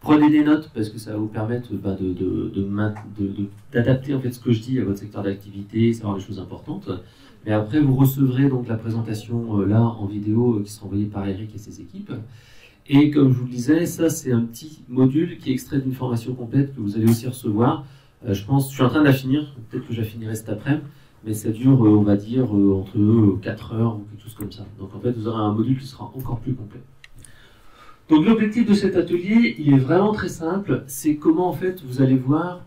Prenez des notes parce que ça va vous permettre d'adapter en fait ce que je dis à votre secteur d'activité, savoir les choses importantes. Mais après, vous recevrez donc la présentation là en vidéo qui sera envoyée par Eric et ses équipes. Et comme je vous le disais, ça c'est un petit module qui est extrait d'une formation complète que vous allez aussi recevoir. Je pense, je suis en train de la finir, peut-être que je la finirai cet après-midi, mais ça dure, on va dire, entre 4 heures ou quelque chose comme ça. Donc en fait, vous aurez un module qui sera encore plus complet. Donc l'objectif de cet atelier, il est vraiment très simple, c'est comment en fait vous allez voir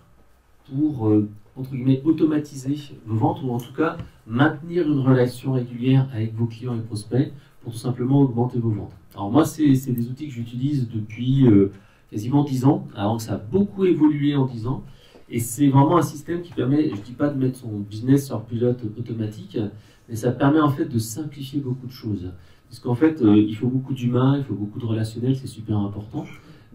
pour, entre guillemets, automatiser vos ventes, ou en tout cas, maintenir une relation régulière avec vos clients et prospects, pour tout simplement augmenter vos ventes. Alors moi, c'est des outils que j'utilise depuis quasiment 10 ans, alors que ça a beaucoup évolué en 10 ans, et c'est vraiment un système qui permet, je ne dis pas de mettre son business sur pilote automatique, mais ça permet en fait de simplifier beaucoup de choses. Parce qu'en fait, il faut beaucoup d'humains, il faut beaucoup de relationnel, c'est super important.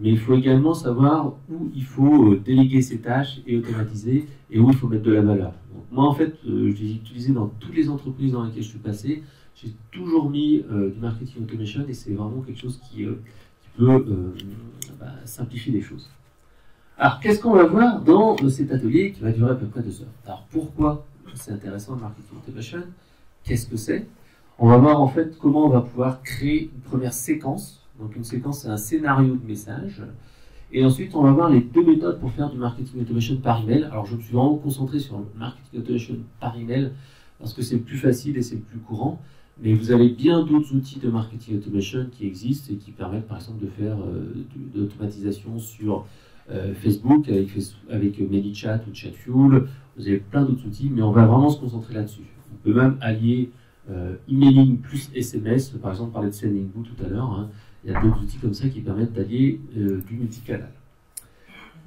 Mais il faut également savoir où il faut déléguer ses tâches et automatiser, et où il faut mettre de la valeur. Donc, moi, en fait, je l'ai utilisé dans toutes les entreprises dans lesquelles je suis passé. J'ai toujours mis du marketing automation, et c'est vraiment quelque chose qui peut simplifier les choses. Alors, qu'est-ce qu'on va voir dans cet atelier qui va durer à peu près 2 heures? Alors, pourquoi c'est intéressant le marketing automation? Qu'est-ce que c'est? On va voir en fait comment on va pouvoir créer une première séquence. Donc une séquence, c'est un scénario de message. Et ensuite, on va voir les deux méthodes pour faire du marketing automation par email. Alors je me suis vraiment concentré sur le marketing automation par email parce que c'est le plus facile et c'est le plus courant. Mais vous avez bien d'autres outils de marketing automation qui existent et qui permettent par exemple de faire de l'automatisation sur Facebook avec ManyChat ou Chatfuel. Vous avez plein d'autres outils, mais on va vraiment se concentrer là-dessus. On peut même allier emailing plus SMS, par exemple, on parlait de SendinBlue tout à l'heure, hein. Il y a d'autres outils comme ça qui permettent d'allier du multicanal.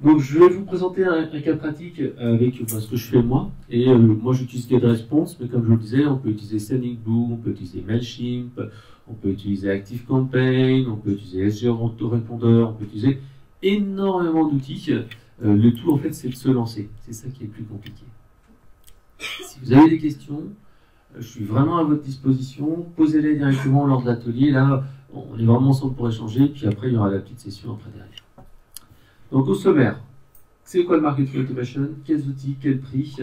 Donc je vais vous présenter un cas pratique avec ce que je fais moi, et moi j'utilise GetResponse, mais comme je vous le disais, on peut utiliser SendinBlue, on peut utiliser Mailchimp, on peut utiliser ActiveCampaign, on peut utiliser SG Autorépondeur, on peut utiliser énormément d'outils. Le tout en fait c'est de se lancer, c'est ça qui est le plus compliqué. Si vous avez des questions, je suis vraiment à votre disposition, posez-les directement lors de l'atelier, là on est vraiment ensemble pour échanger, puis après il y aura la petite session après derrière. Donc au sommaire, c'est quoi le marketing automation, quels outils, quel prix,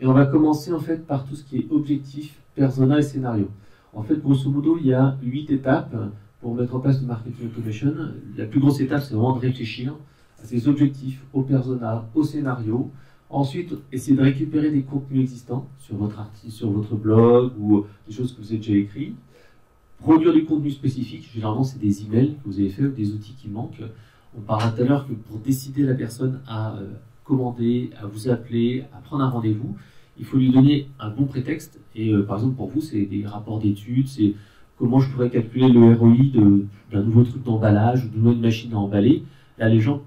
et on va commencer en fait par tout ce qui est objectif, persona et scénario. En fait grosso modo il y a 8 étapes pour mettre en place le marketing automation. La plus grosse étape c'est vraiment de réfléchir à ses objectifs, au persona, au scénario. Ensuite, essayez de récupérer des contenus existants sur votre article, sur votre blog ou des choses que vous avez déjà écrites. Produire du contenu spécifique, généralement c'est des emails que vous avez fait ou des outils qui manquent. On parlera tout à l'heure que pour décider la personne à commander, à vous appeler, à prendre un rendez-vous, il faut lui donner un bon prétexte. Et par exemple pour vous, c'est des rapports d'études, c'est comment je pourrais calculer le ROI d'un nouveau truc d'emballage ou d'une nouvelle machine à emballer. Là, les gens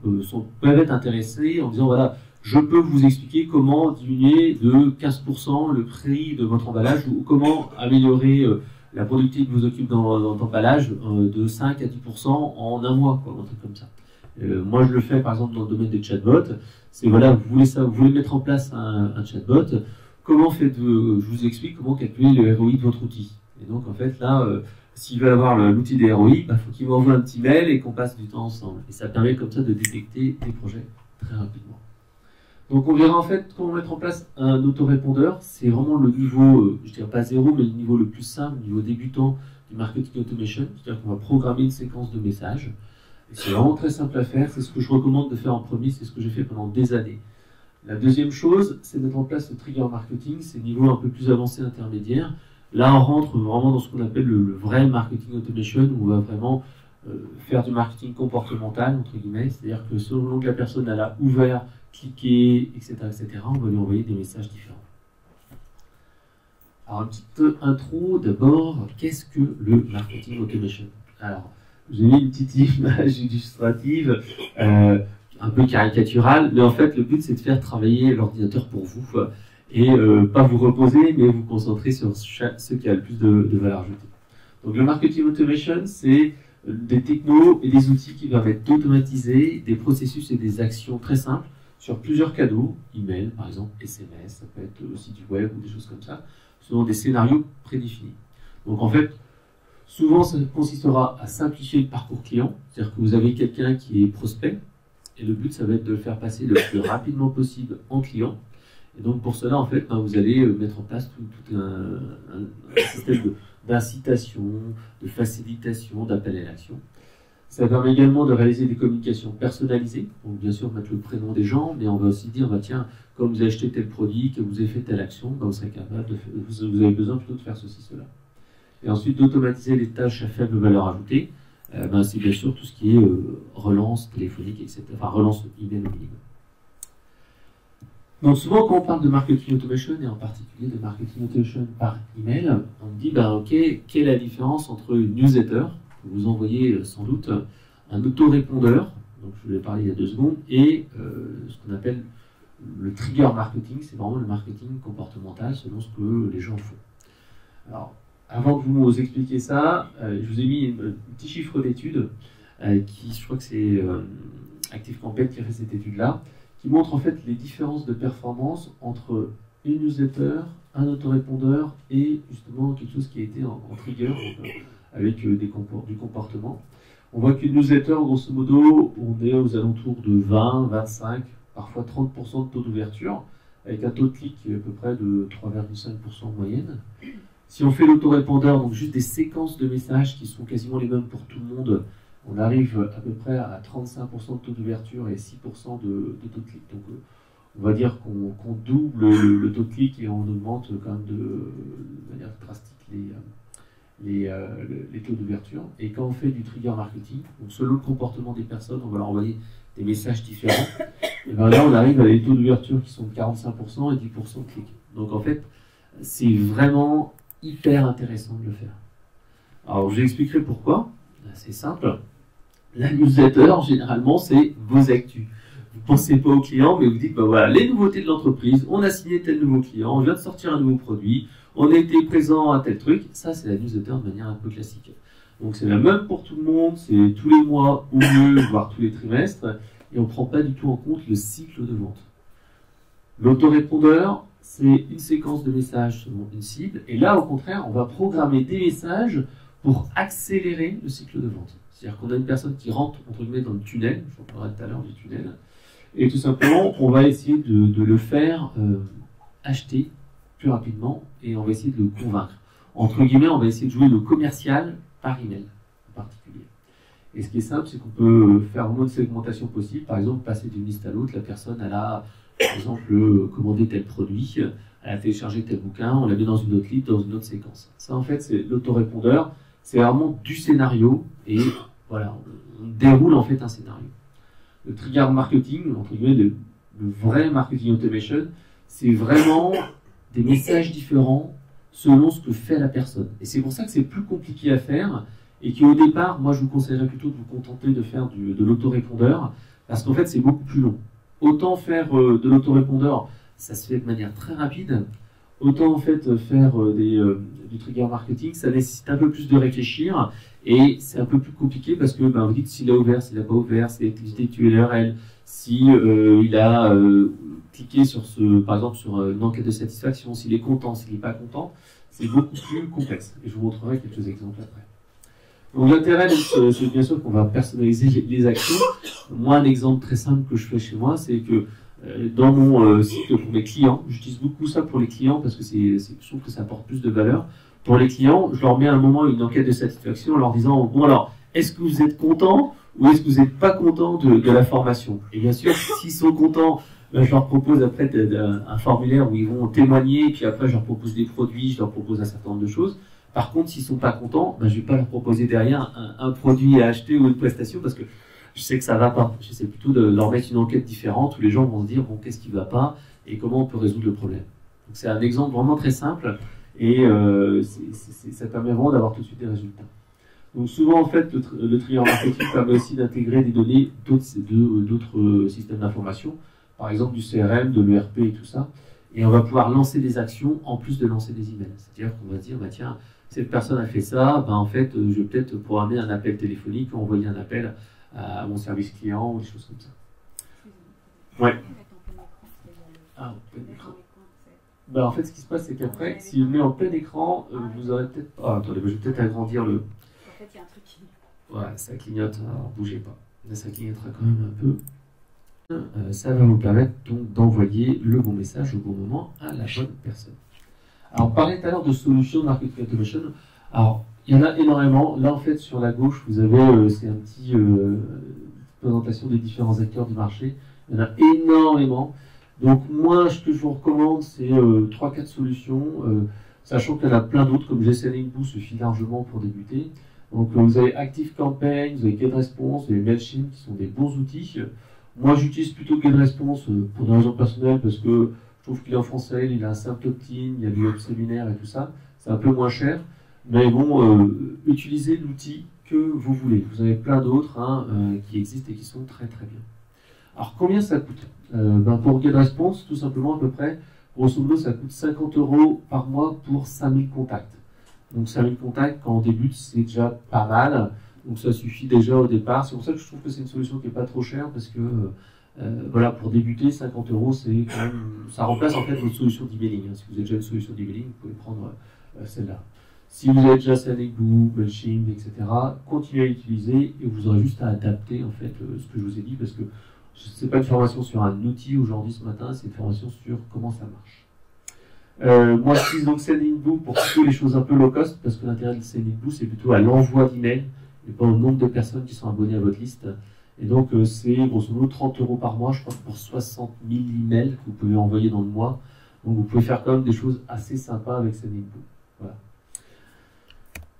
peuvent être intéressés en disant voilà, je peux vous expliquer comment diminuer de 15% le prix de votre emballage ou comment améliorer la productivité de vos occupes dans l'emballage de 5 à 10% en un mois, quoi, un truc comme ça. Moi, je le fais par exemple dans le domaine des chatbots. C'est voilà, vous voulez mettre en place un chatbot. Comment je vous explique comment calculer le ROI de votre outil. Et donc, en fait, là, s'il veut avoir l'outil des ROI, faut qu'il m'envoie un petit mail et qu'on passe du temps ensemble. Et ça permet comme ça de détecter des projets très rapidement. Donc on verra en fait comment mettre en place un autorépondeur. C'est vraiment le niveau, je dirais pas zéro, mais le niveau le plus simple, le niveau débutant du marketing automation. C'est-à-dire qu'on va programmer une séquence de messages. C'est vraiment très simple à faire. C'est ce que je recommande de faire en premier. C'est ce que j'ai fait pendant des années. La deuxième chose, c'est de mettre en place le trigger marketing. C'est le niveau un peu plus avancé, intermédiaire. Là, on rentre vraiment dans ce qu'on appelle le vrai marketing automation, où on va vraiment faire du marketing comportemental, entre guillemets. C'est-à-dire que selon que la personne elle a ouvert, cliquer, etc., etc., on va lui envoyer des messages différents. Alors, une petite intro, d'abord, qu'est-ce que le marketing automation? Alors, j'ai mis une petite image illustrative, un peu caricaturale, mais en fait, le but, c'est de faire travailler l'ordinateur pour vous, et pas vous reposer, mais vous concentrer sur ce qui a le plus de valeur ajoutée. Donc, le marketing automation, c'est des technos et des outils qui permettent d'automatiser des processus et des actions très simples, sur plusieurs canaux, email par exemple, SMS, ça peut être aussi du web ou des choses comme ça, selon des scénarios prédéfinis. Donc en fait, Souvent, ça consistera à simplifier le parcours client, c'est-à-dire que vous avez quelqu'un qui est prospect, et le but, ça va être de le faire passer le plus rapidement possible en client. Et donc, pour cela, en fait, vous allez mettre en place tout un système d'incitation, de facilitation, d'appel à l'action. Ça permet également de réaliser des communications personnalisées. Donc, bien sûr, mettre le prénom des gens, mais on va aussi dire, bah, tiens, quand vous avez acheté tel produit, que vous avez fait telle action, bah, vous serez capable de faire, vous avez besoin plutôt de faire ceci, cela. Et ensuite, d'automatiser les tâches à faible valeur ajoutée. C'est bien sûr tout ce qui est relance téléphonique, etc. Enfin, relance email au minimum. Donc souvent, quand on parle de marketing automation, et en particulier de marketing automation par email, on me dit, bah, ok, quelle est la différence entre une newsletter, que vous envoyez sans doute, un autorépondeur, donc je vous ai parlé il y a 2 secondes, et ce qu'on appelle le trigger marketing, c'est vraiment le marketing comportemental selon ce que les gens font. Alors, avant que vous expliquiez ça, je vous ai mis un petit chiffre d'étude, je crois que c'est ActiveCampaign qui fait cette étude-là, qui montre en fait les différences de performance entre une newsletter, un autorépondeur et justement quelque chose qui a été en trigger, donc, avec du comportement. On voit qu'une newsletter, grosso modo, on est aux alentours de 20, 25, parfois 30% de taux d'ouverture, avec un taux de clic à peu près de 3,5% en moyenne. Si on fait l'autorépondeur, donc juste des séquences de messages qui sont quasiment les mêmes pour tout le monde, on arrive à peu près à 35% de taux d'ouverture et 6% de taux de clic. Donc on va dire qu'on double le taux de clic et on augmente quand même de manière drastique les taux d'ouverture. Et quand on fait du trigger marketing, donc selon le comportement des personnes, on va leur envoyer des messages différents. Et bien là, on arrive à des taux d'ouverture qui sont de 45% et 10% de clic. Donc en fait, c'est vraiment hyper intéressant de le faire. Alors, je vous expliquerai pourquoi. C'est simple. La newsletter, généralement, c'est vos actus. Vous ne pensez pas aux clients, mais vous dites, ben voilà, les nouveautés de l'entreprise, on a signé tel nouveau client, on vient de sortir un nouveau produit, on a été présent à tel truc. Ça, c'est la newsletter de manière un peu classique. Donc, c'est la même pour tout le monde, c'est tous les mois au mieux, voire tous les trimestres, et on ne prend pas du tout en compte le cycle de vente. L'autorépondeur, c'est une séquence de messages selon une cible. Et là, au contraire, on va programmer des messages pour accélérer le cycle de vente. C'est-à-dire qu'on a une personne qui rentre, entre guillemets, dans le tunnel. Je vous parlerai tout à l'heure du tunnel. Et tout simplement, on va essayer de le faire acheter plus rapidement et on va essayer de le convaincre. Entre guillemets, on va essayer de jouer le commercial par email en particulier. Et ce qui est simple, c'est qu'on peut faire le moins de segmentation possible. Par exemple, passer d'une liste à l'autre, la personne, elle a... Par exemple, commander tel produit, elle a téléchargé tel bouquin, on l'a mis dans une autre liste, dans une autre séquence. Ça, en fait, c'est l'autorépondeur, c'est vraiment du scénario, et voilà, on déroule en fait un scénario. Le trigger marketing, entre guillemets, le vrai marketing automation, c'est vraiment des messages différents selon ce que fait la personne. Et c'est pour ça que c'est plus compliqué à faire, et qu'au départ, moi, je vous conseillerais plutôt de vous contenter de faire de l'autorépondeur, parce qu'en fait, c'est beaucoup plus long. Autant faire de l'autorépondeur, ça se fait de manière très rapide. Autant en fait faire du trigger marketing, ça nécessite un peu plus de réfléchir et c'est un peu plus compliqué parce que ben, vous dites s'il a ouvert, s'il n'a pas ouvert, s'il a utilisé l'URL, si il a cliqué sur par exemple sur une enquête de satisfaction, s'il est content, s'il n'est pas content, c'est beaucoup plus complexe. Et je vous montrerai quelques exemples après. Donc l'intérêt, c'est bien sûr qu'on va personnaliser les actions. Moi, un exemple très simple que je fais chez moi, c'est que dans mon site pour mes clients, j'utilise beaucoup ça pour les clients parce que je trouve que ça apporte plus de valeur. Pour les clients, je leur mets à un moment une enquête de satisfaction en leur disant « Bon alors, est-ce que vous êtes content ou est-ce que vous n'êtes pas content de la formation ?» Et bien sûr, s'ils sont contents, ben, je leur propose après un formulaire où ils vont témoigner, et puis après je leur propose des produits, je leur propose un certain nombre de choses. Par contre, s'ils ne sont pas contents, ben, je ne vais pas leur proposer derrière un produit à acheter ou une prestation parce que je sais que ça ne va pas. J'essaie plutôt de leur mettre une enquête différente où les gens vont se dire bon, qu'est-ce qui ne va pas et comment on peut résoudre le problème. Donc c'est un exemple vraiment très simple et ça permet vraiment d'avoir tout de suite des résultats. Donc souvent, en fait, le trigger marketing permet aussi d'intégrer des données d'autres systèmes d'information, par exemple du CRM, de l'ERP et tout ça. Et on va pouvoir lancer des actions en plus de lancer des emails. C'est-à-dire qu'on va se dire bah, tiens, cette personne a fait ça, bah, en fait, je vais peut-être programmer un appel téléphonique ou envoyer un appel à mon service client ou des choses comme ça. Ouais. Ah, en plein écran. Bah, en fait, ce qui se passe, c'est qu'après, si je le mets en plein écran, vous aurez peut-être... Ah, attendez, je vais peut-être agrandir fait, il y a un truc qui... Voilà, ça clignote, alors bougez pas. Là, ça clignotera quand même un peu. Ça va vous permettre donc d'envoyer le bon message au bon moment à la bonne personne. Alors, on parlait tout à l'heure de solutions marketing automation. Alors, il y en a énormément. Là, en fait, sur la gauche, vous avez, c'est un petit présentation des différents acteurs du marché. Il y en a énormément. Donc, moi, ce que je vous recommande, c'est 3-4 solutions, sachant qu'il y en a plein d'autres, comme SendinBlue suffit largement pour débuter. Donc, vous avez ActiveCampaign, vous avez GetResponse, vous avez Mailchimp, qui sont des bons outils. Moi, j'utilise plutôt GetResponse pour des raisons personnelles, parce que je trouve qu'il est en français, il a un simple opt-in, il y a du web séminaire et tout ça. C'est un peu moins cher. Mais bon, utilisez l'outil que vous voulez. Vous avez plein d'autres qui existent et qui sont très très bien. Alors, combien ça coûte? Pour GetResponse, tout simplement, à peu près, grosso modo, ça coûte 50 € par mois pour 5000 contacts. Donc 5000 contacts, quand on débute, c'est déjà pas mal. Donc ça suffit déjà au départ. C'est pour ça que je trouve que c'est une solution qui n'est pas trop chère, parce que voilà, pour débuter, 50 €, c'est quand même, ça remplace en fait votre solution d'emailing. Si vous avez déjà une solution d'emailing, vous pouvez prendre celle-là. Si vous avez déjà SendinBlue, Mailchimp, etc., continuez à l'utiliser et vous aurez juste à adapter en fait ce que je vous ai dit, parce que ce n'est pas une formation sur un outil aujourd'hui ce matin, c'est une formation sur comment ça marche. Moi, j'utilise donc SendinBlue pour plutôt les choses un peu low cost, parce que l'intérêt de SendinBlue, c'est plutôt à l'envoi d'emails et pas au nombre de personnes qui sont abonnées à votre liste. Et donc, c'est grosso modo 30 € par mois, je crois, pour 60 000 emails que vous pouvez envoyer dans le mois. Donc, vous pouvez faire quand même des choses assez sympas avec SendinBlue. Voilà.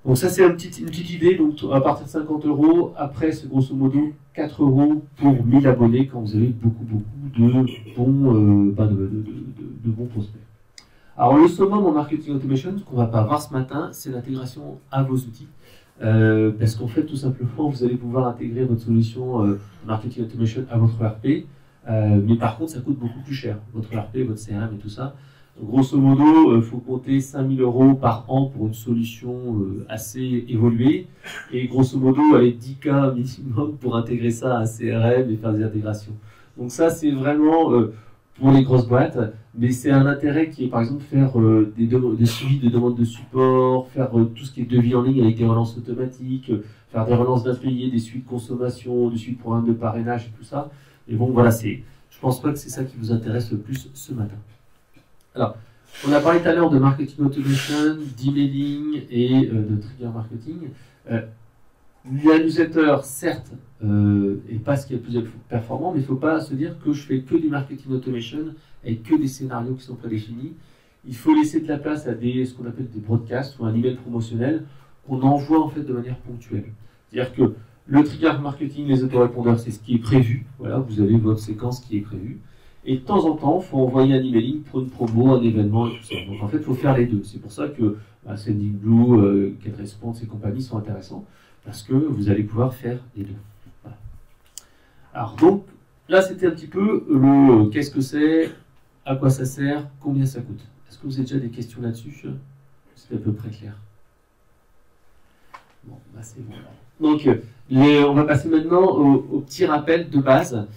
Donc, ça, c'est une petite idée. Donc, à partir de 50 €, après, c'est grosso modo 4 € pour 1000 abonnés quand vous avez beaucoup de bons, de bons prospects. Alors, le summum en marketing automation, ce qu'on va pas voir ce matin, c'est l'intégration à vos outils. Parce qu'en fait, tout simplement, vous allez pouvoir intégrer votre solution marketing automation à votre ERP. Mais par contre, ça coûte beaucoup plus cher, votre ERP, votre CRM et tout ça. Donc, grosso modo, il faut compter 5000 € par an pour une solution assez évoluée. Et grosso modo, allez, 10 000 € minimum pour intégrer ça à un CRM et faire des intégrations. Donc ça, c'est vraiment... pour les grosses boîtes, mais c'est un intérêt qui est par exemple faire des suivis de demandes de support, faire tout ce qui est devis en ligne avec des relances automatiques, faire des relances d'impayés, des suites de consommation, des suites de programmes de parrainage et tout ça. Et bon, voilà, je pense pas que c'est ça qui vous intéresse le plus ce matin. Alors, on a parlé tout à l'heure de marketing automation, d'emailing et de trigger marketing. La newsletter, certes, n'est pas ce qui est le plus performant, mais il ne faut pas se dire que je fais que du marketing automation et que des scénarios qui sont prédéfinis. Il faut laisser de la place à ce qu'on appelle des broadcasts ou un email promotionnel qu'on envoie en fait de manière ponctuelle. C'est-à-dire que le trigger marketing, les autorépondeurs, c'est ce qui est prévu. Voilà, vous avez votre séquence qui est prévue. Et de temps en temps, il faut envoyer un emailing pour une promo, un événement et tout ça. Donc en fait, il faut faire les deux. C'est pour ça que SendinBlue, GetResponse et compagnie sont intéressants, parce que vous allez pouvoir faire les deux. Voilà. Alors donc, là c'était un petit peu le qu'est-ce que c'est, à quoi ça sert, combien ça coûte. Est-ce que vous avez déjà des questions là-dessus? C'est à peu près clair. Bon, bah c'est bon. Donc, on va passer maintenant au petit rappel de base,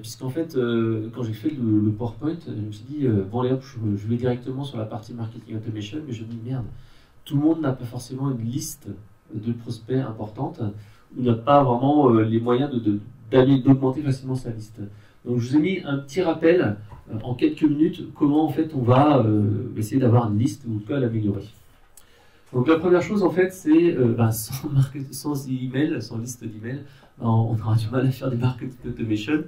puisqu'en fait, quand j'ai fait le PowerPoint, je me suis dit, bon allez hop, je vais directement sur la partie marketing automation, mais je me dis, merde, tout le monde n'a pas forcément une liste de prospects importante, ou n'a pas vraiment les moyens d'augmenter facilement sa liste. Donc je vous ai mis un petit rappel en quelques minutes comment en fait on va essayer d'avoir une liste ou en tout cas l'améliorer. Donc la première chose en fait c'est sans email, sans liste d'email, on aura du mal à faire des marketing automation.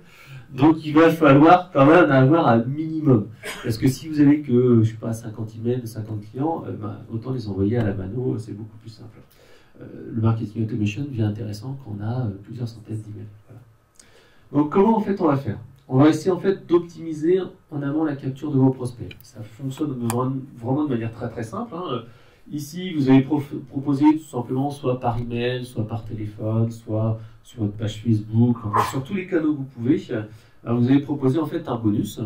Donc il va falloir quand même en avoir un minimum. Parce que si vous avez que je sais pas 50 emails, 50 clients, autant les envoyer à la mano, c'est beaucoup plus simple. Le marketing automation devient intéressant quand on a plusieurs centaines d'emails. Voilà. Donc comment en fait on va faire? On va essayer en fait d'optimiser en amont la capture de vos prospects. Ça fonctionne vraiment de manière très très simple. Ici vous avez proposé tout simplement soit par email, soit par téléphone, soit sur votre page Facebook, sur tous les canaux que vous pouvez. Vous avez proposé en fait un bonus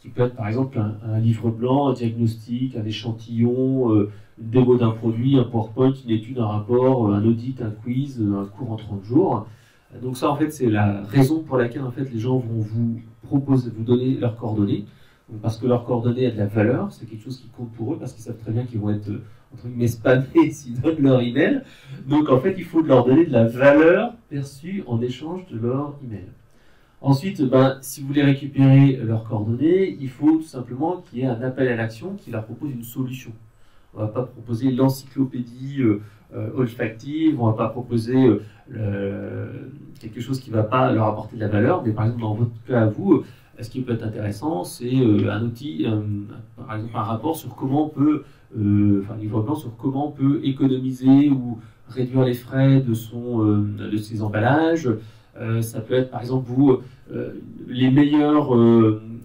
qui peut être par exemple un livre blanc, un diagnostic, un échantillon, une démo d'un produit, un PowerPoint, une étude, un rapport, un audit, un quiz, un cours en 30 jours. Donc ça en fait c'est la raison pour laquelle en fait les gens vont vous donner leurs coordonnées, parce que leurs coordonnées a de la valeur, c'est quelque chose qui compte pour eux parce qu'ils savent très bien qu'ils vont être mais spammer s'ils donnent leur email. Donc en fait, il faut leur donner de la valeur perçue en échange de leur email. Ensuite, si vous voulez récupérer leurs coordonnées, il faut tout simplement qu'il y ait un appel à l'action qui leur propose une solution. On ne va pas proposer l'encyclopédie olfactive, on ne va pas proposer quelque chose qui ne va pas leur apporter de la valeur, mais par exemple, dans votre cas à vous, ce qui peut être intéressant, c'est un outil, par exemple un rapport sur comment on peut, économiser ou réduire les frais de, ses emballages. Ça peut être par exemple vous, les meilleurs,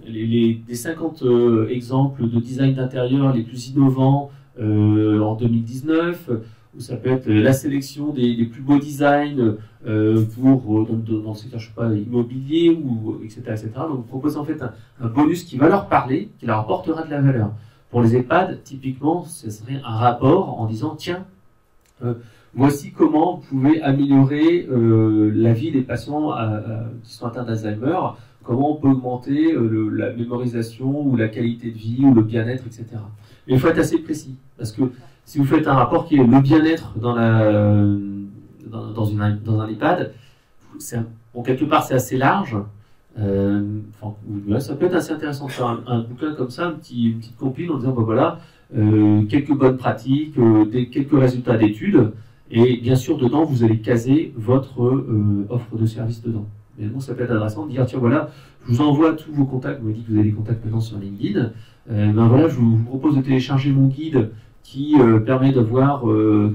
les 50 exemples de design d'intérieur les plus innovants en 2019, ou ça peut être la sélection des, plus beaux designs dans le secteur immobilier, ou, etc. Donc vous proposez en fait un, bonus qui va leur parler, qui leur apportera de la valeur. Pour les EHPAD, typiquement, ce serait un rapport en disant « Tiens, voici comment vous pouvez améliorer la vie des patients qui sont atteints d'Alzheimer, comment on peut augmenter la mémorisation ou la qualité de vie ou le bien-être, etc. » Mais il faut être assez précis, parce que si vous faites un rapport qui est le bien-être dans un EHPAD, quelque part c'est assez large. Ça peut être assez intéressant de faire un, bouquin comme ça, une petite compile en disant voilà, quelques bonnes pratiques, quelques résultats d'études, et bien sûr dedans vous allez caser votre offre de service dedans. Mais bon, ça peut être intéressant de dire tiens voilà, je vous envoie tous vos contacts, vous me dites que vous avez des contacts maintenant sur LinkedIn, voilà, je vous propose de télécharger mon guide qui permet d'avoir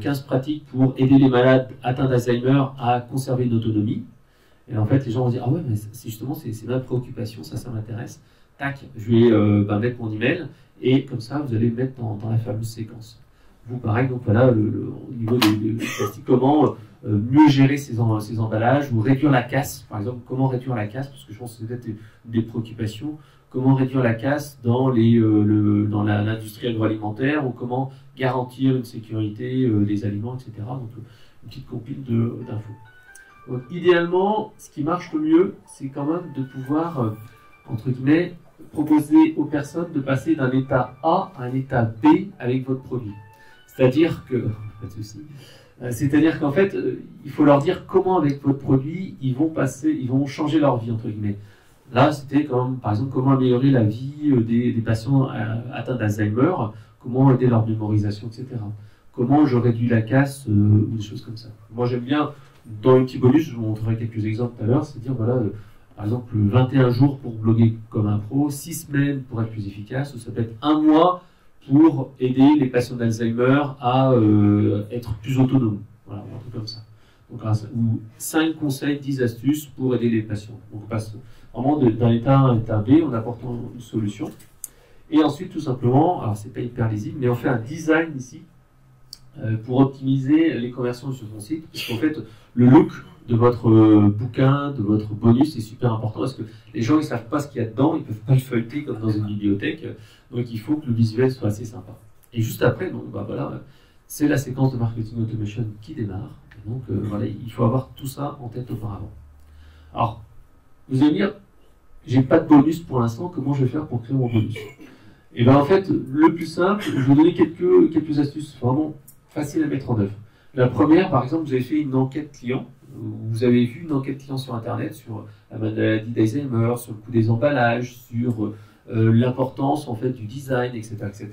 15 pratiques pour aider les malades atteints d'Alzheimer à conserver une autonomie. Et en fait, les gens vont dire « Ah ouais, mais justement, c'est ma préoccupation, ça m'intéresse. » Tac, je vais mettre mon email et comme ça, vous allez le mettre dans, la fameuse séquence. Vous, pareil, donc voilà, au niveau des plastiques, comment mieux gérer ces emballages ou réduire la casse. Par exemple, comment réduire la casse, parce que je pense que c'est peut-être des préoccupations. Comment réduire la casse dans l'industrie agroalimentaire ou comment garantir une sécurité des aliments, etc. Donc, une petite compile d'infos. Donc, idéalement, ce qui marche le mieux, c'est quand même de pouvoir, entre guillemets, proposer aux personnes de passer d'un état A à un état B avec votre produit. C'est-à-dire que, qu'en fait, il faut leur dire comment avec votre produit, ils vont changer leur vie, entre guillemets. Là, c'était comme, par exemple, comment améliorer la vie des, patients atteints d'Alzheimer, comment aider leur mémorisation, etc. Comment je réduis la casse, ou des choses comme ça. Moi, j'aime bien... Dans le petit bonus, je vous montrerai quelques exemples tout à l'heure, c'est-à-dire, voilà, par exemple, 21 jours pour bloguer comme un pro, 6 semaines pour être plus efficace, ou ça peut être un mois pour aider les patients d'Alzheimer à être plus autonomes. Voilà, un truc comme ça. Donc, ou 5 conseils, 10 astuces pour aider les patients. Donc, on passe vraiment d'un état A à un état B en apportant une solution. Et ensuite, tout simplement, alors c'est pas hyper lisible, mais on fait un design ici, pour optimiser les conversions sur son site, parce qu'en fait, le look de votre bouquin, de votre bonus est super important, parce que les gens, ils ne savent pas ce qu'il y a dedans, ils ne peuvent pas le feuilleter comme dans une bibliothèque, donc il faut que le visuel soit assez sympa. Et juste après, voilà, c'est la séquence de marketing automation qui démarre, donc voilà, il faut avoir tout ça en tête auparavant. Alors, vous allez me dire, j'ai pas de bonus pour l'instant, comment je vais faire pour créer mon bonus? Et bien en fait, le plus simple, je vais vous donner quelques astuces vraiment facile à mettre en œuvre. La première, par exemple, vous avez fait une enquête client, vous avez vu une enquête client sur Internet, sur la maladie d'Alzheimer, sur le coût des emballages, sur l'importance en fait du design, etc., etc.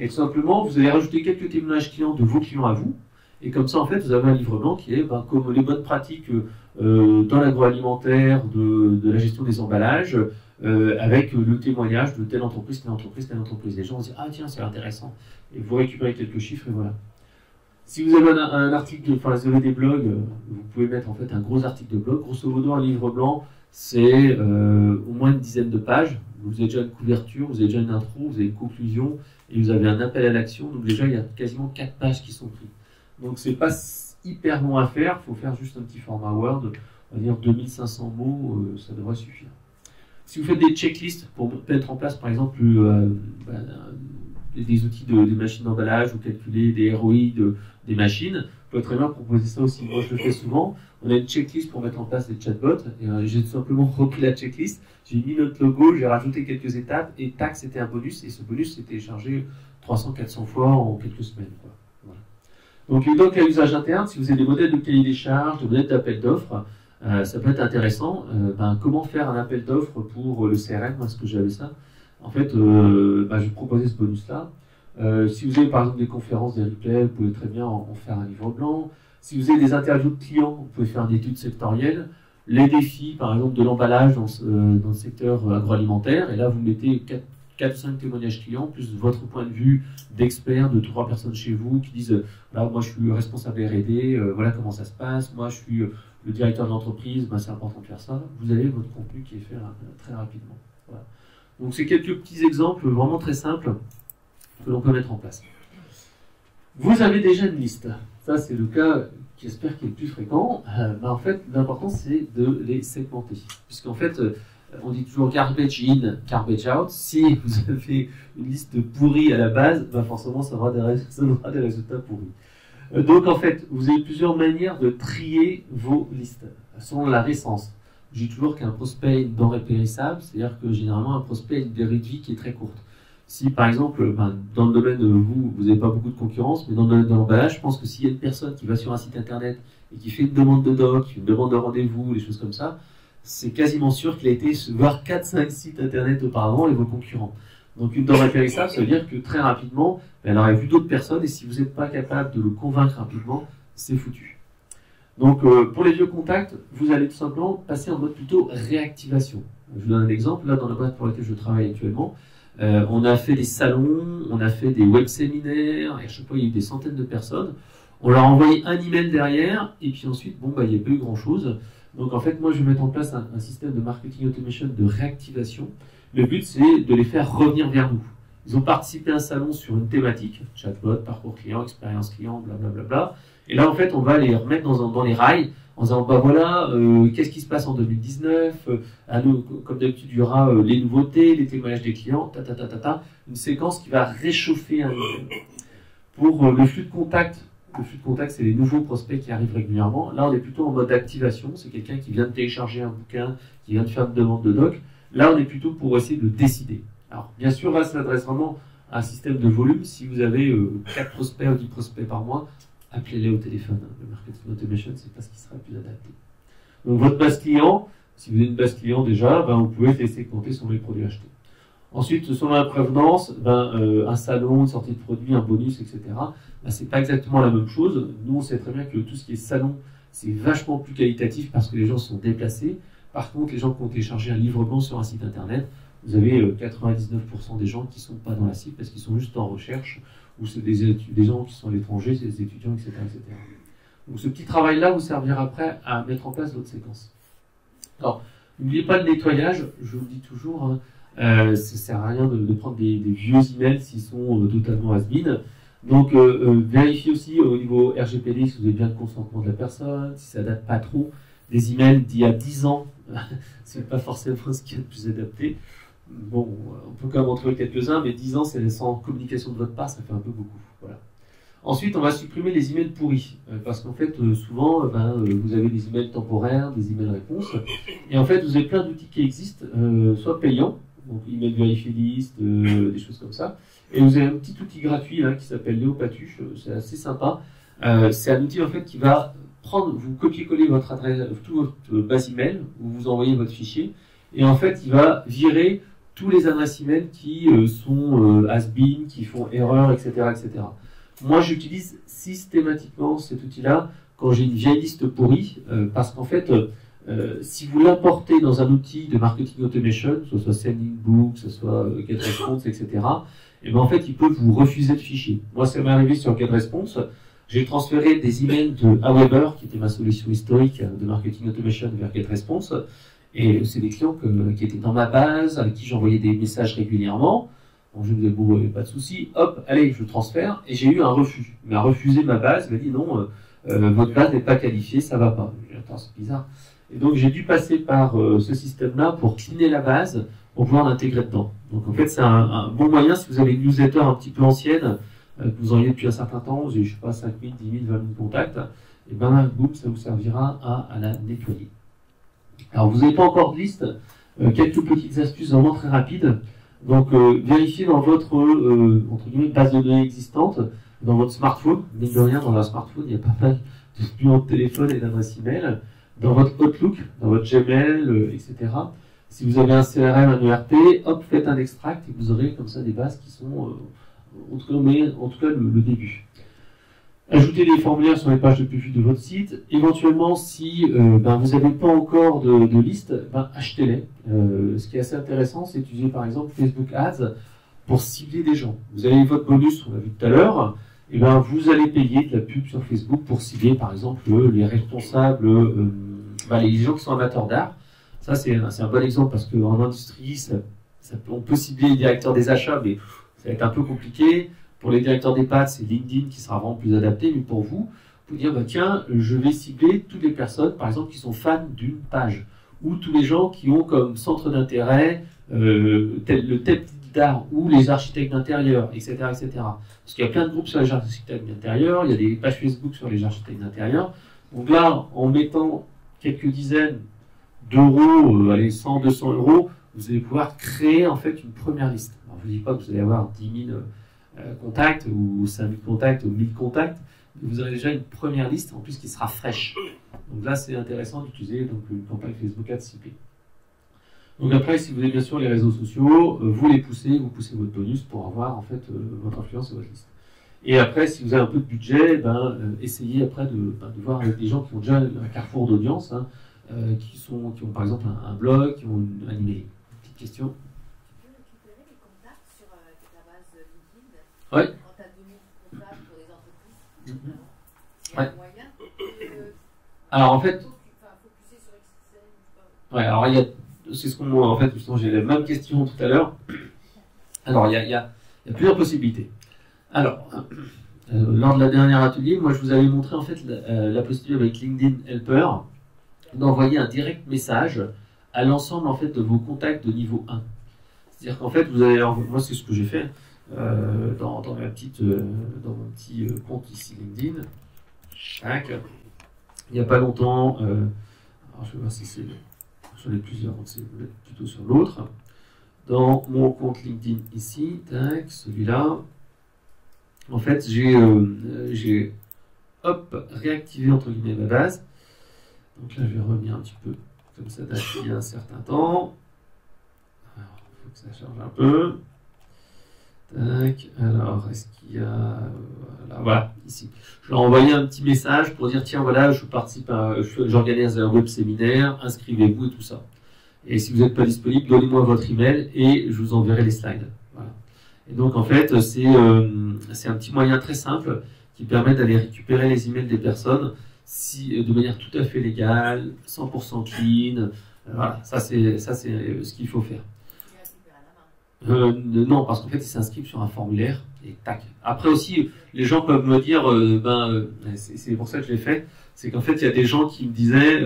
Et tout simplement, vous allez rajouter quelques témoignages clients de vos clients à vous, et comme ça, en fait, vous avez un livre blanc qui est comme les bonnes pratiques dans l'agroalimentaire, de la gestion des emballages, avec le témoignage de telle entreprise, telle entreprise, telle entreprise. Les gens vont dire « Ah tiens, c'est intéressant ». Et vous récupérez quelques chiffres, et voilà. Si vous avez un article, si vous avez des blogs, vous pouvez mettre en fait un gros article de blog. Grosso modo, un livre blanc, c'est au moins une dizaine de pages. Vous avez déjà une couverture, vous avez déjà une intro, vous avez une conclusion, et vous avez un appel à l'action. Donc déjà, il y a quasiment 4 pages qui sont prises. Donc c'est pas hyper long à faire, il faut faire juste un petit format Word, on va dire 2500 mots, ça devrait suffire. Si vous faites des checklists pour mettre en place par exemple des outils de machines d'emballage ou calculer des ROI des machines, peux très bien proposer ça aussi. Moi, je le fais souvent. On a une checklist pour mettre en place les chatbots. J'ai tout simplement repris la checklist. J'ai mis notre logo, j'ai rajouté quelques étapes et tac, c'était un bonus. Et ce bonus s'est téléchargé 300-400 fois en quelques semaines. Quoi. Voilà. Donc, et donc, à l'usage interne, si vous avez des modèles de cahier des charges, des modèles d'appel d'offres, ça peut être intéressant. Comment faire un appel d'offres pour le CRM? Est-ce que j'avais ça? En fait, je vais proposer ce bonus-là. Si vous avez par exemple des conférences, des replays, vous pouvez très bien en faire un livre blanc. Si vous avez des interviews de clients, vous pouvez faire une étude sectorielle. Les défis, par exemple, de l'emballage dans le secteur agroalimentaire. Et là, vous mettez 4-5 témoignages clients, plus votre point de vue d'expert, de 3 personnes chez vous qui disent bah, « moi, je suis responsable R&D, voilà comment ça se passe. Moi, je suis le directeur de l'entreprise, bah, c'est important de faire ça. » Vous avez votre contenu qui est fait très rapidement. Voilà. Donc, c'est quelques petits exemples vraiment très simples que l'on peut mettre en place. Vous avez déjà une liste. Ça, c'est le cas qui j'espère qui est le plus fréquent. En fait, l'important, c'est de les segmenter. Puisqu'en fait, on dit toujours garbage in, garbage out. Si vous avez une liste pourrie à la base, bah forcément, ça aura des résultats pourris. Donc, en fait, vous avez plusieurs manières de trier vos listes selon la récence. J'ai toujours qu'un prospect est une denrée périssable, c'est-à-dire que généralement, un prospect a une durée de vie qui est très courte. Si, par exemple, dans le domaine de vous n'avez pas beaucoup de concurrence, mais dans le domaine de l'emballage, je pense que s'il y a une personne qui va sur un site internet et qui fait une demande de doc, une demande de rendez-vous, des choses comme ça, c'est quasiment sûr qu'il a été voir 4-5 sites internet auparavant et vos concurrents. Donc, une denrée périssable, ça veut dire que très rapidement, elle aurait vu d'autres personnes et si vous n'êtes pas capable de le convaincre rapidement, c'est foutu. Donc, pour les vieux contacts, vous allez tout simplement passer en mode plutôt réactivation. Je vous donne un exemple. Là, dans la boîte pour laquelle je travaille actuellement, on a fait des salons, on a fait des web séminaires, et à chaque fois, il y a eu des centaines de personnes. On leur a envoyé un email derrière, et puis ensuite, bon, bah, il n'y a pas eu grand-chose. Donc, en fait, moi, je vais mettre en place un système de marketing automation de réactivation. Le but, c'est de les faire revenir vers nous. Ils ont participé à un salon sur une thématique, chatbot, parcours client, expérience client, blablabla. Et là, en fait, on va les remettre dans les rails en disant, bah voilà, qu'est-ce qui se passe en 2019 comme d'habitude, il y aura les nouveautés, les témoignages des clients, une séquence qui va réchauffer un email. Pour le flux de contact, c'est les nouveaux prospects qui arrivent régulièrement. Là, on est plutôt en mode activation, c'est quelqu'un qui vient de télécharger un bouquin, qui vient de faire une demande de doc. Là, on est plutôt pour essayer de décider. Alors, bien sûr, là, ça s'adresse vraiment à un système de volume. Si vous avez 4 prospects ou 10 prospects par mois, appelez-les au téléphone. Le marketing automation, c'est pas ce qui sera le plus adapté. Donc, votre base client, si vous avez une base client déjà, ben, vous pouvez laisser compter sur les produits achetés. Ensuite, selon la prévenance, un salon, une sortie de produit, un bonus, etc. Ben, c'est pas exactement la même chose. Nous, on sait très bien que tout ce qui est salon, c'est vachement plus qualitatif parce que les gens sont déplacés. Par contre, les gens qui ont téléchargé un livre blanc sur un site internet, vous avez 99% des gens qui ne sont pas dans la cible parce qu'ils sont juste en recherche ou c'est des gens qui sont à l'étranger, c'est des étudiants, etc., etc. Donc ce petit travail-là vous servira après à mettre en place d'autres séquences. Alors, n'oubliez pas le nettoyage, je vous le dis toujours, hein, ça ne sert à rien de prendre des vieux emails s'ils sont totalement has-been. Donc vérifiez aussi au niveau RGPD si vous avez bien le consentement de la personne, si ça ne date pas trop. Des emails d'il y a 10 ans, ce n'est pas forcément ce qui est le plus adapté. Bon, on peut quand même en trouver quelques-uns, mais 10 ans, c'est sans communication de votre part, ça fait un peu beaucoup. Voilà. Ensuite, on va supprimer les emails pourris, parce qu'en fait, souvent, vous avez des emails temporaires, des emails réponses, et en fait, vous avez plein d'outils qui existent, soit payants, donc email vérifié liste, des choses comme ça, et vous avez un petit outil gratuit là, qui s'appelle Léopatuche, c'est assez sympa. C'est un outil en fait qui va prendre, vous copier-coller votre adresse, tout votre base email, où vous envoyez votre fichier, et en fait, il va virer tous les adresses email qui sont has-been, qui font erreur, etc., etc. Moi, j'utilise systématiquement cet outil-là quand j'ai une vieille liste pourrie, parce qu'en fait, si vous l'importez dans un outil de marketing automation, que ce soit SendinBlue, que ce soit GetResponse, etc., et bien en fait, il peut vous refuser le fichier. Moi, ça m'est arrivé sur GetResponse, j'ai transféré des emails de Aweber, qui était ma solution historique de marketing automation, vers GetResponse. Et c'est des clients qui étaient dans ma base, avec qui j'envoyais des messages régulièrement. Donc je me disais, bon, pas de souci, hop, allez, je transfère. Et j'ai eu un refus. Il m'a refusé ma base, il m'a dit, non, votre base n'est pas qualifiée, ça va pas. J'ai dit, attends, c'est bizarre. Et donc j'ai dû passer par ce système-là pour cleaner la base, pour pouvoir l'intégrer dedans. Donc en fait, c'est un bon moyen, si vous avez une newsletter un petit peu ancienne, que vous auriez depuis un certain temps, vous avez, je ne sais pas, 5 000, 10 000, 20 000 contacts, et bien, boum, ça vous servira à la nettoyer. Alors, vous n'avez pas encore de liste, quelques petites astuces vraiment très rapides. Donc, vérifiez dans votre entre guillemets, base de données existante, dans votre smartphone. Mine de rien, dans votre smartphone, il y a pas mal de numéros de téléphone et d'adresses email. Dans votre Outlook, dans votre Gmail, etc. Si vous avez un CRM, un ERP, hop, faites un extract et vous aurez comme ça des bases qui sont, en tout cas, le début. Ajoutez des formulaires sur les pages de publicité de votre site. Éventuellement, si vous n'avez pas encore de liste, achetez-les. Ce qui est assez intéressant, c'est d'utiliser par exemple Facebook Ads pour cibler des gens. Vous avez votre bonus, on l'a vu tout à l'heure, et ben vous allez payer de la pub sur Facebook pour cibler par exemple les responsables, les gens qui sont amateurs d'art. Ça c'est un bon exemple parce qu'en industrie, on peut cibler les directeurs des achats, mais ça va être un peu compliqué. Pour les directeurs des pads, c'est LinkedIn qui sera vraiment plus adapté, mais pour vous, vous dire tiens, je vais cibler toutes les personnes, par exemple, qui sont fans d'une page, ou tous les gens qui ont comme centre d'intérêt le tel type d'art, ou les architectes d'intérieur, etc., etc. Parce qu'il y a plein de groupes sur les architectes d'intérieur, il y a des pages Facebook sur les architectes d'intérieur. Donc là, en mettant quelques dizaines d'euros, allez, 100, 200 euros, vous allez pouvoir créer en fait une première liste. Alors, je ne vous dis pas que vous allez avoir 10 000 contacts, ou 5000 contacts, ou 1000 contacts, vous aurez déjà une première liste, en plus qui sera fraîche. Donc là, c'est intéressant d'utiliser une campagne Facebook Ads ciblée. Donc après, si vous avez bien sûr les réseaux sociaux, vous poussez votre bonus pour avoir en fait votre influence et votre liste. Et après, si vous avez un peu de budget, essayez après de voir avec des gens qui ont déjà un carrefour d'audience, hein, qui ont par exemple un blog, qui ont un email. Petite question. Ouais. Quand tu as 2000 contacts pour les entreprises, il y a un moyen de... Alors en fait... Ouais, alors il y a... C'est ce qu'on voit en fait, justement j'ai la même question tout à l'heure. Alors il y a plusieurs possibilités. Alors, lors de la dernière atelier, moi je vous avais montré en fait la possibilité avec LinkedIn Helper d'envoyer un direct message à l'ensemble en fait de vos contacts de niveau 1. C'est-à-dire qu'en fait, vous allez... Moi c'est ce que j'ai fait. Dans mon petit compte ici LinkedIn, il n'y a pas longtemps, alors je vais voir si c'est, j'en ai plusieurs, donc c'est plutôt sur l'autre, dans mon compte LinkedIn ici, celui-là, en fait j'ai réactivé entre guillemets ma base, donc là je vais revenir un petit peu comme ça d'il y a un certain temps, alors il faut que ça charge un peu. Alors, est-ce qu'il y a... Voilà, ici. Je leur ai envoyé un petit message pour dire, tiens, voilà, je participe à... J'organise un web séminaire, inscrivez-vous et tout ça. Et si vous n'êtes pas disponible, donnez-moi votre email et je vous enverrai les slides. Voilà. Et donc, en fait, c'est un petit moyen très simple qui permet d'aller récupérer les emails des personnes de manière tout à fait légale, 100% clean. Voilà, ça, c'est ce qu'il faut faire. Non, parce qu'en fait, ils s'inscrivent sur un formulaire et tac. Après aussi, les gens peuvent me dire, c'est pour ça que je l'ai fait, c'est qu'en fait, il y a des gens qui me disaient,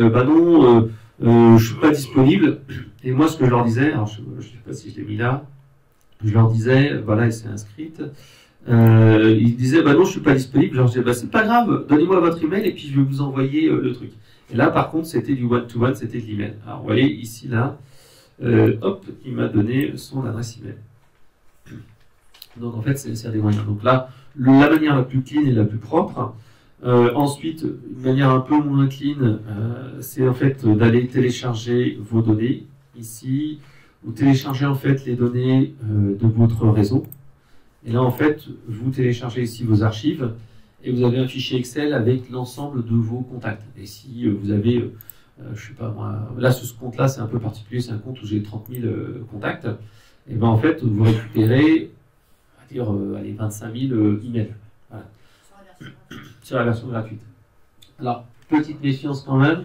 je suis pas disponible. Et moi, ce que je leur disais, alors je sais pas si je l'ai mis là, je leur disais, voilà, elle s'est inscrite. Ils disaient, non, je suis pas disponible. Je leur disais, c'est pas grave, donnez-moi votre email et puis je vais vous envoyer le truc. Et là, par contre, c'était du one-to-one, c'était de l'email. Alors, vous voyez, ici, là, il m'a donné son adresse email. Donc en fait, c'est des moyens. Donc là, la manière la plus clean et la plus propre. Ensuite, une manière un peu moins clean, c'est en fait d'aller télécharger vos données ici, ou télécharger en fait les données de votre réseau. Et là en fait, vous téléchargez ici vos archives et vous avez un fichier Excel avec l'ensemble de vos contacts. Et si vous avez je sais pas moi, là ce compte-là c'est un peu particulier, c'est un compte où j'ai 30 000 contacts, et bien en fait vous récupérez, on va dire, allez, 25 000 emails. Voilà. Sur la version gratuite. Alors, petite méfiance quand même.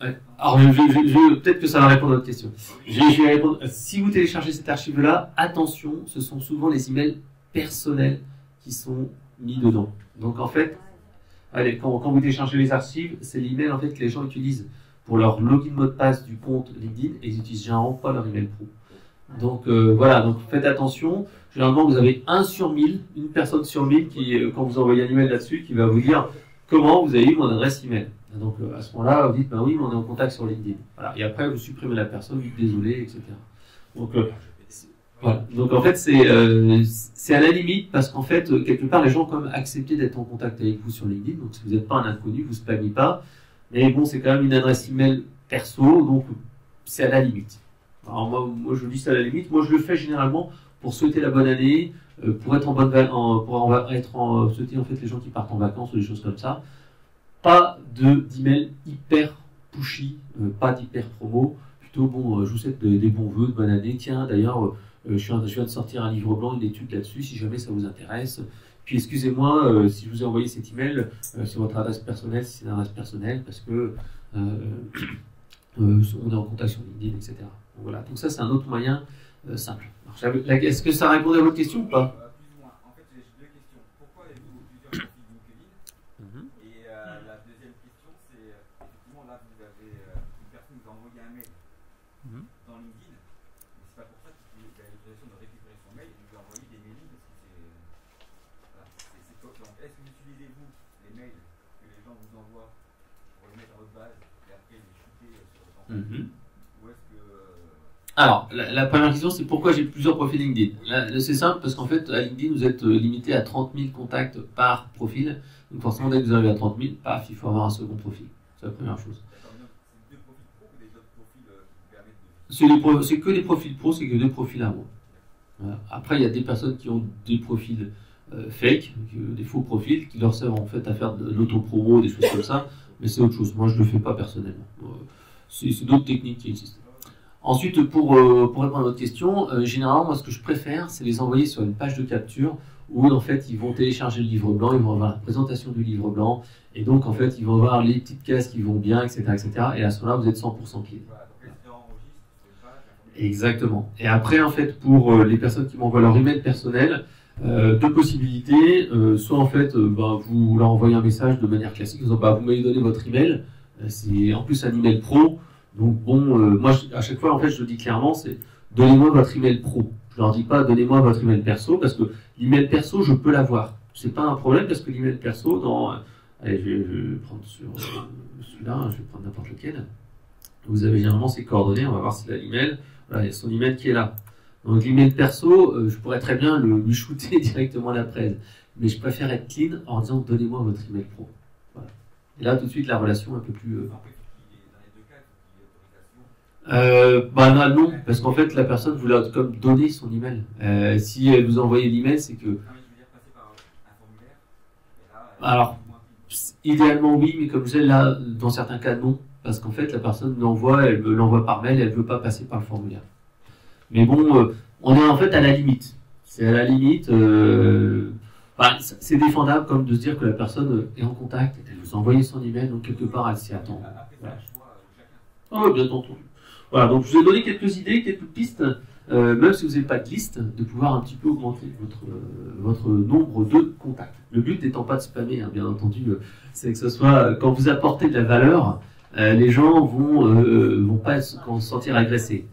Ouais. Alors, peut-être que ça va répondre à votre question. Je vais répondre. Si vous téléchargez cette archive-là, attention, ce sont souvent les emails personnels qui sont mis dedans. Donc en fait, allez, quand vous téléchargez les archives, c'est l'email en fait, que les gens utilisent pour leur login mot de passe du compte LinkedIn et ils n'utilisent généralement pas leur email pro. Donc voilà, donc faites attention. Généralement, vous avez 1 sur 1000, une personne sur 1000 qui, quand vous envoyez un email là-dessus, qui va vous dire comment vous avez eu mon adresse email. Et donc à ce moment-là, vous dites ben oui, mais on est en contact sur LinkedIn. Voilà. Et après, vous supprimez la personne, vous dites désolé, etc. Donc voilà. Donc en fait, c'est à la limite parce qu'en fait, quelque part, les gens ont quand même accepté d'être en contact avec vous sur LinkedIn. Donc si vous n'êtes pas un inconnu, vous ne spammez pas. Mais bon, c'est quand même une adresse email perso, donc c'est à la limite. Alors moi je dis ça à la limite. Moi, je le fais généralement pour souhaiter la bonne année, pour être en bonne souhaiter en fait les gens qui partent en vacances ou des choses comme ça. Pas d'email hyper pushy, pas d'hyper promo. Plutôt bon, je vous souhaite des bons vœux, de bonne année. Tiens, d'ailleurs, je viens de sortir un livre blanc, une étude là-dessus, si jamais ça vous intéresse. Puis excusez-moi si je vous ai envoyé cet email sur votre adresse personnelle, si c'est une adresse personnelle, parce que on est en contact sur LinkedIn, etc. Donc, voilà. Donc ça, c'est un autre moyen simple. Est-ce que ça répond à votre question ou pas? Plus ou moins. En fait, j'ai deux questions. Pourquoi avez-vous plusieurs profils LinkedIn? Et la deuxième question, c'est effectivement là, vous avez une personne qui a envoyé un mail dans LinkedIn, mais c'est pas pour ça qu'il a l'obligation de récupérer son mail et de lui envoyer des mailings parce que c'est. Est-ce que vous utilisez-vous les mails que les gens vous envoient pour les mettre dans votre base et après les shooter sur le temps? Ou est-ce que. Alors, la première question, c'est pourquoi j'ai plusieurs profils LinkedIn. C'est simple, parce qu'en fait, à LinkedIn, vous êtes limité à 30 000 contacts par profil. Donc forcément, dès que vous arrivez à 30 000, paf, il faut avoir un second profil. C'est la première chose. C'est que des profils pro, c'est que des profils à moi. Voilà. Après, il y a des personnes qui ont des profils fake, des faux profils, qui leur servent en fait à faire de l'auto-promo, des choses comme ça, mais c'est autre chose. Moi, je ne le fais pas personnellement. C'est d'autres techniques qui existent. Ensuite, pour répondre à votre question, généralement, moi, ce que je préfère, c'est les envoyer sur une page de capture où, en fait, ils vont télécharger le livre blanc, ils vont avoir la présentation du livre blanc, et donc, en fait, ils vont avoir les petites cases qui vont bien, etc., etc., et à ce moment-là, vous êtes 100% clean. Exactement. Et après, en fait, pour les personnes qui m'envoient leur email personnel, deux possibilités, soit, en fait, vous leur envoyez un message de manière classique, en disant, bah, vous m'avez donné votre email, c'est en plus un email pro. Donc bon, moi à chaque fois en fait je le dis clairement, c'est donnez-moi votre email pro. Je leur dis pas donnez-moi votre email perso parce que l'email perso je peux l'avoir. C'est pas un problème parce que l'email perso dans, allez je vais prendre sur celui-là, je vais prendre n'importe lequel. Vous avez généralement ses coordonnées, on va voir si là l'email, voilà il y a son email qui est là. Donc l'email perso, je pourrais très bien le shooter directement à la presse, mais je préfère être clean en disant donnez-moi votre email pro. Voilà. Et là tout de suite la relation est un peu plus non, parce qu'en fait la personne vous l'a comme donné son email. Si elle vous a envoyé l'email, c'est que. Alors, idéalement oui, mais comme je disais là, dans certains cas non, parce qu'en fait la personne l'envoie, elle me l'envoie par mail, elle veut pas passer par le formulaire. Mais bon, on est en fait à la limite. C'est à la limite. C'est défendable comme de se dire que la personne est en contact, elle vous a envoyé son email, donc quelque part elle s'y attend. Voilà. Oh, bien entendu. Voilà, donc je vous ai donné quelques idées, quelques pistes, même si vous n'avez pas de liste, de pouvoir un petit peu augmenter votre nombre de contacts. Le but n'étant pas de spammer, hein, bien entendu, c'est que ce soit, quand vous apportez de la valeur, les gens vont pas se sentir agressés.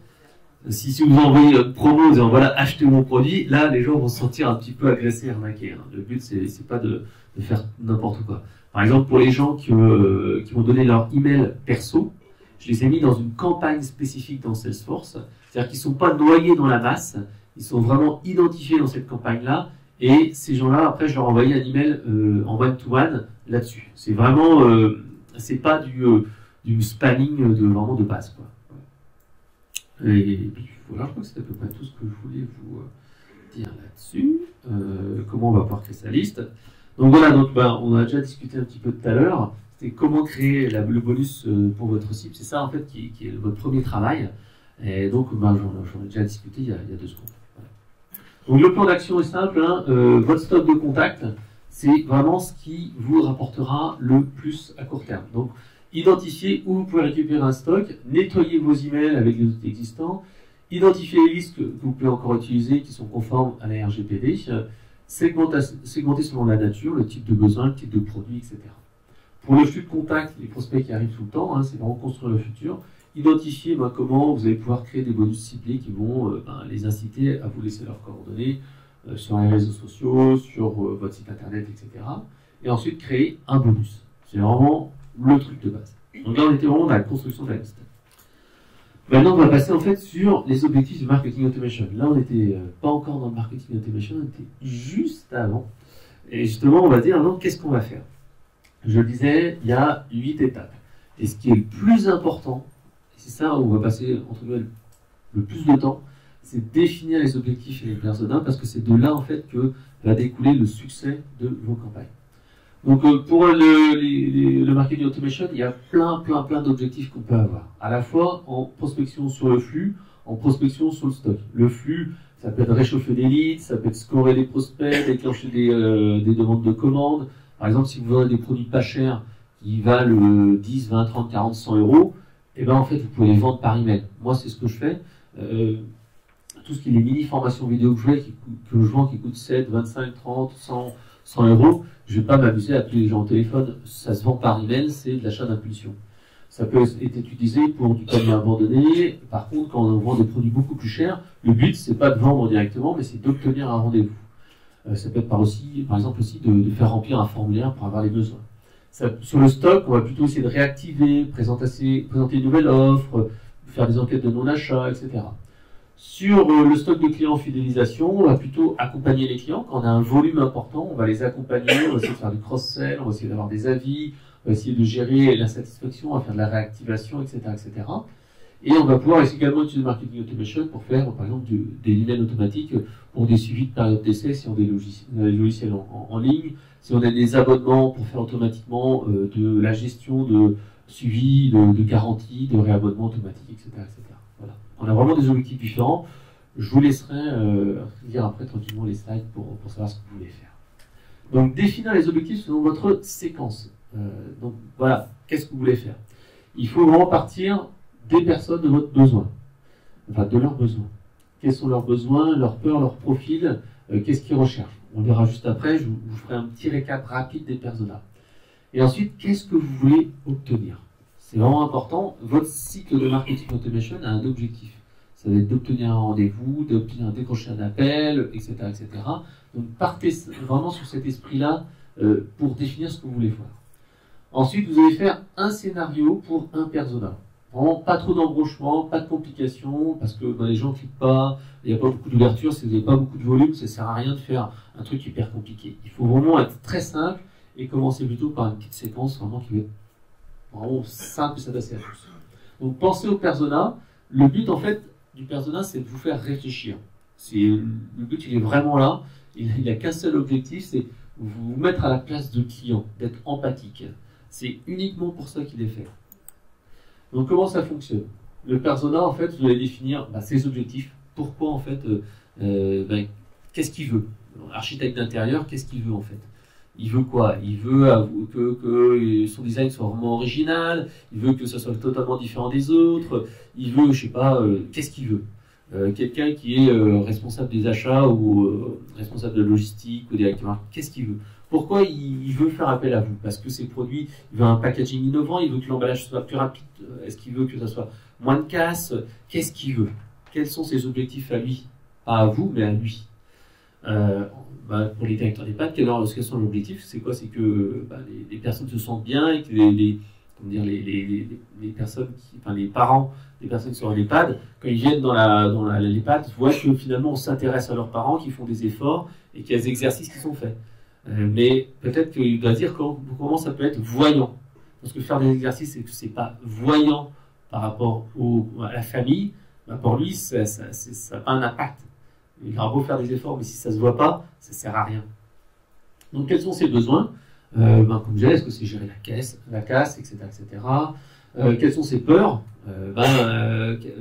Si vous envoyez une promo en disant voilà, achetez mon produit, là les gens vont se sentir un petit peu agressés, arnaqués. Hein. Le but c'est pas de faire n'importe quoi. Par exemple, pour les gens qui vont donner leur email perso, je les ai mis dans une campagne spécifique dans Salesforce, c'est-à-dire qu'ils ne sont pas noyés dans la masse, ils sont vraiment identifiés dans cette campagne-là, et ces gens-là, après, je leur envoyais un email en one-to-one là-dessus. C'est vraiment, c'est pas du spamming vraiment de base, quoi. Et puis voilà, je crois que c'est à peu près tout ce que je voulais vous dire là-dessus. Comment on va pouvoir créer sa liste. Donc voilà, donc, on a déjà discuté un petit peu tout à l'heure. C'est comment créer le bonus pour votre cible. C'est ça en fait qui est votre premier travail. Et donc, j'en ai déjà discuté il y a 2 secondes. Voilà. Donc le plan d'action est simple. Hein. Votre stock de contacts, c'est vraiment ce qui vous rapportera le plus à court terme. Donc, identifiez où vous pouvez récupérer un stock, nettoyez vos emails avec les outils existants, identifiez les listes que vous pouvez encore utiliser qui sont conformes à la RGPD, segmentez selon la nature, le type de besoin, le type de produit, etc. Pour le flux de contacts, les prospects qui arrivent tout le temps, hein, c'est vraiment construire le futur. identifier comment vous allez pouvoir créer des bonus ciblés qui vont les inciter à vous laisser leurs coordonnées sur les réseaux sociaux, sur votre site internet, etc. Et ensuite créer un bonus. C'est vraiment le truc de base. Donc là, on était vraiment dans la construction de la liste. Maintenant, on va passer en fait sur les objectifs de marketing automation. Là, on n'était pas encore dans le marketing automation, on était juste avant. Et justement, on va dire, non, qu'est-ce qu'on va faire? Je le disais, il y a 8 étapes. Et ce qui est le plus important, c'est ça où on va passer entre guillemets le plus de temps, c'est définir les objectifs et les personas, parce que c'est de là en fait que va découler le succès de vos campagnes. Donc pour le marketing automation, il y a plein d'objectifs qu'on peut avoir. À la fois en prospection sur le flux, en prospection sur le stock. Le flux, ça peut être réchauffer des leads, ça peut être scorer des prospects, déclencher des demandes de commandes. Par exemple, si vous vendez des produits pas chers qui valent 10, 20, 30, 40, 100 euros, et ben en fait vous pouvez les vendre par email. Moi, c'est ce que je fais. Tout ce qui est les mini formations vidéo que je fais, que je vends, qui coûtent 7, 25, 30, 100 euros, je ne vais pas m'amuser à appeler les gens au téléphone, ça se vend par email, c'est de l'achat d'impulsion. Ça peut être utilisé pour du panier abandonné. Par contre, quand on vend des produits beaucoup plus chers, le but, c'est pas de vendre directement, mais c'est d'obtenir un rendez-vous. Ça peut être par exemple aussi de faire remplir un formulaire pour avoir les besoins. Sur le stock, on va plutôt essayer de réactiver, présenter une nouvelle offre, faire des enquêtes de non-achat, etc. Sur le stock de clients fidélisation, on va plutôt accompagner les clients. Quand on a un volume important, on va les accompagner, on va essayer de faire du cross-sell, on va essayer d'avoir des avis, on va essayer de gérer l'insatisfaction, on va faire de la réactivation, etc. etc. Et on va pouvoir également utiliser le marketing automation pour faire, par exemple, des emails automatiques pour des suivis de période d'essai, si on a des logiciels en ligne, si on a des abonnements pour faire automatiquement de la gestion de suivi, de garantie, de réabonnement automatique, etc. etc. Voilà. On a vraiment des objectifs différents. Je vous laisserai lire après tranquillement les slides pour savoir ce que vous voulez faire. Donc, définir les objectifs selon votre séquence. Donc, voilà, qu'est-ce que vous voulez faire? Il faut vraiment partir des personnes de votre besoin, enfin de leurs besoins. Quels sont leurs besoins, leurs peurs, leurs profils, qu'est-ce qu'ils recherchent? On verra juste après, je vous ferai un petit récap rapide des personas. Et ensuite, qu'est-ce que vous voulez obtenir? C'est vraiment important, votre cycle de marketing automation a un objectif. Ça va être d'obtenir un rendez-vous, d'obtenir un décrocher un appel, etc., etc. Donc partez vraiment sur cet esprit-là pour définir ce que vous voulez faire. Ensuite, vous allez faire un scénario pour un persona. Vraiment pas trop d'embranchement, pas de complications, parce que les gens ne cliquent pas, il n'y a pas beaucoup d'ouverture, si vous n'avez pas beaucoup de volume, ça ne sert à rien de faire un truc hyper compliqué. Il faut vraiment être très simple et commencer plutôt par une petite séquence vraiment qui va être vraiment simple et s'adapter à tous. Donc pensez au persona. Le but en fait du persona, c'est de vous faire réfléchir. Le but, il est vraiment là. Il n'a qu'un seul objectif, c'est vous mettre à la place de client, d'être empathique. C'est uniquement pour ça qu'il est fait. Donc comment ça fonctionne? Le persona, en fait, vous allez définir ses objectifs. Pourquoi, en fait, qu'est-ce qu'il veut? Architecte d'intérieur, qu'est-ce qu'il veut, en fait? Il veut quoi? Il veut que son design soit vraiment original, il veut que ça soit totalement différent des autres, il veut, je sais pas, qu'est-ce qu'il veut? Quelqu'un qui est responsable des achats ou responsable de la logistique ou directeur, qu'est-ce qu'il veut? Pourquoi il veut faire appel à vous? Parce que ses produits, il veut un packaging innovant, il veut que l'emballage soit plus rapide, est-ce qu'il veut que ça soit moins de casse? Qu'est-ce qu'il veut? Quels sont ses objectifs à lui? Pas à vous, mais à lui. Pour les directeurs d'EHPAD, quels sont les objectifs? C'est quoi? C'est que les personnes se sentent bien et que les parents des personnes qui sont en EHPAD, quand ils viennent dans l'EHPAD, voient que finalement on s'intéresse à leurs parents, qu'ils font des efforts et qu'il y a des exercices qui sont faits. Mais peut-être qu'il doit dire comment ça peut être voyant. Parce que faire des exercices et que ce n'est pas voyant par rapport à la famille, pour lui, ça n'a pas un impact. Il aura beau faire des efforts, mais si ça ne se voit pas, ça ne sert à rien. Donc, quels sont ses besoins? Comme je disais, est-ce que c'est gérer la casse, etc. etc. Quelles sont ses peurs?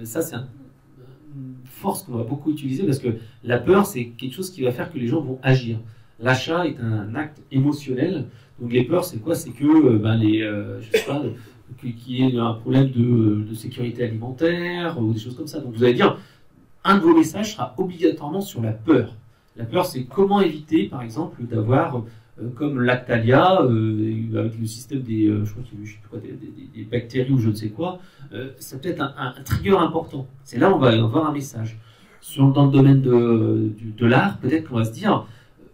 Ça, c'est une force qu'on va beaucoup utiliser parce que la peur, c'est quelque chose qui va faire que les gens vont agir. L'achat est un acte émotionnel. Donc les peurs, c'est quoi? C'est que qu'il y ait un problème de sécurité alimentaire ou des choses comme ça. Donc vous allez dire, un de vos messages sera obligatoirement sur la peur. La peur, c'est comment éviter, par exemple, d'avoir comme Lactalia, avec le système des, je sais plus quoi, des bactéries ou je ne sais quoi, c'est peut-être un trigger important. C'est là où on va avoir un message. Dans le domaine de l'art, peut-être qu'on va se dire,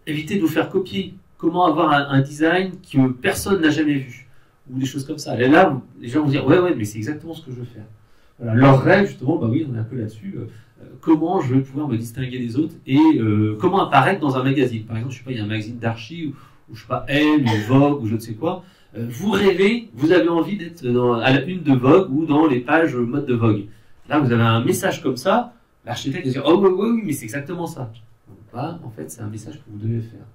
évitez de vous faire copier. Comment avoir un design que personne n'a jamais vu, ou des choses comme ça. Et là, les gens vont dire, ouais, mais c'est exactement ce que je veux faire. Voilà, leur rêve, justement, bah oui, on est un peu là-dessus. Comment je vais pouvoir me distinguer des autres et comment apparaître dans un magazine. Par exemple, je sais pas, il y a un magazine d'archi ou je sais pas, Elle ou Vogue ou je ne sais quoi. Vous rêvez, vous avez envie d'être à la une de Vogue ou dans les pages mode de Vogue. Là, vous avez un message comme ça. L'architecte va dire, oh oui, mais c'est exactement ça. Donc, bah, en fait, c'est un message que vous devez faire.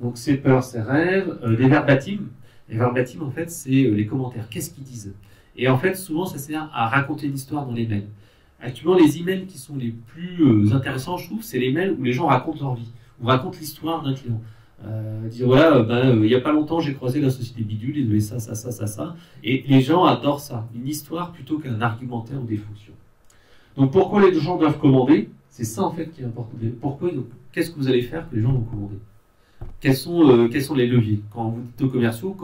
Donc, c'est peur, c'est rêve. Les verbatim. Les verbatim, en fait, c'est les commentaires. Qu'est-ce qu'ils disent? Et en fait, souvent, ça sert à raconter une histoire dans les mails. Actuellement, les emails qui sont les plus intéressants, je trouve, c'est les mails où les gens racontent leur vie, ou racontent l'histoire d'un client. Dire, voilà, il n'y a pas longtemps, j'ai croisé la société bidule, ils devaient ça, ça, ça, ça, ça. Et les gens adorent ça. Une histoire plutôt qu'un argumentaire ou des fonctions. Donc, pourquoi les gens doivent commander? C'est ça, en fait, qui est important. Pourquoi? Qu'est-ce que vous allez faire que les gens vont commander? Quels sont les leviers? Quand vous dites aux commerciaux,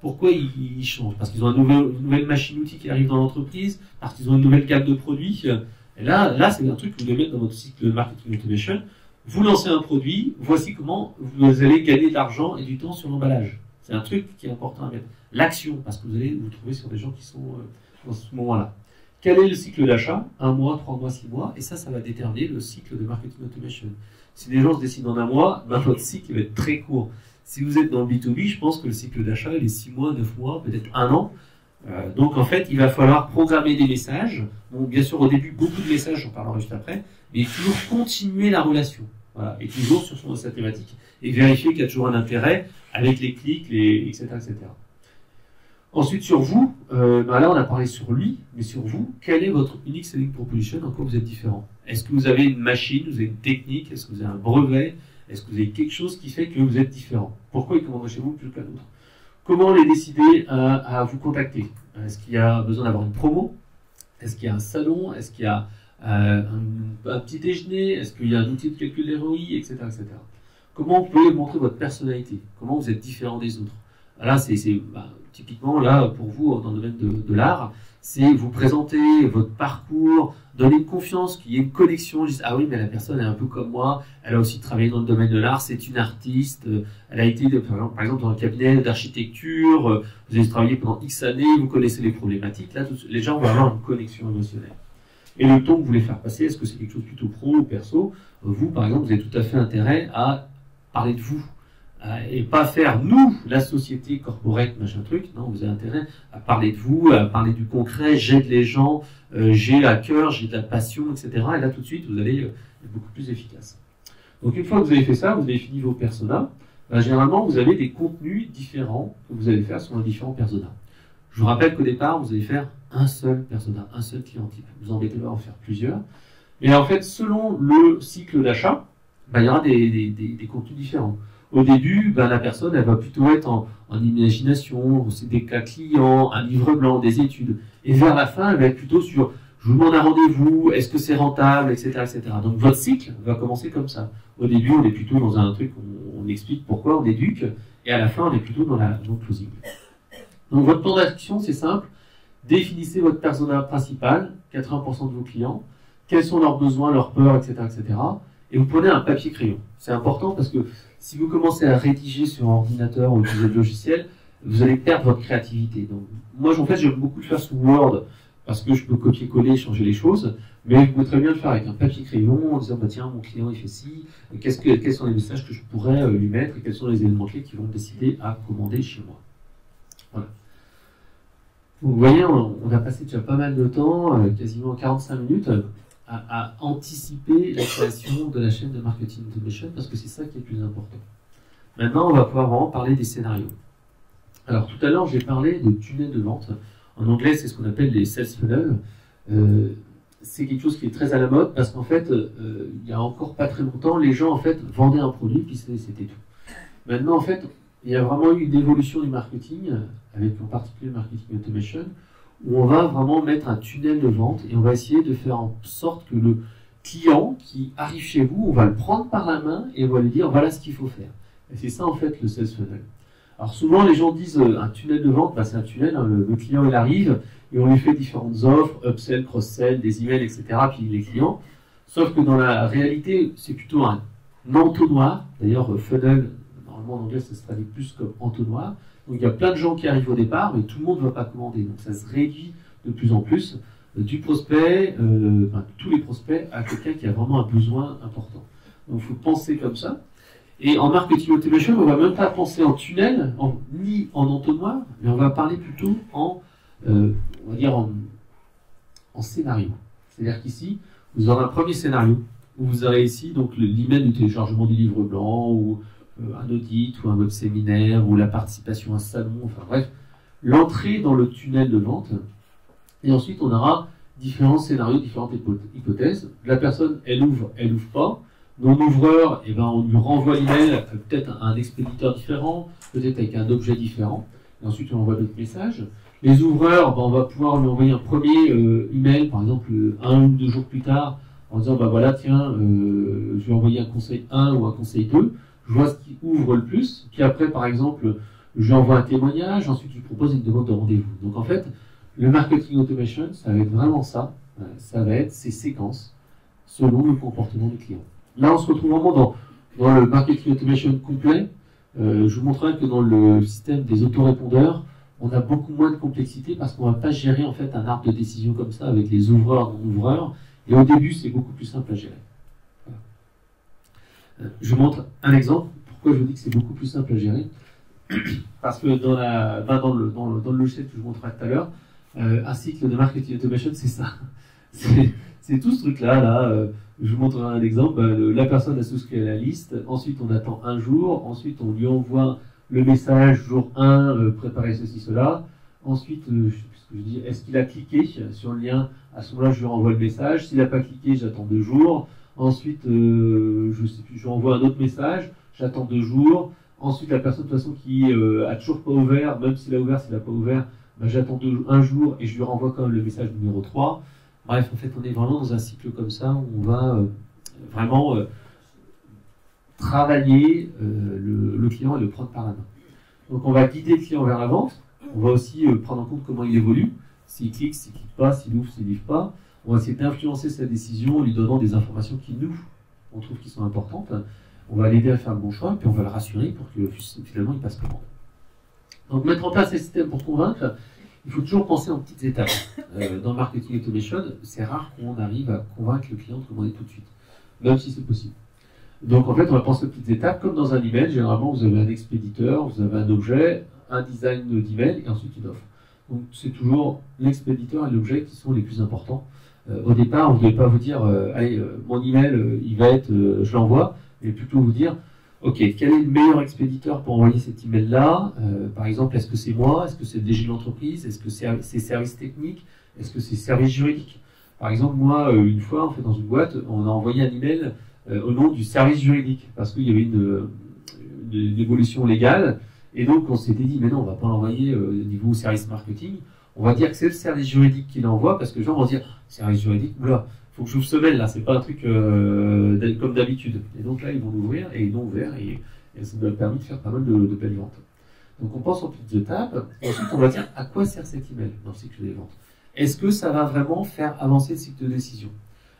pourquoi ils changent? Parce qu'ils ont une nouvelle machine-outil qui arrive dans l'entreprise, parce qu'ils ont une nouvelle gamme de produits. Et là c'est un truc que vous devez mettre dans votre cycle de marketing automation. Vous lancez un produit, voici comment vous allez gagner de l'argent et du temps sur l'emballage. C'est un truc qui est important à mettre. L'action, parce que vous allez vous trouver sur des gens qui sont dans ce moment-là. Quel est le cycle d'achat? 1 mois, 3 mois, 6 mois. Et ça va déterminer le cycle de marketing automation. Si les gens se décident en 1 mois, ben votre cycle va être très court. Si vous êtes dans le B2B, je pense que le cycle d'achat, il est 6 mois, 9 mois, peut-être 1 an. Donc, en fait, il va falloir programmer des messages. Donc, bien sûr, au début, beaucoup de messages, j'en parlerai juste après, mais toujours continuer la relation. Voilà. Et toujours sur sa thématique. Et vérifier qu'il y a toujours un intérêt avec les clics, etc., etc. Ensuite, sur vous, ben là, on a parlé sur lui, mais sur vous, quelle est votre unique selling proposition? En quoi vous êtes différent? Est-ce que vous avez une machine? Vous avez une technique? Est-ce que vous avez un brevet? Est-ce que vous avez quelque chose qui fait que vous êtes différent? Pourquoi ils commandent chez vous plus qu'à d'autres? Comment les décider à vous contacter? Est-ce qu'il y a besoin d'avoir une promo? Est-ce qu'il y a un salon? Est-ce qu'il y a un petit déjeuner? Est-ce qu'il y a un outil de calcul des ROI, etc., etc. Comment vous pouvez montrer votre personnalité? Comment vous êtes différent des autres? Là, c'est typiquement, là, pour vous, dans le domaine de l'art, c'est vous présenter votre parcours, donner confiance, qu'il y ait une connexion. Ah oui, mais la personne est un peu comme moi, elle a aussi travaillé dans le domaine de l'art, c'est une artiste, elle a été, par exemple, dans un cabinet d'architecture, vous avez travaillé pendant X années, vous connaissez les problématiques. Là, les gens vont avoir une connexion émotionnelle. Et le ton que vous voulez faire passer, est-ce que c'est quelque chose plutôt pro ou perso? Vous, par exemple, vous avez tout à fait intérêt à parler de vous. Et pas faire nous, la société corporate, machin truc. Non, vous avez intérêt à parler de vous, à parler du concret, j'aide les gens, j'ai à cœur, j'ai de la passion, etc. Et là, tout de suite, vous allez être beaucoup plus efficace. Donc, une fois que vous avez fait ça, vous avez fini vos personas. Ben, généralement, vous avez des contenus différents que vous allez faire sur les différents personas. Je vous rappelle qu'au départ, vous allez faire un seul persona, un seul client type. Vous embêtez pas à en faire plusieurs. Mais en fait, selon le cycle d'achat, ben, il y aura des contenus différents. Au début, ben, la personne, elle va plutôt être en imagination, c'est des cas clients, un livre blanc, des études. Et vers la fin, elle va être plutôt sur « je vous demande un rendez-vous, est-ce que c'est rentable, etc., etc. » Donc, votre cycle va commencer comme ça. Au début, on est plutôt dans un truc, on explique pourquoi, on éduque, et à la fin, on est plutôt dans le closing. Donc, votre plan d'action, c'est simple. Définissez votre persona principal, 80% de vos clients, quels sont leurs besoins, leurs peurs, etc., etc. Et vous prenez un papier-crayon. C'est important parce que si vous commencez à rédiger sur un ordinateur ou utiliser le logiciel, vous allez perdre votre créativité. Donc, moi, en fait, j'aime beaucoup le faire sous Word parce que je peux copier-coller, changer les choses, mais vous pouvez très bien le faire avec un papier-crayon en disant, bah, tiens, mon client, il fait ci, quels sont les messages que je pourrais lui mettre et quels sont les éléments clés qui vont décider à commander chez moi. Voilà. Vous voyez, on a passé déjà pas mal de temps, quasiment 45 minutes, à anticiper la création de la chaîne de marketing automation parce que c'est ça qui est le plus important. Maintenant, on va pouvoir vraiment parler des scénarios. Alors, tout à l'heure, j'ai parlé de tunnels de vente. En anglais, c'est ce qu'on appelle les sales funnels. C'est quelque chose qui est très à la mode parce qu'en fait, il n'y a encore pas très longtemps, les gens en fait vendaient un produit puis c'était tout. Maintenant, en fait, il y a vraiment eu une évolution du marketing, avec en particulier le marketing automation, où on va vraiment mettre un tunnel de vente et on va essayer de faire en sorte que le client qui arrive chez vous, on va le prendre par la main et on va lui dire voilà ce qu'il faut faire. Et c'est ça en fait le sales funnel. Alors souvent les gens disent un tunnel de vente, bah, c'est un tunnel, hein, le client il arrive et on lui fait différentes offres, upsell, cross-sell, des emails, etc. Puis les clients. Sauf que dans la réalité, c'est plutôt un entonnoir. D'ailleurs, funnel, normalement en anglais ça se traduit plus comme entonnoir. Donc il y a plein de gens qui arrivent au départ, mais tout le monde ne va pas commander. Donc ça se réduit de plus en plus du prospect, tous les prospects, à quelqu'un qui a vraiment un besoin important. Donc il faut penser comme ça. Et en marketing automation, on ne va même pas penser en tunnel, ni en entonnoir, mais on va parler plutôt en, on va dire en scénario. C'est-à-dire qu'ici, vous aurez un premier scénario, où vous aurez ici l'email du téléchargement du livre blanc, ou un audit, ou un web séminaire, ou la participation à un salon, enfin bref, l'entrée dans le tunnel de vente. Et ensuite, on aura différents scénarios, différentes hypothèses. La personne, elle ouvre pas. Non-ouvreur, eh ben, on lui renvoie l'email, peut-être à un expéditeur différent, peut-être avec un objet différent. Et ensuite, on envoie d'autres messages. Les ouvreurs, ben, on va pouvoir lui envoyer un premier email, par exemple, un ou deux jours plus tard, en disant, ben voilà, tiens, je vais envoyer un conseil 1 ou un conseil 2. Je vois ce qui ouvre le plus. Puis après, par exemple, je lui envoie un témoignage. Ensuite, je lui propose une demande de rendez-vous. Donc, en fait, le marketing automation, ça va être vraiment ça. Ça va être ces séquences selon le comportement du client. Là, on se retrouve vraiment dans le marketing automation complet. Je vous montrerai que dans le système des autorépondeurs, on a beaucoup moins de complexité parce qu'on ne va pas gérer en fait un arbre de décision comme ça avec les ouvreurs, non-ouvreurs. Et au début, c'est beaucoup plus simple à gérer. Voilà. Je vous montre un exemple. Pourquoi je vous dis que c'est beaucoup plus simple à gérer? Parce que dans le logiciel que je vous montrerai tout à l'heure, un cycle de marketing automation, c'est ça. C'est tout ce truc-là. Je vous montrerai un exemple. La personne a souscrit à la liste. Ensuite, on attend un jour. Ensuite, on lui envoie le message jour 1, préparez ceci, cela. Ensuite, est-ce qu'il a cliqué sur le lien? À ce moment-là, je lui renvoie le message. S'il n'a pas cliqué, j'attends 2 jours. Ensuite, je lui renvoie un autre message. J'attends 2 jours. Ensuite, la personne de toute façon qui a toujours pas ouvert, même s'il a ouvert, s'il n'a pas ouvert, ben, j'attends 1 jour et je lui renvoie quand même le message numéro 3. Bref, en fait, on est vraiment dans un cycle comme ça où on va vraiment travailler le client et le prendre par la main. Donc, on va guider le client vers la vente. On va aussi prendre en compte comment il évolue, s'il clique pas, s'il ouvre, s'il n'ouvre pas. On va essayer d'influencer sa décision en lui donnant des informations qui, nous, on trouve qui sont importantes. On va l'aider à faire le bon choix et puis on va le rassurer pour que finalement, il passe commande. Donc, mettre en place ces systèmes pour convaincre, il faut toujours penser en petites étapes. Dans le marketing automation, c'est rare qu'on arrive à convaincre le client de commander tout de suite, même si c'est possible. Donc, en fait, on va penser en petites étapes, comme dans un email. Généralement, vous avez un expéditeur, vous avez un objet, un design d'email et ensuite une offre. Donc, c'est toujours l'expéditeur et l'objet qui sont les plus importants. Au départ, vous ne devez pas vous dire, allez, mon email, il va être, je l'envoie, mais plutôt vous dire, ok, quel est le meilleur expéditeur pour envoyer cet email-là? Par exemple, est-ce que c'est moi? Est-ce que c'est le DG de l'entreprise? Est-ce que c'est service technique? Est-ce que c'est service juridique? Par exemple, moi, une fois, en fait, dans une boîte, on a envoyé un email au nom du service juridique, parce qu'il y avait une évolution légale, et donc on s'était dit, mais non, on ne va pas l'envoyer au niveau service marketing, on va dire que c'est le service juridique qui l'envoie, parce que les gens vont dire, service juridique, voilà. Faut que j'ouvre ce mail là, c'est pas un truc comme d'habitude. Et donc là, ils vont l'ouvrir et ils l'ont ouvert et ça nous a permis de faire pas mal de belles ventes. Donc on pense en petites étapes. Ensuite, on va dire à quoi sert cet email dans le cycle des ventes. Est-ce que ça va vraiment faire avancer le cycle de décision?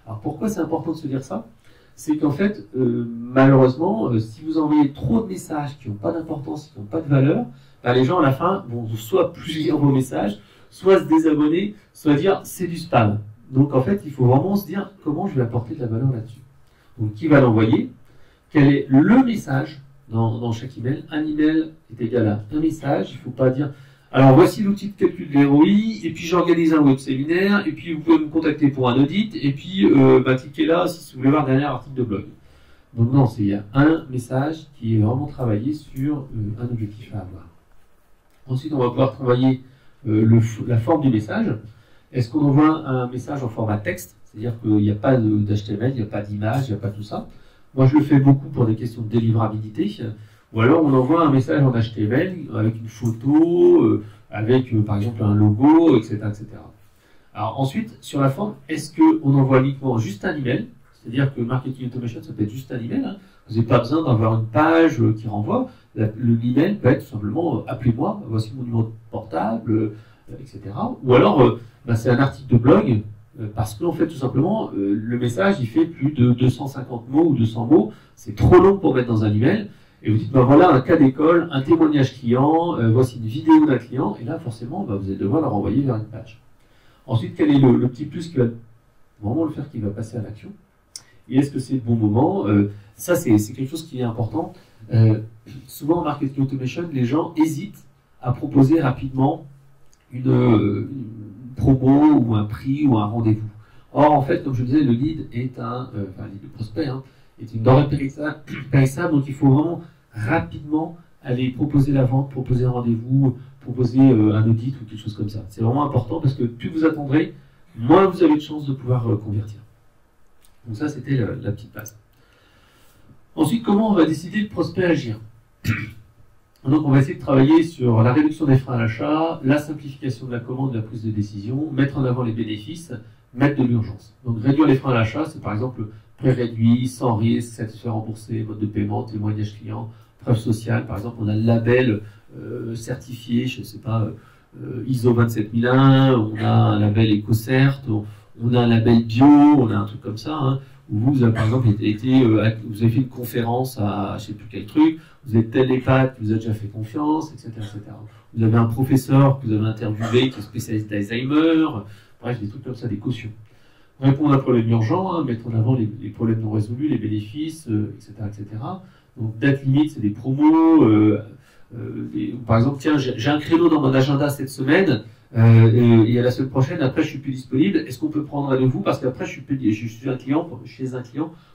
Alors pourquoi c'est important de se dire ça? C'est qu'en fait, malheureusement, si vous envoyez trop de messages qui n'ont pas d'importance, qui n'ont pas de valeur, ben, les gens à la fin vont soit plus lire vos messages, soit se désabonner, soit dire c'est du spam. Donc, en fait, il faut vraiment se dire comment je vais apporter de la valeur là-dessus. Donc, qui va l'envoyer? Quel est le message dans chaque email? Un email est égal à un message. Il ne faut pas dire, alors, voici l'outil de calcul de ROI, et puis j'organise un web séminaire, et puis vous pouvez me contacter pour un audit, et puis cliquez là si vous voulez voir le dernier article de blog. Donc, non, il y a un message qui est vraiment travaillé sur un objectif à avoir. Ensuite, on va pouvoir travailler la forme du message. Est-ce qu'on envoie un message en format texte? C'est-à-dire qu'il n'y a pas d'HTML, il n'y a pas d'image, il n'y a pas tout ça. Moi, je le fais beaucoup pour des questions de délivrabilité. Ou alors, on envoie un message en HTML avec une photo, avec, par exemple, un logo, etc. etc. Alors ensuite, sur la forme, est-ce qu'on envoie uniquement juste un email? C'est-à-dire que marketing automation, ça peut être juste un email. Hein. Vous n'avez pas besoin d'avoir une page qui renvoie. Le email peut être tout simplement « appelez-moi, voici mon numéro de portable etc. ». Ou alors, c'est un article de blog, parce qu'en fait, tout simplement, le message, il fait plus de 250 mots ou 200 mots. C'est trop long pour mettre dans un email. Et vous dites, bah voilà un cas d'école, un témoignage client, voici une vidéo d'un client, et là forcément, vous allez devoir la renvoyer vers une page. Ensuite, quel est le petit plus qui va vraiment le faire, qui va passer à l'action? Et est-ce que c'est le bon moment? Ça, c'est quelque chose qui est important. Souvent en marketing automation, les gens hésitent à proposer rapidement une promo ou un prix ou un rendez-vous. Or, en fait, comme je le disais, le lead est un, le prospect, hein, est une denrée périssable, donc il faut vraiment rapidement aller proposer la vente, proposer un rendez-vous, proposer un audit ou quelque chose comme ça. C'est vraiment important parce que plus vous attendrez, moins vous avez de chances de pouvoir convertir. Donc ça, c'était la petite base. Ensuite, comment on va décider le prospect à agir? Donc on va essayer de travailler sur la réduction des freins à l'achat, la simplification de la commande, de la prise de décision, mettre en avant les bénéfices, mettre de l'urgence. Donc réduire les freins à l'achat, c'est par exemple prêt réduit, sans risque, satisfait remboursé, mode de paiement, témoignage client, preuve sociale. Par exemple, on a le label certifié, je ne sais pas, ISO 27001, on a un label EcoCert, on a un label bio, on a un truc comme ça, hein, où vous avez par exemple vous avez fait une conférence à je ne sais plus quel truc, vous êtes tel EHPAD, vous avez déjà fait confiance, etc., etc. Vous avez un professeur que vous avez interviewé qui est spécialiste d'Alzheimer, bref, des trucs comme ça, des cautions. Répondre à un problème urgent, hein, mettre en avant les problèmes non résolus, les bénéfices, etc., etc. Donc, date limite, c'est des promos. Par exemple, tiens, j'ai un créneau dans mon agenda cette semaine, et à la semaine prochaine, après, je suis plus disponible. Est-ce qu'on peut prendre rendez-vous? Parce qu'après, je suis chez un client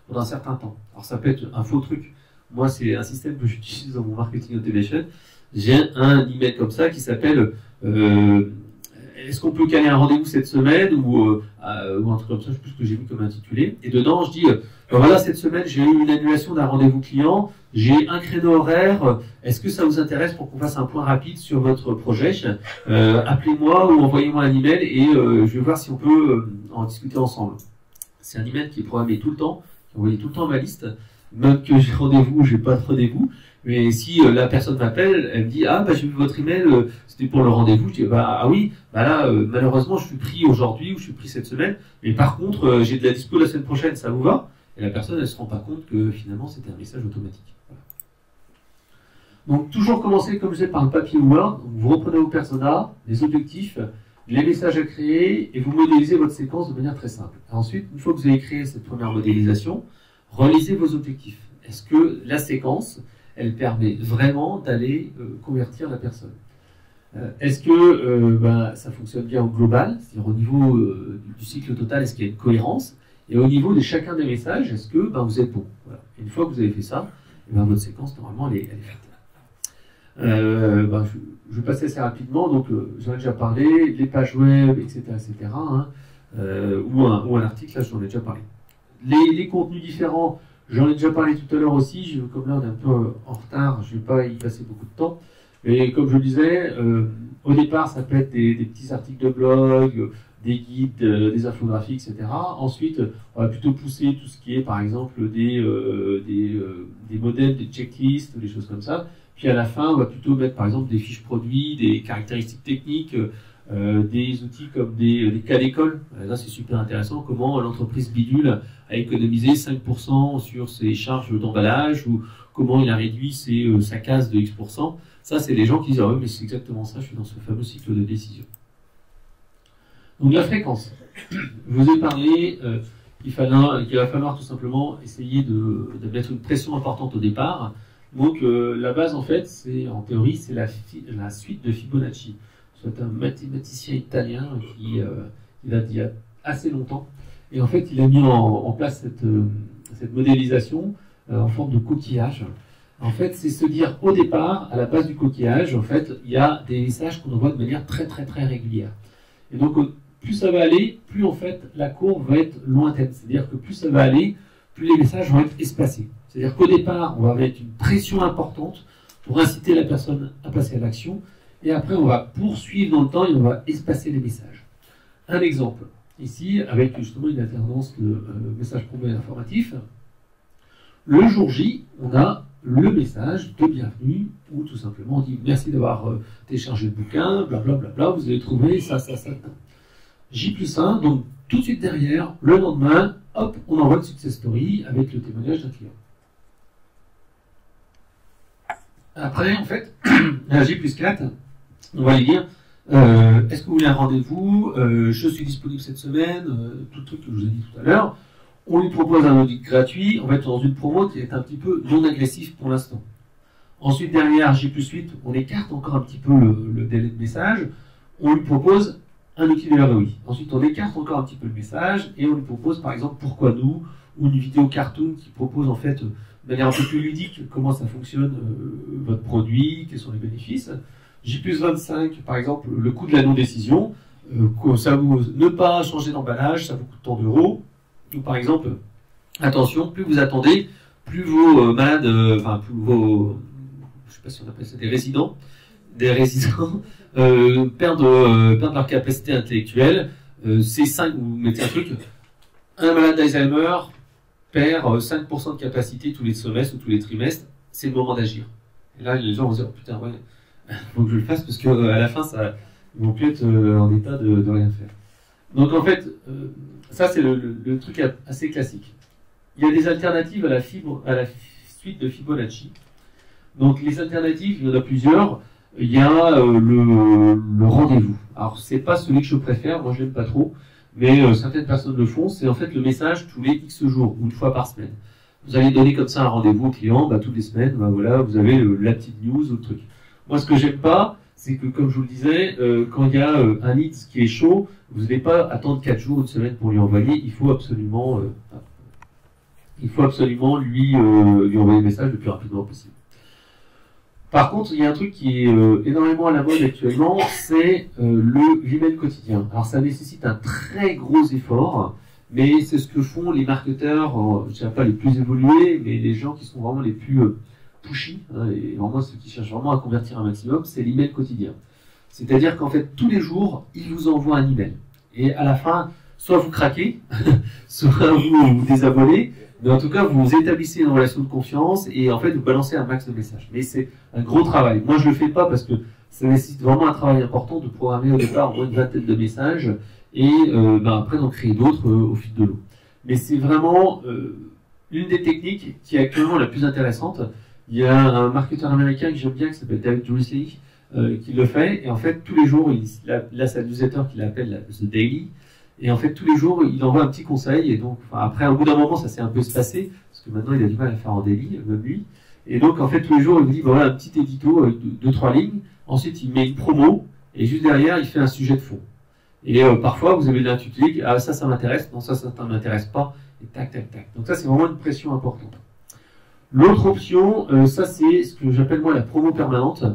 pendant un certain temps. Alors, ça peut être un faux truc. Moi, c'est un système que j'utilise dans mon marketing automation. J'ai un email comme ça qui s'appelle... est-ce qu'on peut caler un rendez-vous cette semaine ou un truc comme ça, je sais plus ce que j'ai vu comme intitulé. Et dedans, je dis, voilà, cette semaine, j'ai eu une annulation d'un rendez-vous client, j'ai un créneau horaire, est-ce que ça vous intéresse pour qu'on fasse un point rapide sur votre projet? Appelez-moi ou envoyez-moi un email et je vais voir si on peut en discuter ensemble. C'est un email qui est programmé tout le temps, qui est envoyé tout le temps à ma liste, même que j'ai rendez-vous, j'ai pas de rendez-vous. Mais si la personne m'appelle, elle me dit « Ah, j'ai vu votre email, c'était pour le rendez-vous. » Je dis « Ah oui, là, malheureusement, je suis pris aujourd'hui ou je suis pris cette semaine. Mais par contre, j'ai de la dispo la semaine prochaine, ça vous va ?» Et la personne, elle ne se rend pas compte que finalement, c'était un message automatique. Voilà. Donc, toujours commencer, comme je disais, par un papier Word. Donc, vous reprenez vos personas, les objectifs, les messages à créer et vous modélisez votre séquence de manière très simple. Et ensuite, une fois que vous avez créé cette première modélisation, relisez vos objectifs. Est-ce que la séquence... elle permet vraiment d'aller convertir la personne. Est-ce que ça fonctionne bien au global, c'est-à-dire au niveau du cycle total, est-ce qu'il y a une cohérence? Et au niveau de chacun des messages, est-ce que vous êtes bon? Voilà. Une fois que vous avez fait ça, et votre séquence, normalement, elle est faite. Je vais passer assez rapidement, donc j'en ai déjà parlé, les pages web, etc., etc., hein, ou un article, là, j'en ai déjà parlé. Les contenus différents, j'en ai déjà parlé tout à l'heure aussi, comme là on est un peu en retard, je ne vais pas y passer beaucoup de temps. Mais comme je le disais, au départ ça peut être des petits articles de blog, des guides, des infographies, etc. Ensuite, on va plutôt pousser tout ce qui est par exemple des modèles, des checklists, des choses comme ça. Puis à la fin, on va plutôt mettre par exemple des fiches produits, des caractéristiques techniques, des outils comme des cas d'école. Là, c'est super intéressant. Comment l'entreprise bidule a économisé 5% sur ses charges d'emballage ou comment il a réduit sa casse de X%. Ça, c'est les gens qui disent « Ah oui, mais c'est exactement ça, je suis dans ce fameux cycle de décision. » Donc, la fréquence. Je vous ai parlé qu'il va falloir tout simplement essayer de mettre une pression importante au départ. Donc, la base, en fait, en théorie, c'est la suite de Fibonacci. C'est un mathématicien italien qui date d'il y a assez longtemps. Et en fait, il a mis en place cette modélisation en forme de coquillage. En fait, c'est se dire au départ, à la base du coquillage, en fait, il y a des messages qu'on envoie de manière très, très, très régulière. Et donc, plus ça va aller, plus en fait, la courbe va être lointaine. C'est-à-dire que plus ça va aller, plus les messages vont être espacés. C'est-à-dire qu'au départ, on va mettre une pression importante pour inciter la personne à passer à l'action. Et après, on va poursuivre dans le temps et on va espacer les messages. Un exemple, ici, avec justement une alternance de messages promo et informatifs. Le jour J, on a le message de bienvenue, où tout simplement on dit merci d'avoir téléchargé le bouquin, blablabla, vous avez trouvé ça, ça, ça. J+1, donc tout de suite derrière, le lendemain, hop, on envoie une success story avec le témoignage d'un client. Après, en fait, à J+4, on va lui dire est-ce que vous voulez un rendez-vous, je suis disponible cette semaine, tout le truc que je vous ai dit tout à l'heure. On lui propose un audit gratuit, on va être dans une promo qui est un petit peu non agressif pour l'instant. Ensuite, derrière J+8, on écarte encore un petit peu le délai de message, on lui propose un itinéraire de oui. Ensuite, on écarte encore un petit peu le message et on lui propose par exemple pourquoi nous, ou une vidéo cartoon qui propose en fait de manière un peu plus ludique comment ça fonctionne votre produit, quels sont les bénéfices. J+25, par exemple, le coût de la non-décision, ça vous ne pas changer d'emballage, ça vous coûte tant d'euros. Ou par exemple, attention, plus vous attendez, plus vos malades, enfin plus vos, je sais pas si on appelle ça des résidents perdent leur capacité intellectuelle. C'est 5, vous mettez un truc, un malade d'Alzheimer perd 5% de capacité tous les semestres ou tous les trimestres, c'est le moment d'agir. Et là, les gens vont se dire, oh, putain, ouais, faut que je le fasse parce que à la fin, ça, ils vont plus être en état de rien faire. Donc en fait, ça c'est le truc assez classique. Il y a des alternatives à la suite de Fibonacci. Donc les alternatives, il y en a plusieurs. Il y a le rendez-vous. Alors c'est pas celui que je préfère, moi je l'aime pas trop, mais certaines personnes le font. C'est en fait le message tous les X jours, ou une fois par semaine. Vous allez donner comme ça un rendez-vous au client, bah, toutes les semaines, bah, voilà, vous avez la petite news ou le truc. Moi ce que j'aime pas, c'est que comme je vous le disais, quand il y a un lead qui est chaud, vous n'allez pas attendre 4 jours, une semaine pour lui envoyer, il faut absolument lui envoyer le message le plus rapidement possible. Par contre, il y a un truc qui est énormément à la mode actuellement, c'est le email quotidien. Alors ça nécessite un très gros effort, mais c'est ce que font les marketeurs, je ne dirais pas les plus évolués, mais les gens qui sont vraiment les plus... pushy, hein, et vraiment ceux qui cherchent vraiment à convertir un maximum, c'est l'email quotidien. C'est-à-dire qu'en fait, tous les jours, ils vous envoient un email. Et à la fin, soit vous craquez, soit vous désabonnez, mais en tout cas, vous établissez une relation de confiance et en fait, vous balancez un max de messages. Mais c'est un gros travail. Moi, je le fais pas parce que ça nécessite vraiment un travail important de programmer au départ au moins une vingtaine de messages et après d'en créer d'autres au fil de l'eau. Mais c'est vraiment l'une des techniques qui est actuellement la plus intéressante. Il y a un marketeur américain que j'aime bien, qui s'appelle David Drucy, qui le fait. Et en fait, tous les jours, là, c'est la newsletter qu'il appelle The Daily. Et en fait, tous les jours, il envoie un petit conseil. Et donc, enfin, après, au bout d'un moment, ça s'est un peu espacé, parce que maintenant, il a du mal à faire en daily, même lui. Et donc, en fait, tous les jours, il me dit, voilà, un petit édito, 2-3 lignes. Ensuite, il met une promo. Et juste derrière, il fait un sujet de fond. Et parfois, vous avez l'intuition de clic, ah, ça m'intéresse. Non, ça ne m'intéresse pas. Et tac, tac, tac. Donc ça, c'est vraiment une pression importante. L'autre option, ça c'est ce que j'appelle moi la promo permanente.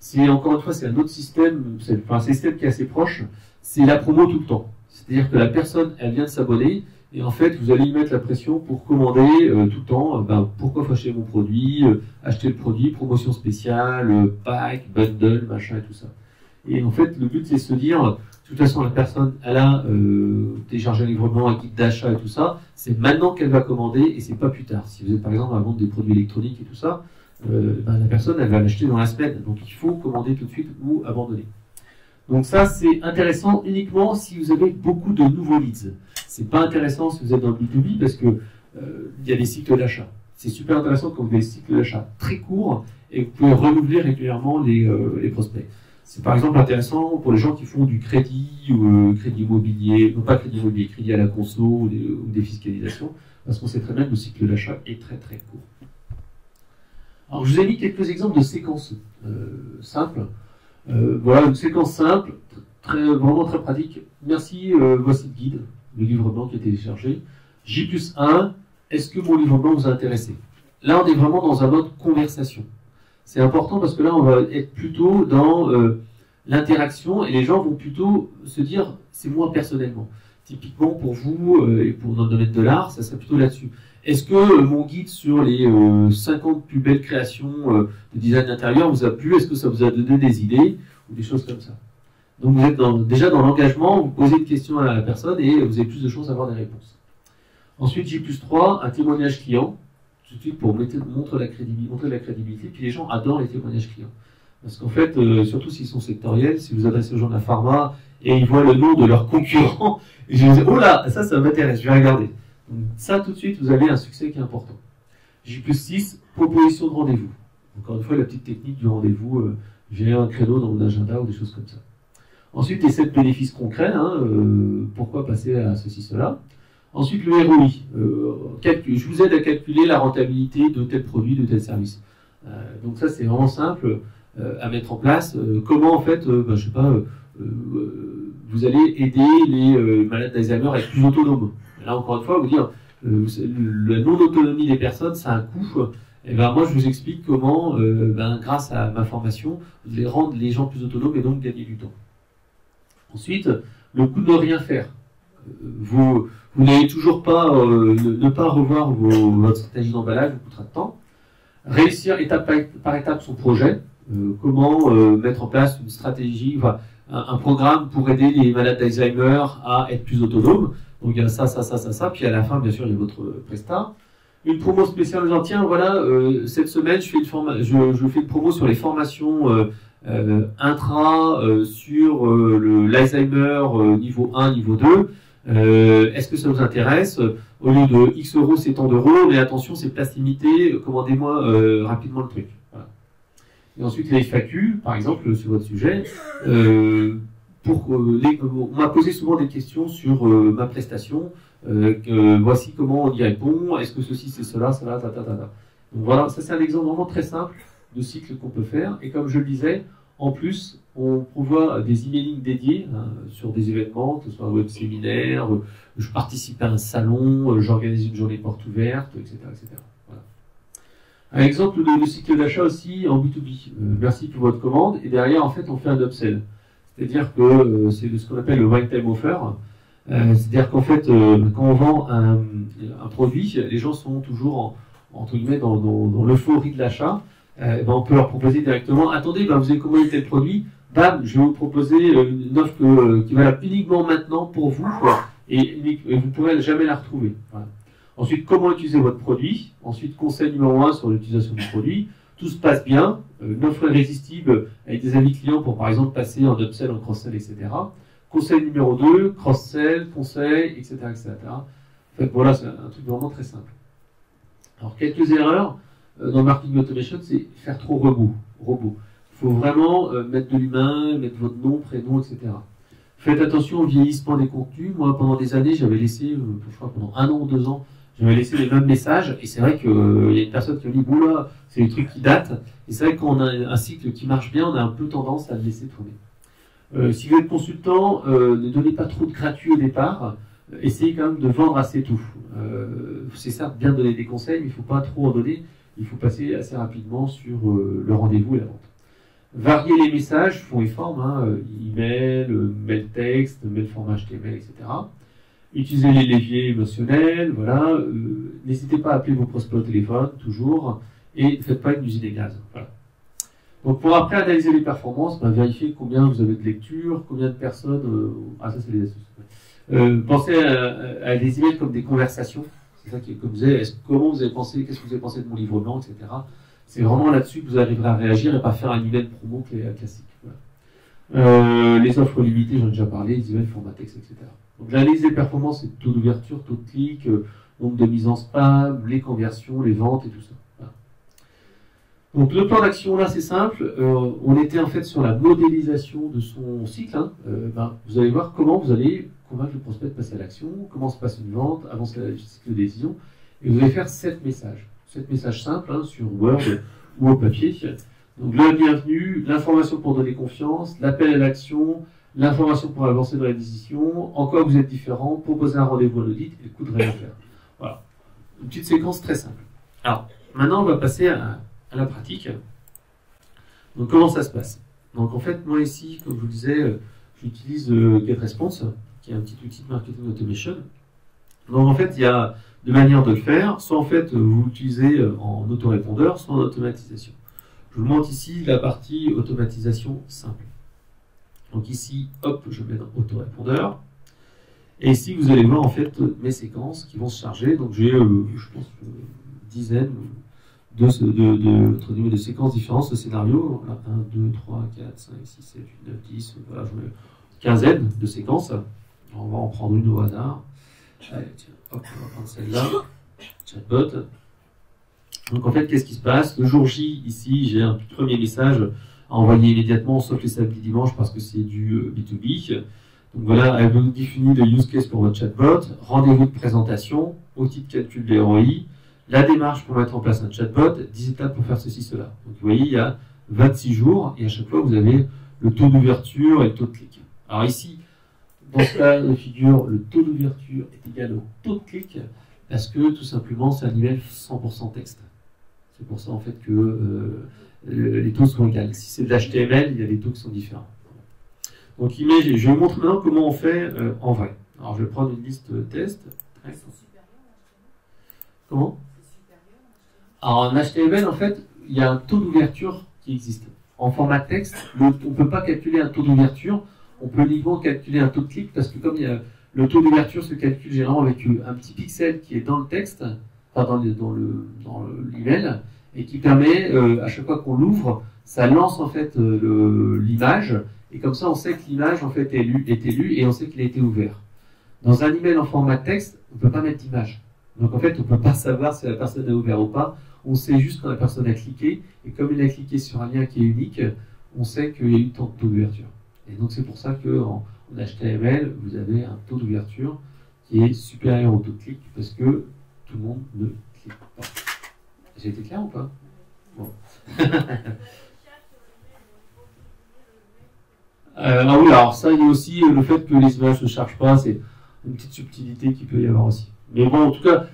C'est encore une fois, c'est un autre système, c'est un système qui est assez proche. C'est la promo tout le temps. C'est-à-dire que la personne, elle vient de s'abonner et en fait, vous allez lui mettre la pression pour commander tout le temps. Pourquoi faut acheter mon produit, acheter le produit, promotion spéciale, pack, bundle, machin et tout ça. Et en fait, le but c'est de se dire, de toute façon, la personne, elle a téléchargé un livrement, un guide d'achat et tout ça, c'est maintenant qu'elle va commander et c'est pas plus tard. Si vous êtes par exemple à vendre des produits électroniques et tout ça, la personne, elle va l'acheter dans la semaine. Donc il faut commander tout de suite ou abandonner. Donc ça, c'est intéressant uniquement si vous avez beaucoup de nouveaux leads. C'est pas intéressant si vous êtes dans le B2B parce que y a des cycles d'achat. C'est super intéressant quand vous avez des cycles d'achat très courts et vous pouvez renouveler régulièrement les prospects. C'est par exemple intéressant pour les gens qui font du crédit ou crédit immobilier, non pas crédit immobilier, crédit à la conso ou des fiscalisations, parce qu'on sait très bien que le cycle d'achat est très très court. Alors je vous ai mis quelques exemples de séquences simples. Voilà, une séquence simple, vraiment très pratique. Merci, voici le guide, le livrement qui est téléchargé. J+1, est-ce que mon livrement vous a intéressé? Là on est vraiment dans un mode conversation. C'est important parce que là, on va être plutôt dans l'interaction et les gens vont plutôt se dire « c'est moi personnellement ». Typiquement, pour vous et pour dans le domaine de l'art, ça serait plutôt là-dessus. Est-ce que mon guide sur les 50 plus belles créations de design intérieur vous a plu? Est-ce que ça vous a donné des idées ou des choses comme ça? Donc vous êtes déjà dans l'engagement, vous posez une question à la personne et vous avez plus de chances d'avoir des réponses. Ensuite, J+3, un témoignage client, tout de suite pour montrer la crédibilité, puis les gens adorent les témoignages clients. Parce qu'en fait, surtout s'ils sont sectoriels, si vous adressez aux gens de la pharma et ils voient le nom de leur concurrent, et je dis, oh là, ça, ça m'intéresse, je vais regarder. Donc ça, tout de suite, vous avez un succès qui est important. J+6, proposition de rendez-vous. Encore une fois, la petite technique du rendez-vous, j'ai un créneau dans mon agenda ou des choses comme ça. Ensuite, les 7 bénéfices concrets, hein, pourquoi passer à ceci, cela. Ensuite, le ROI. Je vous aide à calculer la rentabilité de tel produit, de tel service. Donc ça, c'est vraiment simple à mettre en place. Comment, en fait, je sais pas, vous allez aider les malades d'Alzheimer à être plus autonomes. Là, encore une fois, vous dire, la non-autonomie des personnes, ça a un coût. Et ben, moi, je vous explique comment, grâce à ma formation, vous allez rendre les gens plus autonomes et donc gagner du temps. Ensuite, le coût de ne rien faire. Vous n'avez toujours pas, ne pas revoir votre stratégie d'emballage, vous coûtera de temps. Réussir étape par étape son projet. Comment mettre en place une stratégie, enfin, un programme pour aider les malades d'Alzheimer à être plus autonomes. Donc il y a ça. Puis à la fin, bien sûr, il y a votre prestat. Une promo spéciale, genre, tiens, voilà, cette semaine, je fais une promo sur les formations intra sur l'Alzheimer niveau 1, niveau 2. Est-ce que ça vous intéresse? Au lieu de X euros, c'est tant d'euros, mais attention, c'est place limitée, commandez-moi rapidement le truc. Voilà. Et ensuite, les FAQ, par exemple, sur votre sujet. On m'a posé souvent des questions sur ma prestation. Voici comment on y répond. Est-ce que ceci, c'est cela, ta. Donc voilà, ça c'est un exemple vraiment très simple de cycle qu'on peut faire. Et comme je le disais, en plus, on prévoit des emailing dédiés sur des événements, que ce soit un web séminaire, je participe à un salon, j'organise une journée porte ouverte, etc. Voilà. Un exemple de cycle d'achat aussi en B2B. Merci pour votre commande. Et derrière, en fait, on fait un upsell. C'est-à-dire que c'est ce qu'on appelle le one-time offer. C'est-à-dire qu'en fait, quand on vend un produit, les gens sont toujours, entre guillemets, dans l'euphorie de l'achat. On peut leur proposer directement, attendez, vous avez commandé tel produit, bam, je vais vous proposer une offre qui est valable uniquement maintenant pour vous, et vous ne pourrez jamais la retrouver. Voilà. Ensuite, comment utiliser votre produit. Ensuite, conseil numéro 1 sur l'utilisation du produit. Tout se passe bien, une offre irrésistible avec des avis clients pour, par exemple, passer en upsell, en cross-sell, etc. Conseil numéro 2, cross-sell, conseil, etc. En fait, voilà, c'est un truc vraiment très simple. Alors, quelques erreurs dans le marketing automation, c'est faire trop robot. Il faut vraiment mettre de l'humain, mettre votre nom, prénom, etc. Faites attention au vieillissement des contenus. Moi, pendant des années, j'avais laissé, je crois pendant 1 an ou 2 ans, j'avais laissé les mêmes messages, et c'est vrai qu'il y a une personne qui me dit « Oula, c'est des trucs qui datent ». Et c'est vrai que quand on a un cycle qui marche bien, on a un peu tendance à le laisser tourner. Si vous êtes consultant, ne donnez pas trop de gratuit au départ. Essayez quand même de vendre assez tout. C'est certes bien donner des conseils, mais il ne faut pas trop en donner. Il faut passer assez rapidement sur le rendez-vous et la vente. Varier les messages, fond et forme, email, mail texte, mail format HTML, etc. Utilisez les leviers émotionnels, voilà. N'hésitez pas à appeler vos prospects au téléphone, toujours, et ne faites pas une usine à gaz. Voilà. Donc pour après analyser les performances, vérifiez combien vous avez de lectures, combien de personnes... Ah, ça c'est les astuces. Pensez à des emails comme des conversations. C'est ça qui est comme vous avez, comment vous avez pensé, qu'est-ce que vous avez pensé de mon livre blanc, etc. C'est vraiment là-dessus que vous arriverez à réagir et pas faire un email promo classique. Voilà. Les offres limitées, j'en ai déjà parlé, les emails format texte, etc. Donc l'analyse des performances, c'est taux d'ouverture, taux de clic, nombre de mises en spam, les conversions, les ventes et tout ça. Voilà. Donc le plan d'action là, c'est simple. On était en fait sur la modélisation de son cycle. Vous allez voir comment vous allez convaincre le prospect de passer à l'action, comment se passe une vente, avancer la cycle de décision, et vous allez faire 7 messages. 7 messages simples sur Word ou au papier. Donc le bienvenu, l'information pour donner confiance, l'appel à l'action, l'information pour avancer dans la décision, en quoi vous êtes différent, proposer un rendez-vous en audit et le coût de rien faire. Voilà. Une petite séquence très simple. Alors, maintenant on va passer à la pratique. Donc comment ça se passe? Donc en fait, moi ici, comme je vous le disais, j'utilise GetResponse, qui est un petit outil de marketing automation. Donc en fait, il y a deux manières de le faire. Soit en fait, vous l'utilisez en autorépondeur, soit en automatisation. Je vous montre ici la partie automatisation simple. Donc ici, hop, je mets dans autorépondeur. Et ici, vous allez voir en fait mes séquences qui vont se charger. Donc j'ai, je pense, une dizaine de séquences différentes, de scénarios. Voilà, 1, 2, 3, 4, 5, 6, 7, 8, 9, 10, voilà, je mets une quinzaine de séquences. On va en prendre une au hasard. Allez, tiens, hop, on va prendre celle-là. Chatbot. Donc en fait, qu'est-ce qui se passe? Le jour J, ici, j'ai un premier message à envoyer immédiatement, sauf les samedis dimanches, parce que c'est du B2B. Donc voilà, elle nous définit le use case pour votre chatbot, rendez-vous de présentation, outil de calcul des ROI, la démarche pour mettre en place un chatbot, 10 étapes pour faire ceci, cela. Donc vous voyez, il y a 26 jours, et à chaque fois, vous avez le taux d'ouverture et le taux de clic. Alors ici, dans ce cas de figure, le taux d'ouverture est égal au taux de clic, parce que tout simplement, c'est un email 100% texte. C'est pour ça en fait que les taux sont égaux. Si c'est de l'HTML, il y a des taux qui sont différents. Donc je vous montre maintenant comment on fait en vrai. Alors je vais prendre une liste test. C'est supérieur en HTML. Comment? Alors en HTML, en fait, il y a un taux d'ouverture qui existe. En format texte, on ne peut pas calculer un taux d'ouverture, on peut uniquement calculer un taux de clic, parce que comme il y a, le taux d'ouverture se calcule généralement avec un petit pixel qui est dans le texte, enfin dans l'email, et qui permet, à chaque fois qu'on l'ouvre, ça lance en fait l'image, et comme ça on sait que l'image en fait est élue et on sait qu'il a été ouvert. Dans un email en format texte, on ne peut pas mettre d'image. Donc en fait, on ne peut pas savoir si la personne a ouvert ou pas, on sait juste quand la personne a cliqué, et comme elle a cliqué sur un lien qui est unique, on sait qu'il y a eu tant de taux d'ouverture. Et donc c'est pour ça qu'en HTML, vous avez un taux d'ouverture qui est supérieur au taux de clic, parce que tout le monde ne clique pas. J'ai été clair ou pas? Bon. Ah oui, alors ça, il y a aussi le fait que les images ne se chargent pas, c'est une petite subtilité qu'il peut y avoir aussi. Mais bon, en tout cas,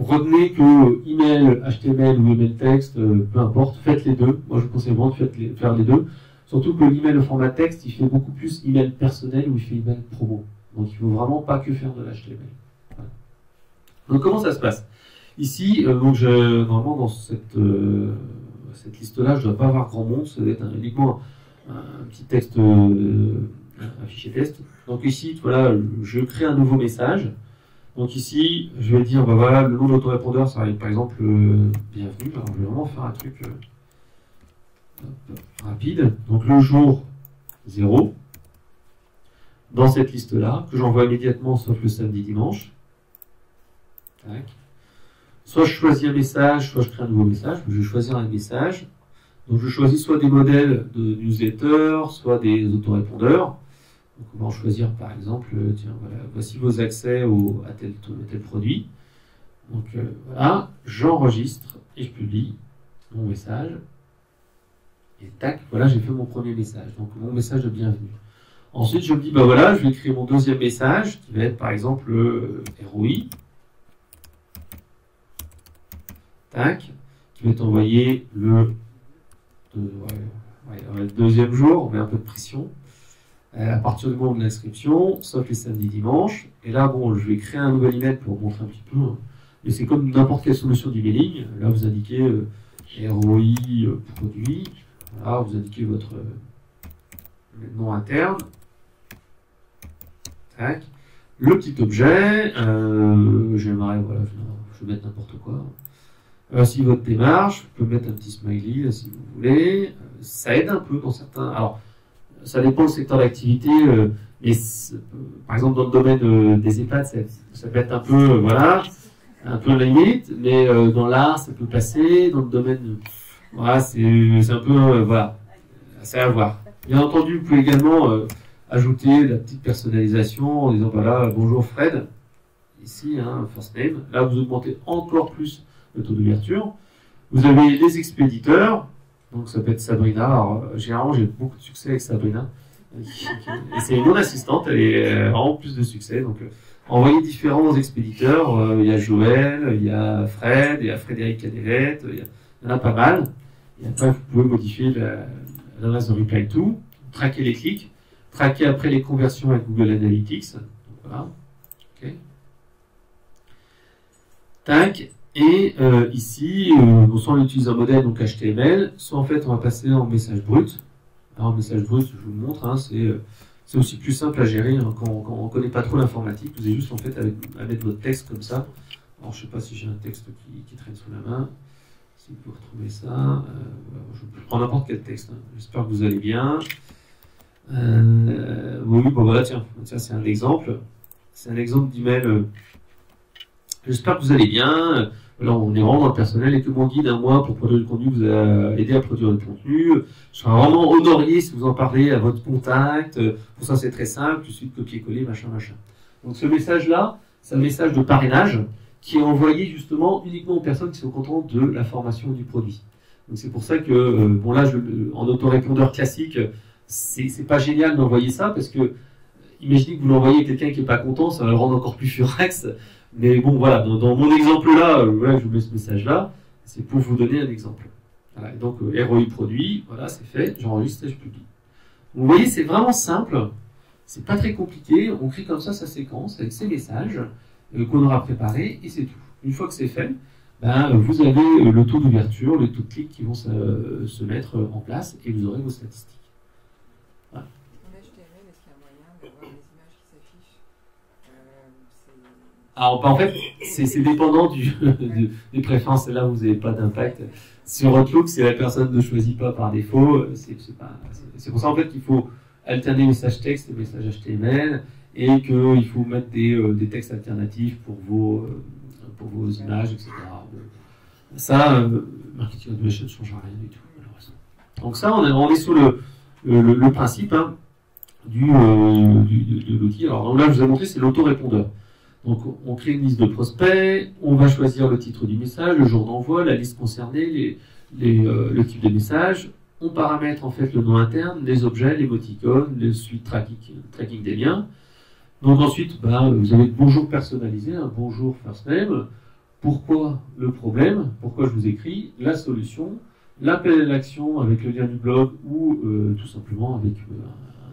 retenez que email, HTML ou email texte, peu importe, faites les deux. Moi, je conseille vraiment de faire les deux. Surtout que l'email au format texte, il fait beaucoup plus email personnel ou il fait email promo. Donc, il ne faut vraiment pas que faire de l'HTML. Donc comment ça se passe? Ici, donc normalement dans cette liste-là, je ne dois pas avoir grand monde, ça doit être uniquement un petit texte, un fichier test. Donc ici, voilà, je crée un nouveau message. Donc ici, je vais dire, bah voilà, le nom de l'autorépondeur, ça va être par exemple bienvenue. Alors je vais vraiment faire un truc rapide. Donc le jour 0, dans cette liste-là, que j'envoie immédiatement sauf le samedi dimanche. Soit je choisis un message, soit je crée un nouveau message. Je vais choisir un message. Donc je choisis soit des modèles de newsletter, soit des autorépondeurs. Donc on va en choisir par exemple, tiens, voilà, voici vos accès à tel produit. Donc voilà, j'enregistre et je publie mon message. Et tac, voilà, j'ai fait mon premier message. Donc mon message de bienvenue. Ensuite, je me dis, bah voilà, je vais créer mon deuxième message, qui va être par exemple ROI. Qui va être envoyé le deuxième jour, on met un peu de pression, à partir du moment de l'inscription, sauf les samedis dimanches. Et là, bon, je vais créer un nouvel email pour vous montrer un petit peu, mais c'est comme n'importe quelle solution d'emailing. Là, vous indiquez ROI produit, voilà, vous indiquez votre nom interne, le petit objet, voilà, je vais mettre n'importe quoi. Si votre démarche, vous pouvez mettre un petit smiley si vous voulez. Ça aide un peu dans certains. Alors, ça dépend du secteur d'activité. Par exemple, dans le domaine des EHPAD, ça peut être un peu, voilà, un peu la limite. Mais dans l'art, ça peut passer. Dans le domaine, voilà, c'est un peu, voilà, c'est à voir. Bien entendu, vous pouvez également ajouter la petite personnalisation en disant, voilà, bonjour Fred. Ici, hein, first name. Là, vous augmentez encore plus le taux d'ouverture. Vous avez les expéditeurs, donc ça peut être Sabrina. Alors, généralement, j'ai beaucoup de succès avec Sabrina. Et c'est une non-assistante, elle est vraiment plus de succès. Donc, envoyez différents expéditeurs. Il y a Joël, il y a Fred, il y a Frédéric Cadélette, il y en a pas mal. Et après, vous pouvez modifier l'adresse de reply to, traquer les clics, traquer après les conversions avec Google Analytics. Donc, voilà. OK. Tac. Et ici, soit on utilise un modèle, donc HTML, soit en fait on va passer en message brut. par un message brut, je vous le montre, hein, c'est aussi plus simple à gérer hein, quand on ne connaît pas trop l'informatique. Vous avez juste en fait à mettre votre texte comme ça. Alors je ne sais pas si j'ai un texte qui traîne sous la main. Si vous pouvez retrouver ça, je prends n'importe quel texte. Hein. J'espère que vous allez bien. Oui, bon voilà, tiens, ça c'est un exemple. C'est un exemple d'email. J'espère que vous allez bien. Là, on est vraiment dans le personnel et que mon guide, un mois pour produire du contenu, vous a aidé à produire du contenu. Je serais vraiment honoré si vous en parlez à votre contact. Pour ça, c'est très simple. Tout de suite, copier-coller, machin, machin. Donc, ce message-là, c'est un message de parrainage qui est envoyé justement uniquement aux personnes qui sont contentes de la formation du produit. Donc, c'est pour ça que, bon, là, en autorépondeur classique, c'est pas génial d'envoyer ça parce que, imaginez que vous l'envoyez à quelqu'un qui n'est pas content, ça va le rendre encore plus furax. Mais bon, voilà, dans mon exemple-là, voilà, je vous mets ce message-là, c'est pour vous donner un exemple. Voilà, et donc, ROI produit, voilà, c'est fait, j'enregistre et je publie. Vous voyez, c'est vraiment simple, c'est pas très compliqué, on crée comme ça sa séquence avec ses messages qu'on aura préparés, et c'est tout. Une fois que c'est fait, ben, vous avez le taux d'ouverture, le taux de clic qui vont se mettre en place, et vous aurez vos statistiques. Voilà. Alors, bah, en fait, c'est dépendant des préférences. Là, vous n'avez pas d'impact. Sur Outlook, si la personne ne choisit pas par défaut, c'est pour ça en fait qu'il faut alterner message texte et message HTML et qu'il faut mettre des textes alternatifs pour vos images, etc. Ça, Marketing Automation ne changera rien du tout, malheureusement. Donc ça, on est sur le principe hein, de l'outil. Alors donc là, je vous ai montré, c'est l'autorépondeur. Donc, on crée une liste de prospects, on va choisir le titre du message, le jour d'envoi, la liste concernée, le type de message. On paramètre en fait le nom interne, les objets, les émoticônes, le suivi tracking des liens. Donc ensuite, bah, vous avez le bonjour personnalisé, un bonjour first name. Pourquoi le problème? Pourquoi je vous écris? La solution, l'appel à l'action avec le lien du blog ou tout simplement avec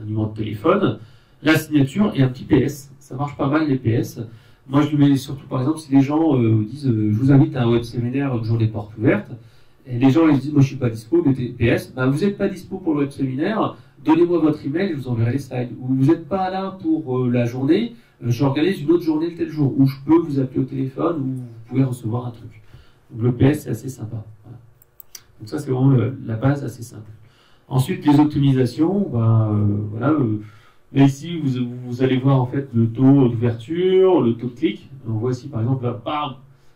un numéro de téléphone. La signature et un petit PS. Ça marche pas mal les PS. Moi, je lui mets surtout, par exemple, si les gens disent « Je vous invite à un web séminaire, une journée porte ouverte », et les gens ils disent « Moi, je suis pas dispo », mettez PS. Ben, vous n'êtes pas dispo pour le web séminaire, donnez-moi votre email, je vous enverrai les slides. Ou « Vous n'êtes pas là pour la journée, j'organise une autre journée le tel jour. » Ou « Je peux vous appeler au téléphone » ou « Vous pouvez recevoir un truc. » Donc, le PS, c'est assez sympa. Voilà. Donc ça, c'est vraiment la base assez simple. Ensuite, les optimisations, ben, voilà... Là, ici, vous allez voir en fait le taux d'ouverture, le taux de clic. On voit ici, par exemple, là, bam,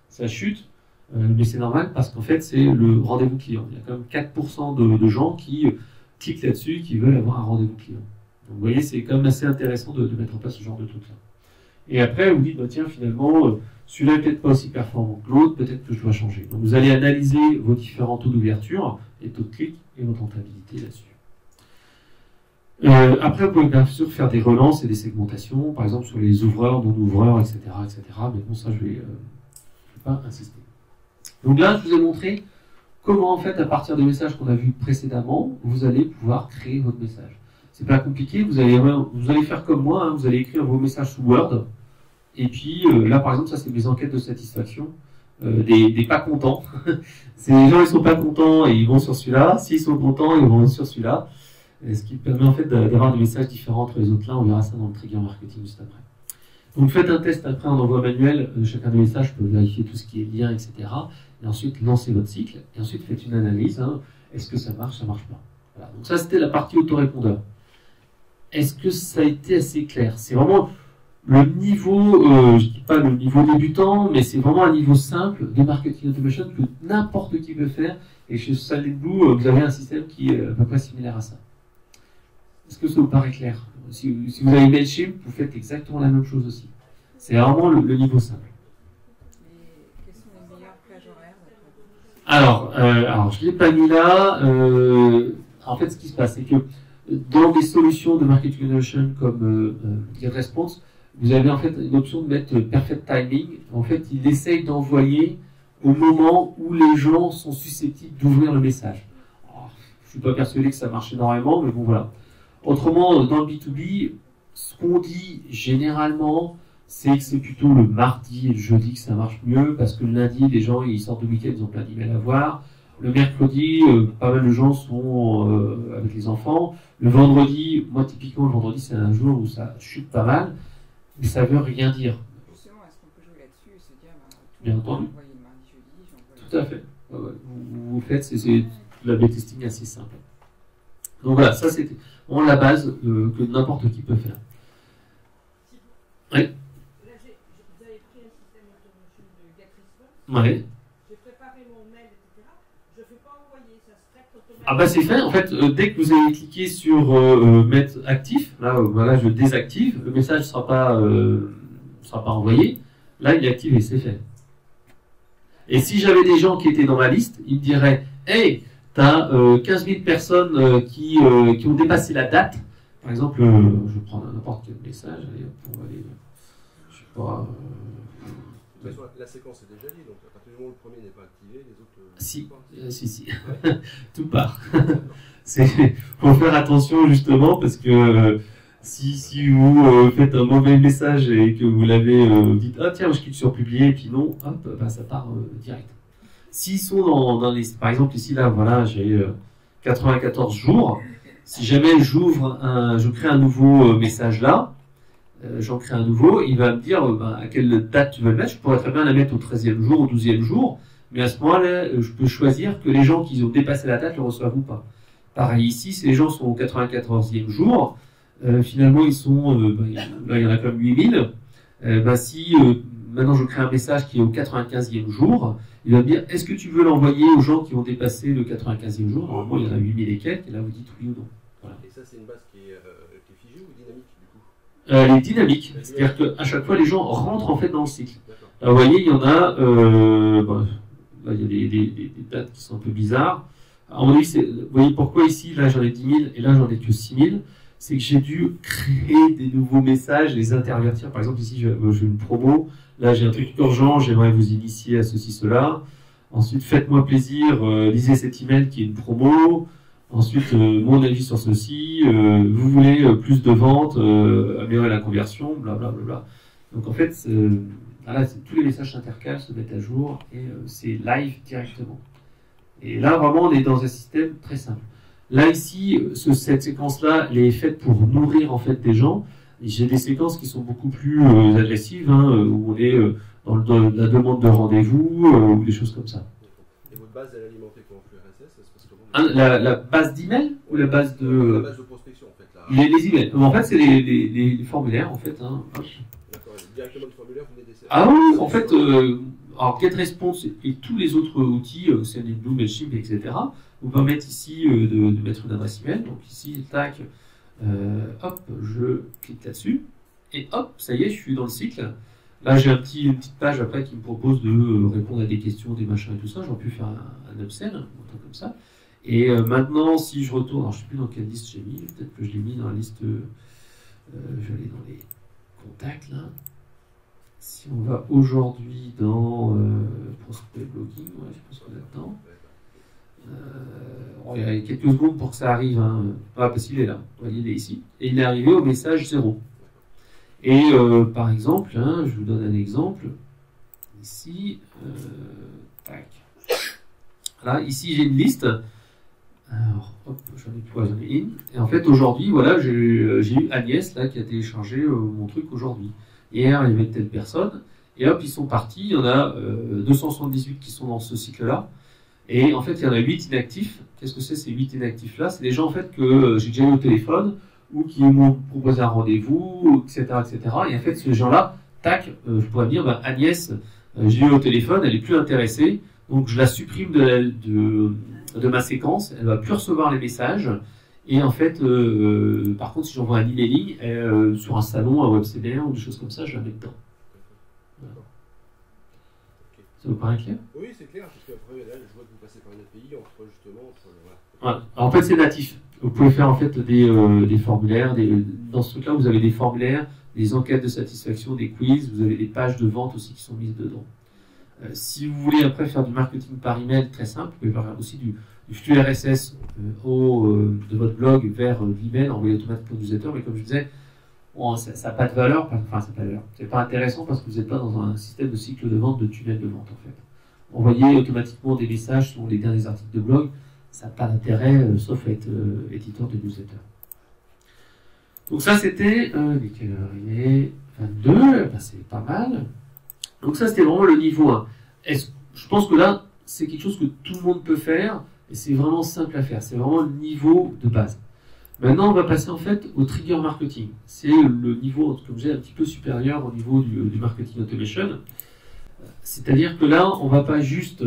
ça chute. Mais c'est normal parce qu'en fait, c'est le rendez-vous client. Il y a quand même 4% de gens qui cliquent là-dessus, qui veulent avoir un rendez-vous client. Donc, vous voyez, c'est quand même assez intéressant de mettre en place ce genre de truc-là. Et après, vous dites, bah, tiens, finalement, celui-là n'est peut-être pas aussi performant que l'autre, peut-être que je dois changer. Donc, vous allez analyser vos différents taux d'ouverture, les taux de clic et votre rentabilité là-dessus. Après, vous pouvez bien sûr faire des relances et des segmentations, par exemple sur les ouvreurs, non-ouvreurs, etc., etc. Mais bon, ça, je ne vais pas insister. Donc là, je vous ai montré comment, en fait, à partir des messages qu'on a vus précédemment, vous allez pouvoir créer votre message. C'est pas compliqué, vous allez faire comme moi, hein, vous allez écrire vos messages sous Word, et puis là, par exemple, ça, c'est mes enquêtes de satisfaction, des pas contents. C'est les gens, ils sont pas contents et ils vont sur celui-là. S'ils sont contents, ils vont sur celui-là. Ce qui permet en fait d'avoir des messages différents entre les autres là, on verra ça dans le trigger marketing juste après. Donc faites un test après, on envoie manuel, chacun des messages peut vérifier tout ce qui est lien, etc. Et ensuite lancez votre cycle, et ensuite faites une analyse, hein. Est-ce que ça marche pas. Voilà. Donc ça c'était la partie autorépondeur. Est-ce que ça a été assez clair? C'est vraiment le niveau, je dis pas le niveau débutant, mais c'est vraiment un niveau simple de marketing automation que n'importe qui peut faire, et chez SendinBlue, vous avez un système qui est à peu près similaire à ça. Est-ce que ça vous paraît clair? Si vous avez Mailchimp, vous faites exactement la même chose aussi. C'est vraiment le niveau simple. Et quelles sont les meilleures plages horaires? Alors je ne l'ai pas mis là. En fait, ce qui se passe, c'est que dans des solutions de marketing automation comme GetResponse, vous avez en fait une option de mettre perfect timing. En fait, il essaye d'envoyer au moment où les gens sont susceptibles d'ouvrir le message. Alors, je ne suis pas persuadé que ça marche énormément, mais bon, voilà. Autrement, dans le B2B, ce qu'on dit généralement, c'est que c'est plutôt le mardi et le jeudi que ça marche mieux, parce que le lundi, les gens, ils sortent de week-end, ils ont plein d'emails à voir. Le mercredi, pas mal de gens sont avec les enfants. Le vendredi, moi typiquement, le vendredi, c'est un jour où ça chute pas mal, mais ça veut rien dire. Justement, est-ce qu'on peut jouer là-dessus et se dire, bien entendu. Tout à fait. Vous faites, c'est la B-testing assez simple. Donc voilà, ça c'est vraiment la base que n'importe qui peut faire. Oui. Là, vous avez pris un système d'automatisation de GetResponse. Oui. J'ai préparé mon mail, etc. Je ne fais pas envoyer, ça se traite automatiquement. Ah bah c'est fait, en fait, dès que vous avez cliqué sur mettre actif, là, voilà, je désactive, le message ne sera pas envoyé. Là, il est activé, c'est fait. Et si j'avais des gens qui étaient dans ma liste, ils me diraient, hey, t'as 15 000 personnes qui ont dépassé la date. Par exemple, je prends n'importe quel message. Allez, pour aller, je sais pas. De toute façon, la séquence est déjà liée, donc à partir du moment où le premier n'est pas activé, les autres. Si. Ouais. Tout part. Faut faire attention justement parce que si vous faites un mauvais message et que vous l'avez dites, ah tiens, je clique sur publier, et puis non, hop, bah, ça part direct. S'ils sont dans les... Par exemple, ici, là, voilà, j'ai 94 jours. Si jamais je crée un nouveau message là, j'en crée un nouveau, il va me dire ben, à quelle date tu veux le mettre. Je pourrais très bien la mettre au 13e jour, au 12e jour, mais à ce moment-là, je peux choisir que les gens qui ont dépassé la date le reçoivent ou pas. Pareil ici, si les gens sont au 94e jour, finalement, ils sont, là, il y en a comme 8000. Ben, si maintenant je crée un message qui est au 95e jour, il va me dire, est-ce que tu veux l'envoyer aux gens qui ont dépassé le 95e jour? Normalement, il y en a 8000 et quelques, et là, vous dites oui ou non. Voilà. Et ça, c'est une base qui est figée ou dynamique, du coup? Elle est dynamique, c'est-à-dire qu'à chaque fois, les gens rentrent en fait dans le cycle. Là, vous voyez, il y en a, là, il y a des dates qui sont un peu bizarres. À mon avis, vous voyez pourquoi ici, là, j'en ai 10 000, et là, j'en ai que 6 000. C'est que j'ai dû créer des nouveaux messages, les intervertir. Par exemple, ici, j'ai une promo. Là, j'ai un truc urgent, j'aimerais vous initier à ceci, cela. Ensuite, faites-moi plaisir, lisez cet email qui est une promo. Ensuite, mon avis sur ceci. Vous voulez plus de ventes, améliorer la conversion, blablabla. Donc, en fait, voilà, tous les messages s'intercalent, se mettent à jour et c'est live directement. Et là, vraiment, on est dans un système très simple. Là, ici, cette séquence-là, elle est faite pour nourrir, en fait, des gens. J'ai des séquences qui sont beaucoup plus agressives, hein, où on est dans la demande de rendez-vous, ou des choses comme ça. Et votre base, elle est alimentée comment? La base d'email ou la base de... La base de prospection, en fait. Les emails. En fait, c'est les formulaires, en fait. Hein. D'accord, directement le formulaire, vous mettez des... Ah oui, en fait, alors GetResponse et tous les autres outils, SendinBlue, Mailchimp, etc., vous permettent ici de mettre une adresse email. Donc ici, tac... hop, je clique là-dessus et hop, ça y est, je suis dans le cycle. Là, j'ai une petite page après qui me propose de répondre à des questions, des machins et tout ça. J'aurais pu faire un upsell, un truc comme ça. Et maintenant, si je retourne, alors je ne sais plus dans quelle liste j'ai mis, peut-être que je l'ai mis dans la liste, je vais aller dans les contacts là. Si on va aujourd'hui dans Prospect Blogging, ouais, je pense qu'on est dedans. Il y a quelques secondes pour que ça arrive, hein. Ah, parce qu'il est là, il est ici, et il est arrivé au message 0. Et par exemple, hein, je vous donne un exemple, ici, tac. Voilà, ici j'ai une liste, alors hop, j'en ai une, et en fait aujourd'hui, voilà, j'ai eu Agnès là, qui a téléchargé mon truc aujourd'hui. Hier, il y avait telle personne, et hop, ils sont partis, il y en a 278 qui sont dans ce cycle-là. Et en fait, il y en a 8 inactifs. Qu'est-ce que c'est ces 8 inactifs-là? C'est des gens en fait que j'ai déjà eu au téléphone ou qui m'ont proposé un rendez-vous, etc., etc. Et en fait, ces gens-là, tac, je pourrais dire, ben, Agnès, j'ai eu au téléphone, elle est plus intéressée, donc je la supprime de ma séquence, elle va plus recevoir les messages. Et en fait, par contre, si j'envoie un emailing sur un salon, un webséminaire ou des choses comme ça, je la mets dedans. Ça vous paraît clair? Oui, c'est clair, parce qu'après, là, je vois que vous passez par une API, entre justement... Voilà. En fait, c'est natif. Vous pouvez faire en fait des formulaires. Dans ce truc-là, vous avez des formulaires, des enquêtes de satisfaction, des quiz, vous avez des pages de vente aussi qui sont mises dedans. Si vous voulez après faire du marketing par email, très simple, vous pouvez faire aussi du flux RSS de votre blog vers l'email, envoyer automatiquement au newsletter, mais comme je disais, bon, ça n'a pas de valeur, enfin, c'est pas intéressant parce que vous n'êtes pas dans un système de cycle de vente, de tunnel de vente en fait. envoyer automatiquement des messages sur les derniers articles de blog, ça n'a pas d'intérêt, sauf à être éditeur de newsletter. Donc ça c'était, il est 22, ben, c'est pas mal. Donc ça c'était vraiment le niveau 1. Je pense que là, c'est quelque chose que tout le monde peut faire, et c'est vraiment simple à faire, c'est vraiment le niveau de base. Maintenant, on va passer en fait au trigger marketing. C'est le niveau, comme j'ai un petit peu supérieur au niveau du marketing automation. C'est-à-dire que là, on ne va pas juste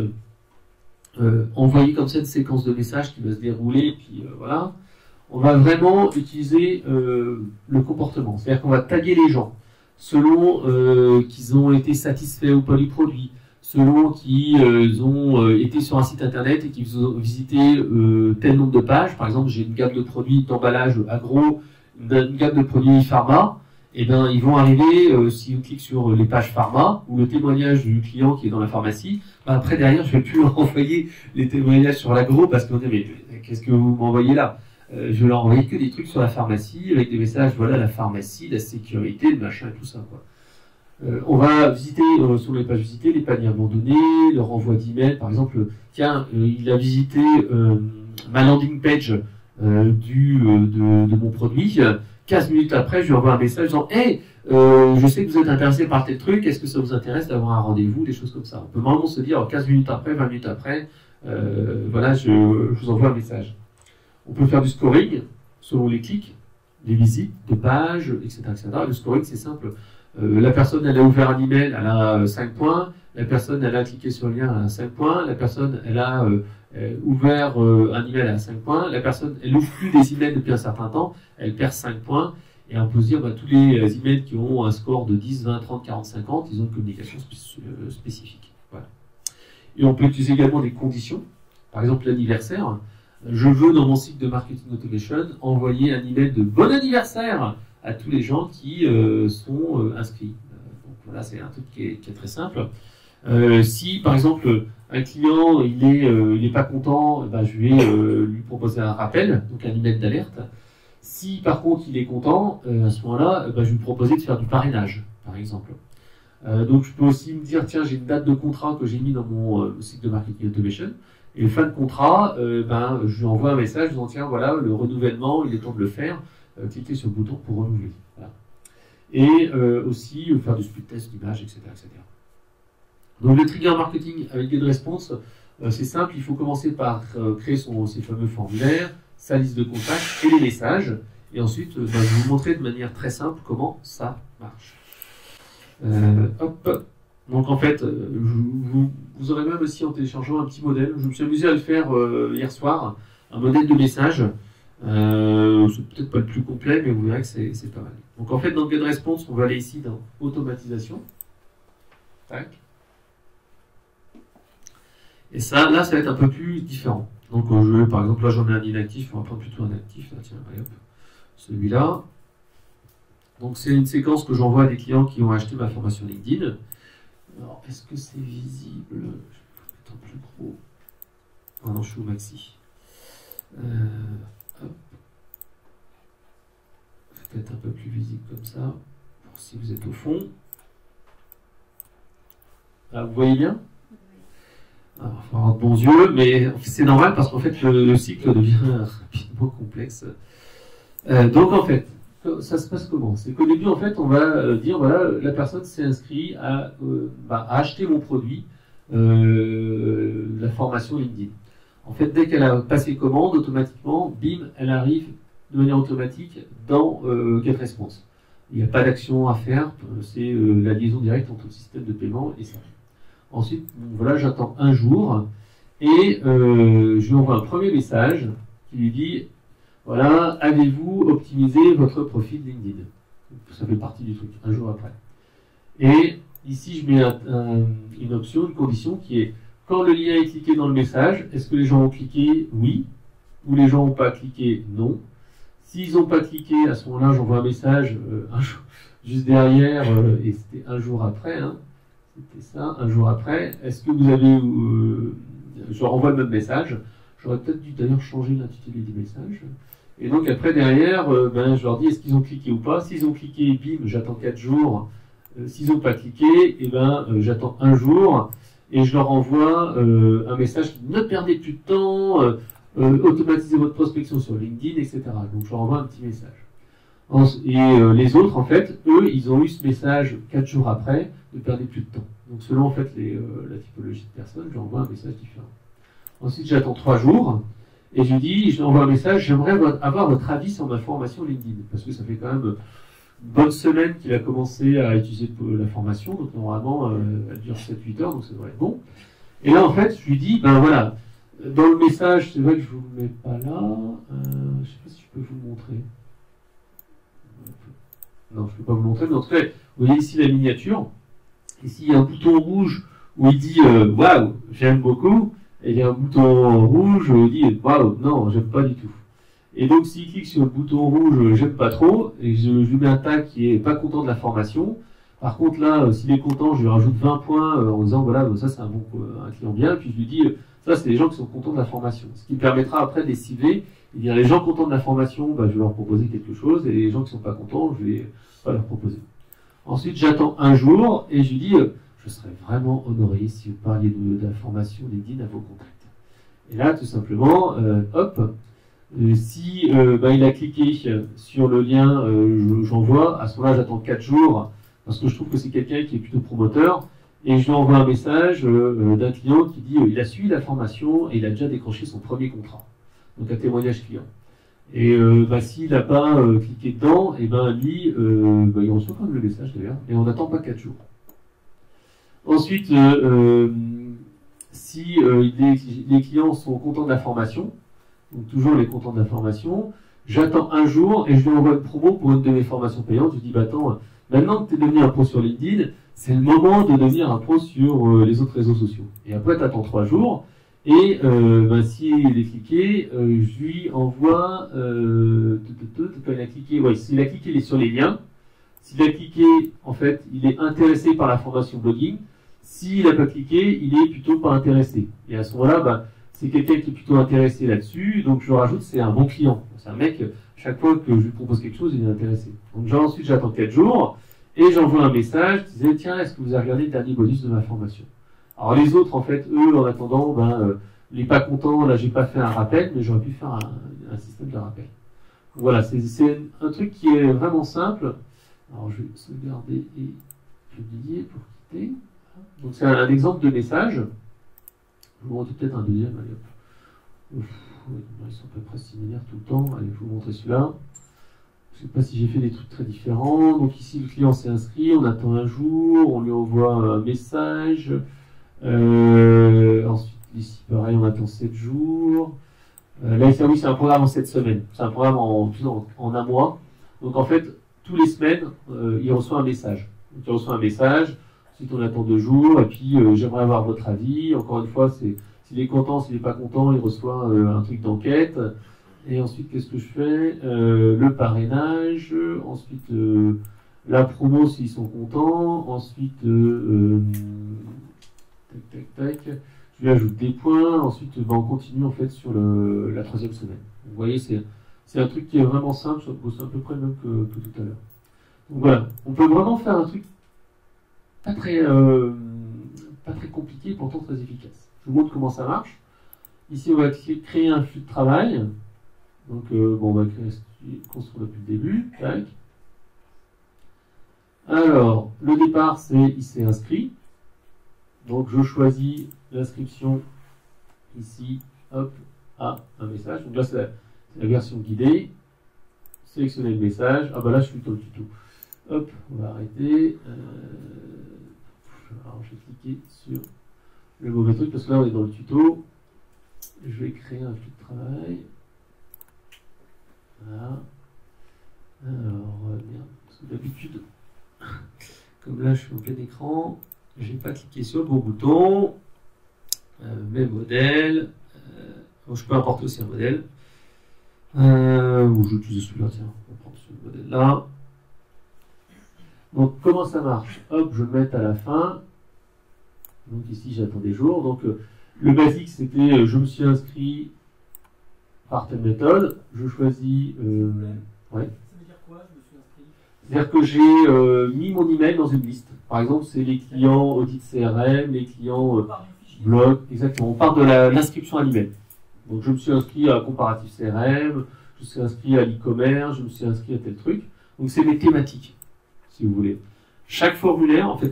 envoyer comme ça une séquence de messages qui va se dérouler, puis voilà. On va vraiment utiliser le comportement. C'est-à-dire qu'on va taguer les gens selon qu'ils ont été satisfaits ou pas du produit, selon qu'ils ont été sur un site internet et qu'ils ont visité tel nombre de pages. Par exemple, j'ai une gamme de produits d'emballage agro, une gamme de produits pharma. Et bien, ils vont arriver, si on clique sur les pages pharma, ou le témoignage du client qui est dans la pharmacie, ben après, derrière, je ne vais plus leur envoyer les témoignages sur l'agro, parce qu'on dit, mais qu'est-ce que vous m'envoyez là? Je leur envoie que des trucs sur la pharmacie, avec des messages, voilà, la pharmacie, la sécurité, le machin, tout ça, quoi. On va visiter, sur les pages visitées, les paniers abandonnés, le renvoi d'email, par exemple, tiens, il a visité ma landing page de mon produit, 15 minutes après, je lui envoie un message disant « Hey, je sais que vous êtes intéressé par tel truc, est-ce que ça vous intéresse d'avoir un rendez-vous » Des choses comme ça. On peut vraiment se dire 15 minutes après, 20 minutes après, voilà, je vous envoie un message. On peut faire du scoring selon les clics, les visites, de pages, etc. etc. Le scoring, c'est simple. La personne, elle a ouvert un email, elle a 5 points. La personne, elle a cliqué sur le lien, elle a 5 points. La personne, elle a ouvert un email à 5 points. La personne, elle ouvre plus des emails depuis un certain temps. Elle perd 5 points. Et on peut se dire, bah, tous les emails qui ont un score de 10, 20, 30, 40, 50, ils ont une communication spécifique. Voilà. Et on peut utiliser également des conditions. Par exemple, l'anniversaire. Je veux, dans mon site de marketing automation, envoyer un email de bon anniversaire à tous les gens qui sont inscrits. Donc voilà, c'est un truc qui est très simple. Si, par exemple, un client, il est pas content, ben, je vais lui proposer un rappel, donc un email d'alerte. Si, par contre, il est content, à ce moment-là, ben, je vais lui proposer de faire du parrainage, par exemple. Donc, je peux aussi me dire, tiens, j'ai une date de contrat que j'ai mis dans mon site de marketing automation, et fin de contrat, ben, je lui envoie un message, je lui dis, tiens, voilà, le renouvellement, il est temps de le faire, cliquez sur le bouton pour renouveler. Voilà. Et aussi, faire du split test d'image, etc., etc. Donc le trigger marketing avec GetResponse, c'est simple, il faut commencer par créer ses fameux formulaires, sa liste de contacts et les messages. Et ensuite, je vais vous montrer de manière très simple comment ça marche. Hop. Donc en fait, vous aurez même aussi en téléchargeant un petit modèle. Je me suis amusé à le faire hier soir, un modèle de message. C'est peut-être pas le plus complet, mais vous verrez que c'est pas mal. Donc en fait, dans GetResponse, on va aller ici dans automatisation. Tac. Et ça, là, ça va être un peu plus différent. Donc, par exemple, là, j'en ai un inactif, on va prendre plutôt un actif. Là, tiens, allez, hop, celui-là. Donc, c'est une séquence que j'envoie à des clients qui ont acheté ma formation LinkedIn. Alors, est-ce que c'est visible? Je vais mettre en plus gros. Ah non, je suis au maxi. Hop. Peut-être un peu plus visible comme ça, pour si vous êtes au fond. Là, vous voyez bien? Alors, il faut avoir de bons yeux, mais c'est normal parce qu'en fait, le cycle devient rapidement complexe. Donc, en fait, ça se passe comment? C'est qu'au début, en fait, on va dire, voilà, la personne s'est inscrite à acheter mon produit, la formation LinkedIn. En fait, dès qu'elle a passé commande, automatiquement, bim, elle arrive de manière automatique dans GetResponse. Il n'y a pas d'action à faire, c'est la liaison directe entre le système de paiement et ça. Ensuite, bon, voilà, j'attends un jour et je lui envoie un premier message qui lui dit « Voilà, avez-vous optimisé votre profil LinkedIn ?» Ça fait partie du truc, un jour après. Et ici, je mets une option, une condition qui est « Quand le lien est cliqué dans le message, est-ce que les gens ont cliqué ? Oui. Ou les gens n'ont pas cliqué ? Non. » S'ils n'ont pas cliqué, à ce moment-là, j'envoie un message un jour, juste derrière, et c'était un jour après, hein. C'était ça, un jour après. Est-ce que vous avez... je renvoie le même message. J'aurais peut-être dû d'ailleurs changer l'intitulé du message. Et donc après, derrière, ben, je leur dis est-ce qu'ils ont cliqué ou pas. S'ils ont cliqué, bim, j'attends 4 jours. S'ils n'ont pas cliqué, eh ben, j'attends un jour. et je leur envoie un message « Ne perdez plus de temps, automatisez votre prospection sur LinkedIn, etc. » Donc je leur envoie un petit message. Et les autres, en fait, eux, ils ont eu ce message 4 jours après, ne perdez plus de temps. Donc selon en fait les, la typologie de personnes, je leur envoie un message différent. Ensuite, j'attends 3 jours, et je lui dis, je leur envoie un message, j'aimerais avoir votre avis sur ma formation LinkedIn, parce que ça fait quand même une bonne semaine qu'il a commencé à utiliser la formation, donc normalement, elle dure 7-8 heures, donc ça devrait être bon. Et là, en fait, je lui dis, ben voilà, dans le message, c'est vrai que je vous le mets pas là, je sais pas si je peux vous le montrer. Non, je ne peux pas vous montrer, mais en tout cas, vous voyez ici la miniature. Ici, il y a un bouton rouge où il dit « Waouh, j'aime beaucoup », et il y a un bouton rouge où il dit « Waouh, non, j'aime pas du tout ». Et donc, s'il clique sur le bouton rouge « J'aime pas trop », et je lui mets un tag qui est pas content de la formation. Par contre, là, s'il est content, je lui rajoute 20 points en disant « Voilà, ça c'est un client bien », puis je lui dis « Ça, c'est les gens qui sont contents de la formation », ce qui me permettra après de les cibler. Et dire, les gens contents de la formation, bah, je vais leur proposer quelque chose, et les gens qui sont pas contents, je vais pas leur proposer. Ensuite, j'attends un jour, et je lui dis, je serais vraiment honoré si vous parliez de la formation LinkedIn à vos contacts. Et là, tout simplement, hop, si bah, il a cliqué sur le lien, j'envoie, à ce moment-là, j'attends 4 jours, parce que je trouve que c'est quelqu'un qui est plutôt promoteur, et je lui envoie un message d'un client qui dit, il a suivi la formation, et il a déjà décroché son premier contrat. Donc un témoignage client. Et bah, s'il n'a pas cliqué dedans, et ben lui, il reçoit quand même le message d'ailleurs, et on n'attend pas 4 jours. Ensuite, si les clients sont contents de la formation, donc toujours les contents de la formation, j'attends un jour et je lui envoie une promo pour une de mes formations payantes. Je dis, bah attends, maintenant que tu es devenu un pro sur LinkedIn, c'est le moment de devenir un pro sur les autres réseaux sociaux. Et après, tu attends 3 jours. Et bah, si il est cliqué, je lui envoie, il a cliqué, ouais, s'il a cliqué, il est sur les liens. S'il a cliqué, en fait, il est intéressé par la formation blogging. S'il n'a pas cliqué, il est plutôt pas intéressé. Et à ce moment-là, bah, c'est quelqu'un qui est plutôt intéressé là-dessus. Donc je rajoute, c'est un bon client. C'est un mec, chaque fois que je lui propose quelque chose, il est intéressé. Donc ensuite, j'attends 4 jours et j'envoie un message qui disait, tiens, est-ce que vous avez regardé le dernier bonus de ma formation? Alors les autres, en fait, eux, en attendant, ben, les pas contents, là, j'ai pas fait un rappel, mais j'aurais pu faire un système de rappel. Voilà, c'est un truc qui est vraiment simple. Alors, je vais sauvegarder et publier pour quitter. Donc, c'est un exemple de message. Je vous montre peut-être un deuxième. Allez, hop. Ils sont à peu près similaires tout le temps. Allez, je vais vous montrer celui-là. Je ne sais pas si j'ai fait des trucs très différents. Donc, ici, le client s'est inscrit, on attend un jour, on lui envoie un message. Ensuite, ici, pareil, on attend 7 jours. Là, oui, c'est un programme en 7 semaines. C'est un programme en un mois. Donc, en fait, tous les semaines, il reçoit un message. Donc, il reçoit un message. Ensuite, on attend 2 jours. Et puis, j'aimerais avoir votre avis. Encore une fois, s'il est content, s'il n'est pas content, il reçoit un truc d'enquête. Et ensuite, qu'est-ce que je fais? Le parrainage. Ensuite, la promo, s'ils sont contents. Ensuite, je lui ajoute des points, ensuite on continue en fait sur la 3e semaine. Vous voyez, c'est un truc qui est vraiment simple, c'est à peu près le même que tout à l'heure. Donc voilà, on peut vraiment faire un truc pas très compliqué, pourtant très efficace. Je vous montre comment ça marche. Ici, on va créer un flux de travail. Donc on va construire depuis le début. Tac. Alors, le départ, c'est il s'est inscrit. Donc, je choisis l'inscription ici, hop, à un message. Donc là, c'est la version guidée. Sélectionner le message. Ah, bah là, je suis dans le tuto. Hop, on va arrêter. Alors, je vais cliquer sur le mauvais truc parce que là, on est dans le tuto. Je vais créer un flux de travail. Voilà. Alors, merde, parce que d'habitude, comme là, je suis en plein écran. J'ai pas cliqué sur le bon bouton, même modèle, bon, je peux importer aussi un modèle, ou je vais utiliser celui-là, tiens, on va prendre ce modèle-là. Donc comment ça marche? Hop, je mets à la fin, donc ici j'attends des jours, donc le basique c'était je me suis inscrit par telle méthode, je choisis... ouais. Ça veut dire quoi, je me suis inscrit? C'est-à-dire que j'ai mis mon email dans une liste. Par exemple, c'est les clients audit CRM, les clients blog, exactement. On part de l'inscription à l'email. Donc je me suis inscrit à Comparatif CRM, je me suis inscrit à l'e-commerce, je me suis inscrit à tel truc. Donc c'est des thématiques, si vous voulez. Chaque formulaire, en fait...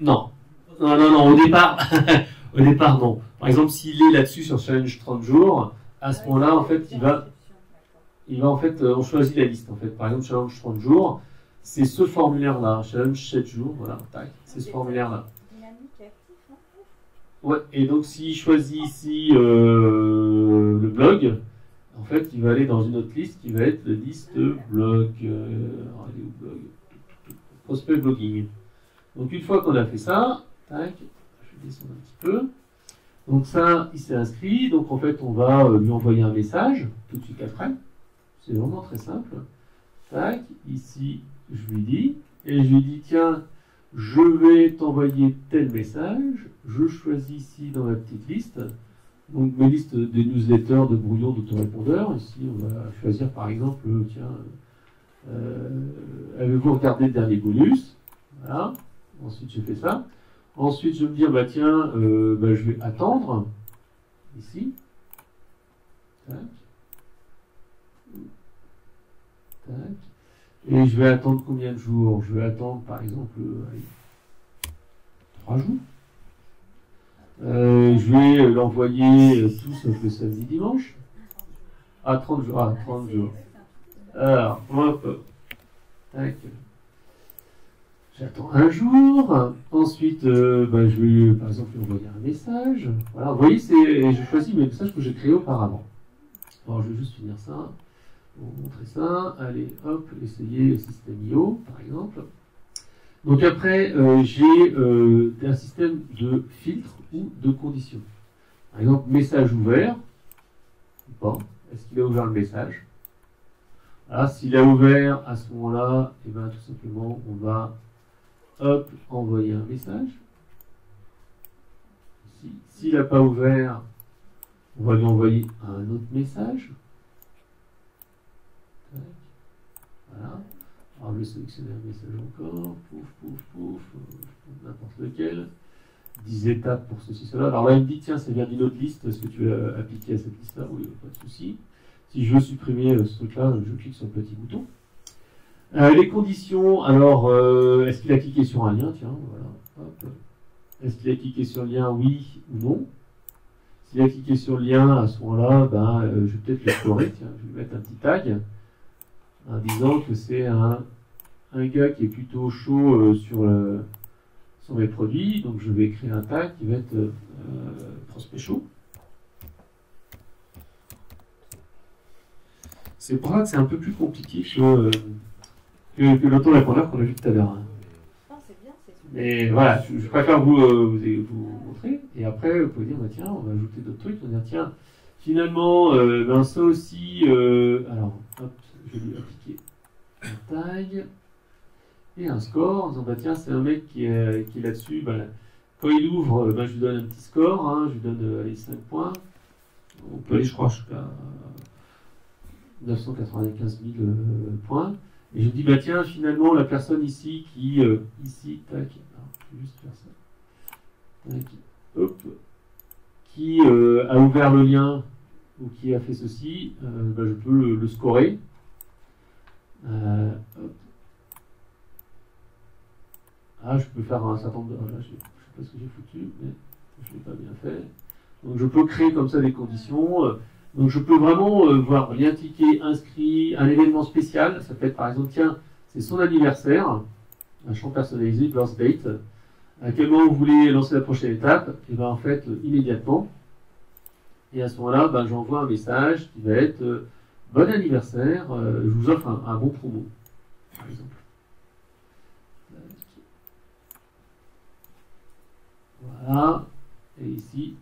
Non. Non, non, non, au départ, au départ, non. Par exemple, s'il est là-dessus sur Challenge 30 jours, à ce moment-là, en fait, il va, on choisit la liste, en fait. Par exemple, Challenge 30 jours, c'est ce formulaire-là. Challenge 7 jours, voilà, tac, c'est ce formulaire-là. Ouais, et donc, s'il choisit ici le blog, en fait, il va aller dans une autre liste qui va être la liste blog. Alors, elle est où, blog ? Prospect blogging. Donc, une fois qu'on a fait ça, tac, je vais descendre un petit peu. Donc ça, il s'est inscrit, donc en fait, on va lui envoyer un message tout de suite après. C'est vraiment très simple. Tac, ici, je lui dis, et je lui dis, tiens, je vais t'envoyer tel message, je choisis ici dans ma petite liste, donc mes listes des newsletters, de brouillons, d'autorépondeurs. Ici, on va choisir par exemple, tiens, avez-vous regardé le dernier bonus? Voilà, ensuite je fais ça. Ensuite, je vais me dire, bah tiens, je vais attendre, ici. Tac. Tac. Et je vais attendre combien de jours? Je vais attendre, par exemple, 3 jours. Je vais l'envoyer tous le samedi, dimanche. À 30 jours. Ah, 30 jours. Alors, hop. Tac. J'attends un jour, ensuite je vais par exemple lui envoyer un message. Voilà, vous voyez, je choisis mes messages que j'ai créés auparavant. Alors je vais juste finir ça, vous montrer ça. Allez, hop, essayez le système IO par exemple. Donc après, j'ai un système de filtre ou de condition. Par exemple, message ouvert, ou pas, est-ce qu'il a ouvert le message? Ah, s'il a ouvert à ce moment-là, et bien tout simplement on va. Hop, envoyer un message. S'il n'a pas ouvert, on va lui envoyer un autre message. Voilà. Alors, je vais sélectionner un message encore. Pouf, pouf, pouf. N'importe lequel. 10 étapes pour ceci, cela. Alors là, il me dit, tiens, ça vient d'une autre liste. Est-ce que tu as appliqué à cette liste-là? Oui, pas de souci. Si je veux supprimer ce truc-là, je clique sur le petit bouton. Les conditions, alors, est-ce qu'il a cliqué sur un lien? Tiens, voilà. Est-ce qu'il a cliqué sur le lien? Oui ou non? S'il a cliqué sur le lien, à ce moment-là, je vais peut-être l'explorer. Tiens, je vais mettre un petit tag en disant que c'est un gars qui est plutôt chaud sur mes produits. Donc, je vais créer un tag qui va être prospect chaud. C'est pour ça que c'est un peu plus compliqué que l'autorépondeur qu'on a vu tout à l'heure. Non, c'est bien, c'est super. Mais voilà, je préfère vous montrer. Et après, vous pouvez dire, bah, tiens, on va ajouter d'autres trucs. On va dire, tiens, finalement, ça aussi... alors, hop, je vais lui appliquer un tag et un score. En disant, bah, tiens, c'est un mec qui est là-dessus. Bah, quand il ouvre, je lui donne un petit score. Hein, je lui donne 5 points. On peut aller, je crois, jusqu'à... 995 000 points. Et je dis, bah tiens, finalement, la personne ici qui, ici, tac, alors, je vais juste faire ça, tac, hop, qui a ouvert le lien ou qui a fait ceci, je peux le scorer. Hop. Ah, je peux faire un certain nombre de... Là, je ne sais pas ce que j'ai foutu, mais je ne l'ai pas bien fait. Donc, je peux créer comme ça des conditions. Donc je peux vraiment voir lien cliqué, inscrit, un événement spécial. Ça peut être par exemple, tiens, c'est son anniversaire, un champ personnalisé, birth date. À quel moment vous voulez lancer la prochaine étape? Et bien en fait, immédiatement. Et à ce moment-là, j'envoie un message qui va être bon anniversaire, je vous offre un bon promo, par exemple. Voilà. Et ici...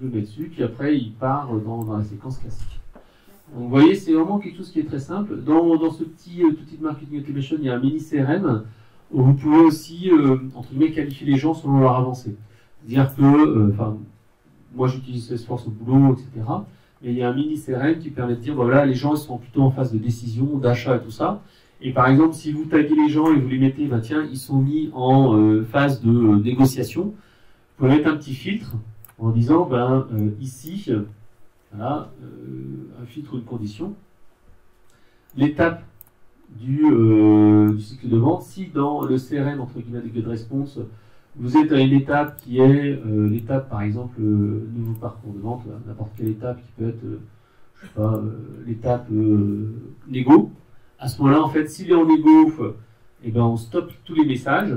je le mets dessus, puis après il part dans la séquence classique. Donc vous voyez, c'est vraiment quelque chose qui est très simple. Dans ce petit marketing automation, il y a un mini CRM où vous pouvez aussi, entre guillemets, qualifier les gens selon leur avancée. C'est-à-dire que, moi j'utilise Salesforce au boulot, etc. Mais il y a un mini CRM qui permet de dire, voilà, les gens ils sont plutôt en phase de décision, d'achat et tout ça. Et par exemple, si vous taguez les gens et vous les mettez, bah tiens, ils sont mis en phase de négociation, vous pouvez mettre un petit filtre en disant, ben, ici, voilà, un filtre ou une condition. L'étape du cycle de vente, si dans le CRM, entre guillemets, de GetResponse, vous êtes à une étape qui est l'étape, par exemple, nouveau parcours de vente, n'importe quelle étape qui peut être, je sais pas, l'étape négo. À ce moment-là, en fait, s'il est en égo, eh ben, on stoppe tous les messages.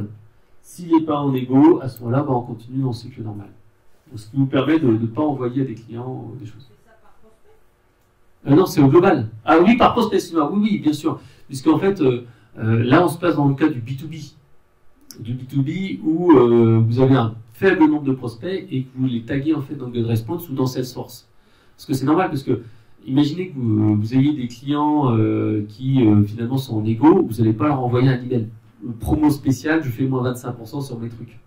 S'il n'est pas en égo, à ce moment-là, ben, on continue dans le cycle normal. Donc, ce qui nous permet de ne pas envoyer à des clients des choses. C'est ça par prospect ? Non, c'est au global. Ah oui, par prospect, excusez-moi. Oui, oui, bien sûr. Puisqu'en fait, là, on se passe dans le cas du B2B. Du B2B où vous avez un faible nombre de prospects et que vous les taguez en fait, dans GetResponse ou dans Salesforce. Parce que c'est normal, parce que imaginez que vous ayez des clients qui finalement sont en égo, vous n'allez pas leur envoyer un email. Promo spécial, je fais moins 25% sur mes trucs.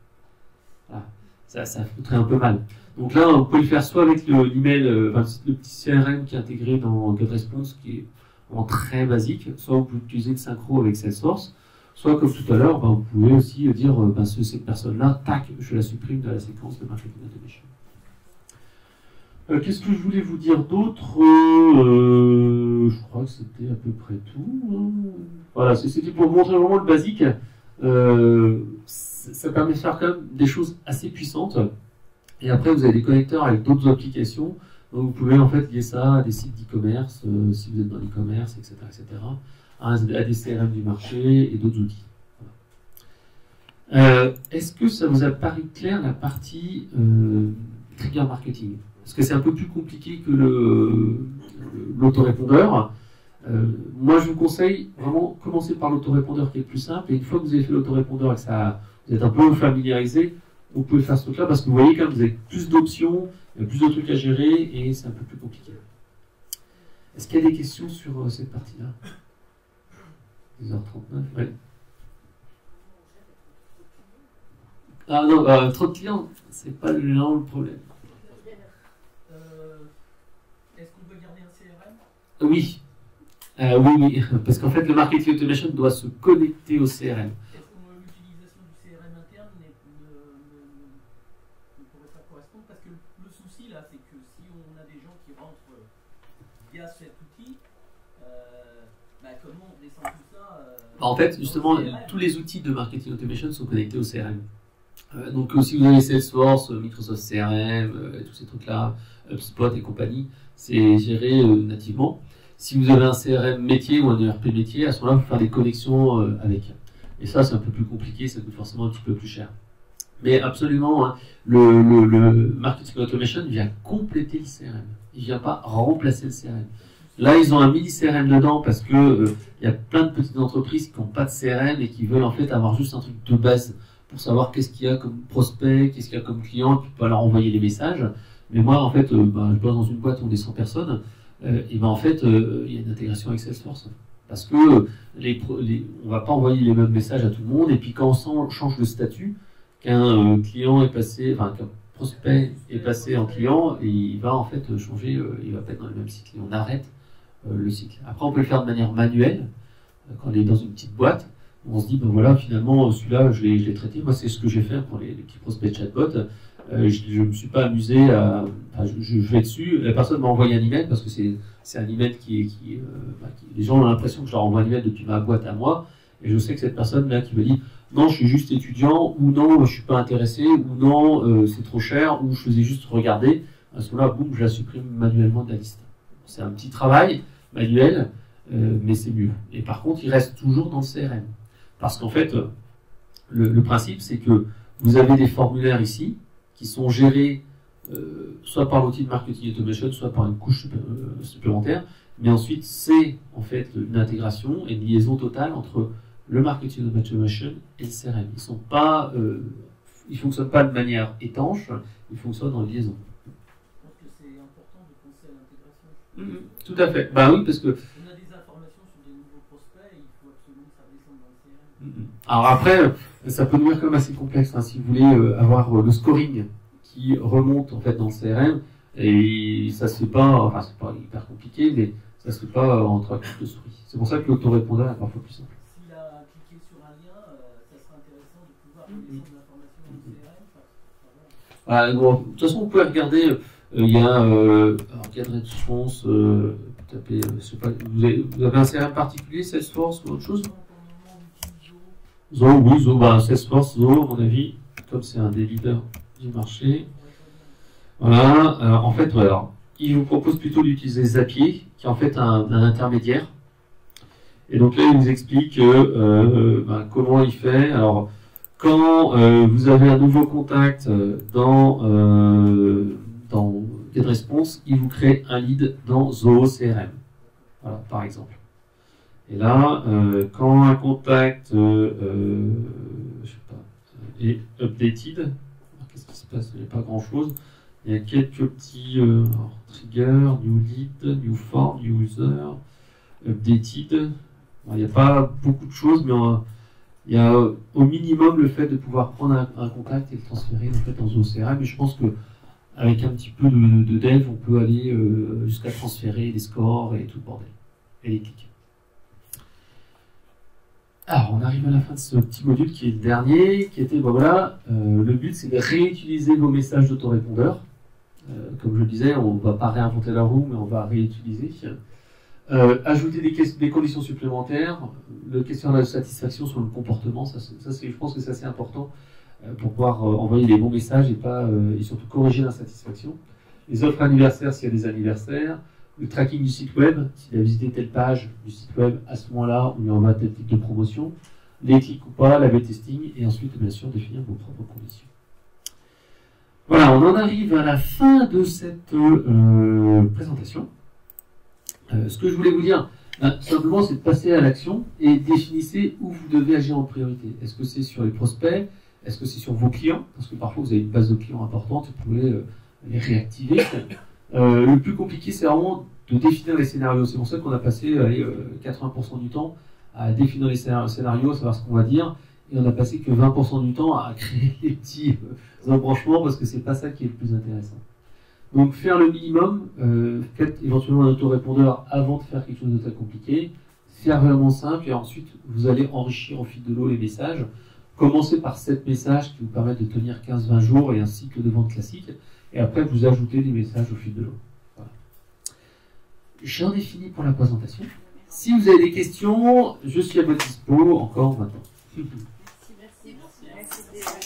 Voilà. Ça foutrait un peu mal. Donc là, on peut le faire soit avec l'email, le petit CRM qui est intégré dans GetResponse, qui est en très basique, soit vous pouvez utiliser une synchro avec Salesforce, soit comme tout à l'heure, ben, vous pouvez aussi dire ben, cette personne-là, tac, je la supprime de la séquence de marketing automation. Qu'est-ce que je voulais vous dire d'autre? Je crois que c'était à peu près tout. Voilà, c'était pour vous montrer vraiment le basique. Ça permet de faire quand même des choses assez puissantes. Et après, vous avez des connecteurs avec d'autres applications. Donc, vous pouvez en fait lier ça à des sites d'e-commerce, si vous êtes dans l'e-commerce, etc., etc., à des CRM du marché et d'autres outils. Voilà. Est-ce que ça vous a paru clair la partie trigger marketing? Parce que c'est un peu plus compliqué que l'autorépondeur. Moi, je vous conseille vraiment commencer par l'autorépondeur qui est le plus simple. Et une fois que vous avez fait l'autorépondeur et que ça, vous êtes un peu familiarisé, vous pouvez faire ce truc-là parce que vous voyez quand même, vous avez plus d'options, plus de trucs à gérer et c'est un peu plus compliqué. Est-ce qu'il y a des questions sur cette partie-là? 10h39, oui. Ah non, trop de clients, c'est pas le problème. Oui. Oui, oui, parce qu'en fait, le marketing automation doit se connecter au CRM. Est-ce que l'utilisation du CRM interne ne pourrait pas correspondre? Parce que le souci, là, c'est que si on a des gens qui rentrent via cet outil, comment on descend tout ça en fait, justement, tous les outils de marketing automation sont connectés au CRM. Donc, si vous avez Salesforce, Microsoft CRM, tous ces trucs-là, HubSpot et compagnie, c'est géré nativement. Si vous avez un CRM métier ou un ERP métier, à ce moment-là, il faut faire des connexions avec. Et ça, c'est un peu plus compliqué, ça coûte forcément un petit peu plus cher. Mais absolument, hein, le marketing automation vient compléter le CRM. Il ne vient pas remplacer le CRM. Là, ils ont un mini CRM dedans parce que y a plein de petites entreprises qui n'ont pas de CRM et qui veulent en fait avoir juste un truc de base pour savoir qu'est-ce qu'il y a comme prospect, qu'est-ce qu'il y a comme client, puis pas leur envoyer les messages. Mais moi, en fait, je bosse dans une boîte où on est 100 personnes, et ben en fait, il y a une intégration avec Salesforce. Parce que on ne va pas envoyer les mêmes messages à tout le monde, et puis quand on change de statut, qu'un client est passé, enfin qu'un prospect est passé en client, et il va en fait changer, il va pas être dans le même cycle, et on arrête le cycle. Après, on peut le faire de manière manuelle, quand on est dans une petite boîte. On se dit, ben voilà, finalement, celui-là, je l'ai traité. Moi, c'est ce que j'ai fait pour les petits prospects chatbots. Je ne me suis pas amusé à... Enfin, je vais dessus. La personne m'a envoyé un email parce que c'est un email qui les gens ont l'impression que je leur envoie un email depuis ma boîte à moi. Et je sais que cette personne-là qui me dit, non, je suis juste étudiant, ou non, je ne suis pas intéressé, ou non, c'est trop cher, ou je faisais juste regarder. À ce moment-là, boum, je la supprime manuellement de la liste. C'est un petit travail manuel, mais c'est mieux. Et par contre, il reste toujours dans le CRM. Parce qu'en fait, le principe, c'est que vous avez des formulaires ici qui sont gérés soit par l'outil de marketing automation, soit par une couche supplémentaire. Mais ensuite, c'est en fait une intégration et une liaison totale entre le marketing automation et le CRM. Ils ne fonctionnent pas de manière étanche, ils fonctionnent en liaison. Je pense que c'est important de penser à l'intégration. Tout à fait. Bah oui, parce que... Alors après, ça peut devenir quand même assez complexe, hein, si vous voulez avoir le scoring qui remonte en fait dans le CRM, et ça se fait pas, enfin c'est pas hyper compliqué, mais ça se fait pas en traquant de souris. C'est pour ça que l'autorépondeur est parfois plus simple. S'il a cliqué sur un lien, ça serait intéressant de pouvoir descendre l'information du CRM. Ah, bon, de toute façon, vous pouvez regarder, il y a un GetResponse, je sais pas, vous avez un CRM particulier, Salesforce ou autre chose? Zoho, oui, Zoho, bah, Salesforce, Zoho, à mon avis, comme c'est un des leaders du marché. Voilà, en fait, alors, il vous propose plutôt d'utiliser Zapier, qui est en fait un intermédiaire. Et donc là, il nous explique comment il fait. Alors, quand vous avez un nouveau contact dans GetResponse, il vous crée un lead dans Zoho CRM, voilà, par exemple. Et là, quand un contact je sais pas, est updated, qu'est-ce qui se passe? Il n'y a pas grand-chose. Il y a quelques petits triggers, new lead, new form, new user, updated. Alors, il n'y a pas beaucoup de choses, mais il y a au minimum le fait de pouvoir prendre un contact et le transférer en fait, dans Zoho CRM. Et je pense que avec un petit peu de dev, on peut aller jusqu'à transférer des scores et tout le bordel. Et les clics. Alors, on arrive à la fin de ce petit module qui est le dernier, qui était, bon, voilà, le but c'est de réutiliser vos messages d'autorépondeur. Comme je le disais, on ne va pas réinventer la roue, mais on va réutiliser. Ajouter des conditions supplémentaires, le questionnaire de satisfaction sur le comportement, ça je pense que c'est assez important pour pouvoir envoyer les bons messages et, et surtout corriger l'insatisfaction. Les offres anniversaires s'il y a des anniversaires. Le tracking du site web, s'il a visité telle page du site web, à ce moment-là, on lui envoie tel type de promotion, les clics ou pas, la B-testing, et ensuite, bien sûr, définir vos propres conditions. Voilà, on en arrive à la fin de cette présentation. Ce que je voulais vous dire, simplement, c'est de passer à l'action et définissez où vous devez agir en priorité. Est-ce que c'est sur les prospects? Est-ce que c'est sur vos clients? Parce que parfois, vous avez une base de clients importante, vous pouvez les réactiver. Le plus compliqué, c'est vraiment de définir les scénarios. C'est pour ça qu'on a passé 80% du temps à définir les scénarios, savoir ce qu'on va dire, et on a passé que 20% du temps à créer des petits embranchements parce que c'est pas ça qui est le plus intéressant. Donc, faire le minimum, faites éventuellement un autorépondeur avant de faire quelque chose de très compliqué, faire vraiment simple, et ensuite, vous allez enrichir au fil de l'eau les messages. Commencez par 7 messages qui vous permettent de tenir 15-20 jours et un cycle de vente classique. Et après, vous ajoutez des messages au fil de l'eau. Voilà. J'en ai fini pour la présentation. Si vous avez des questions, je suis à votre dispo encore maintenant. Merci, merci.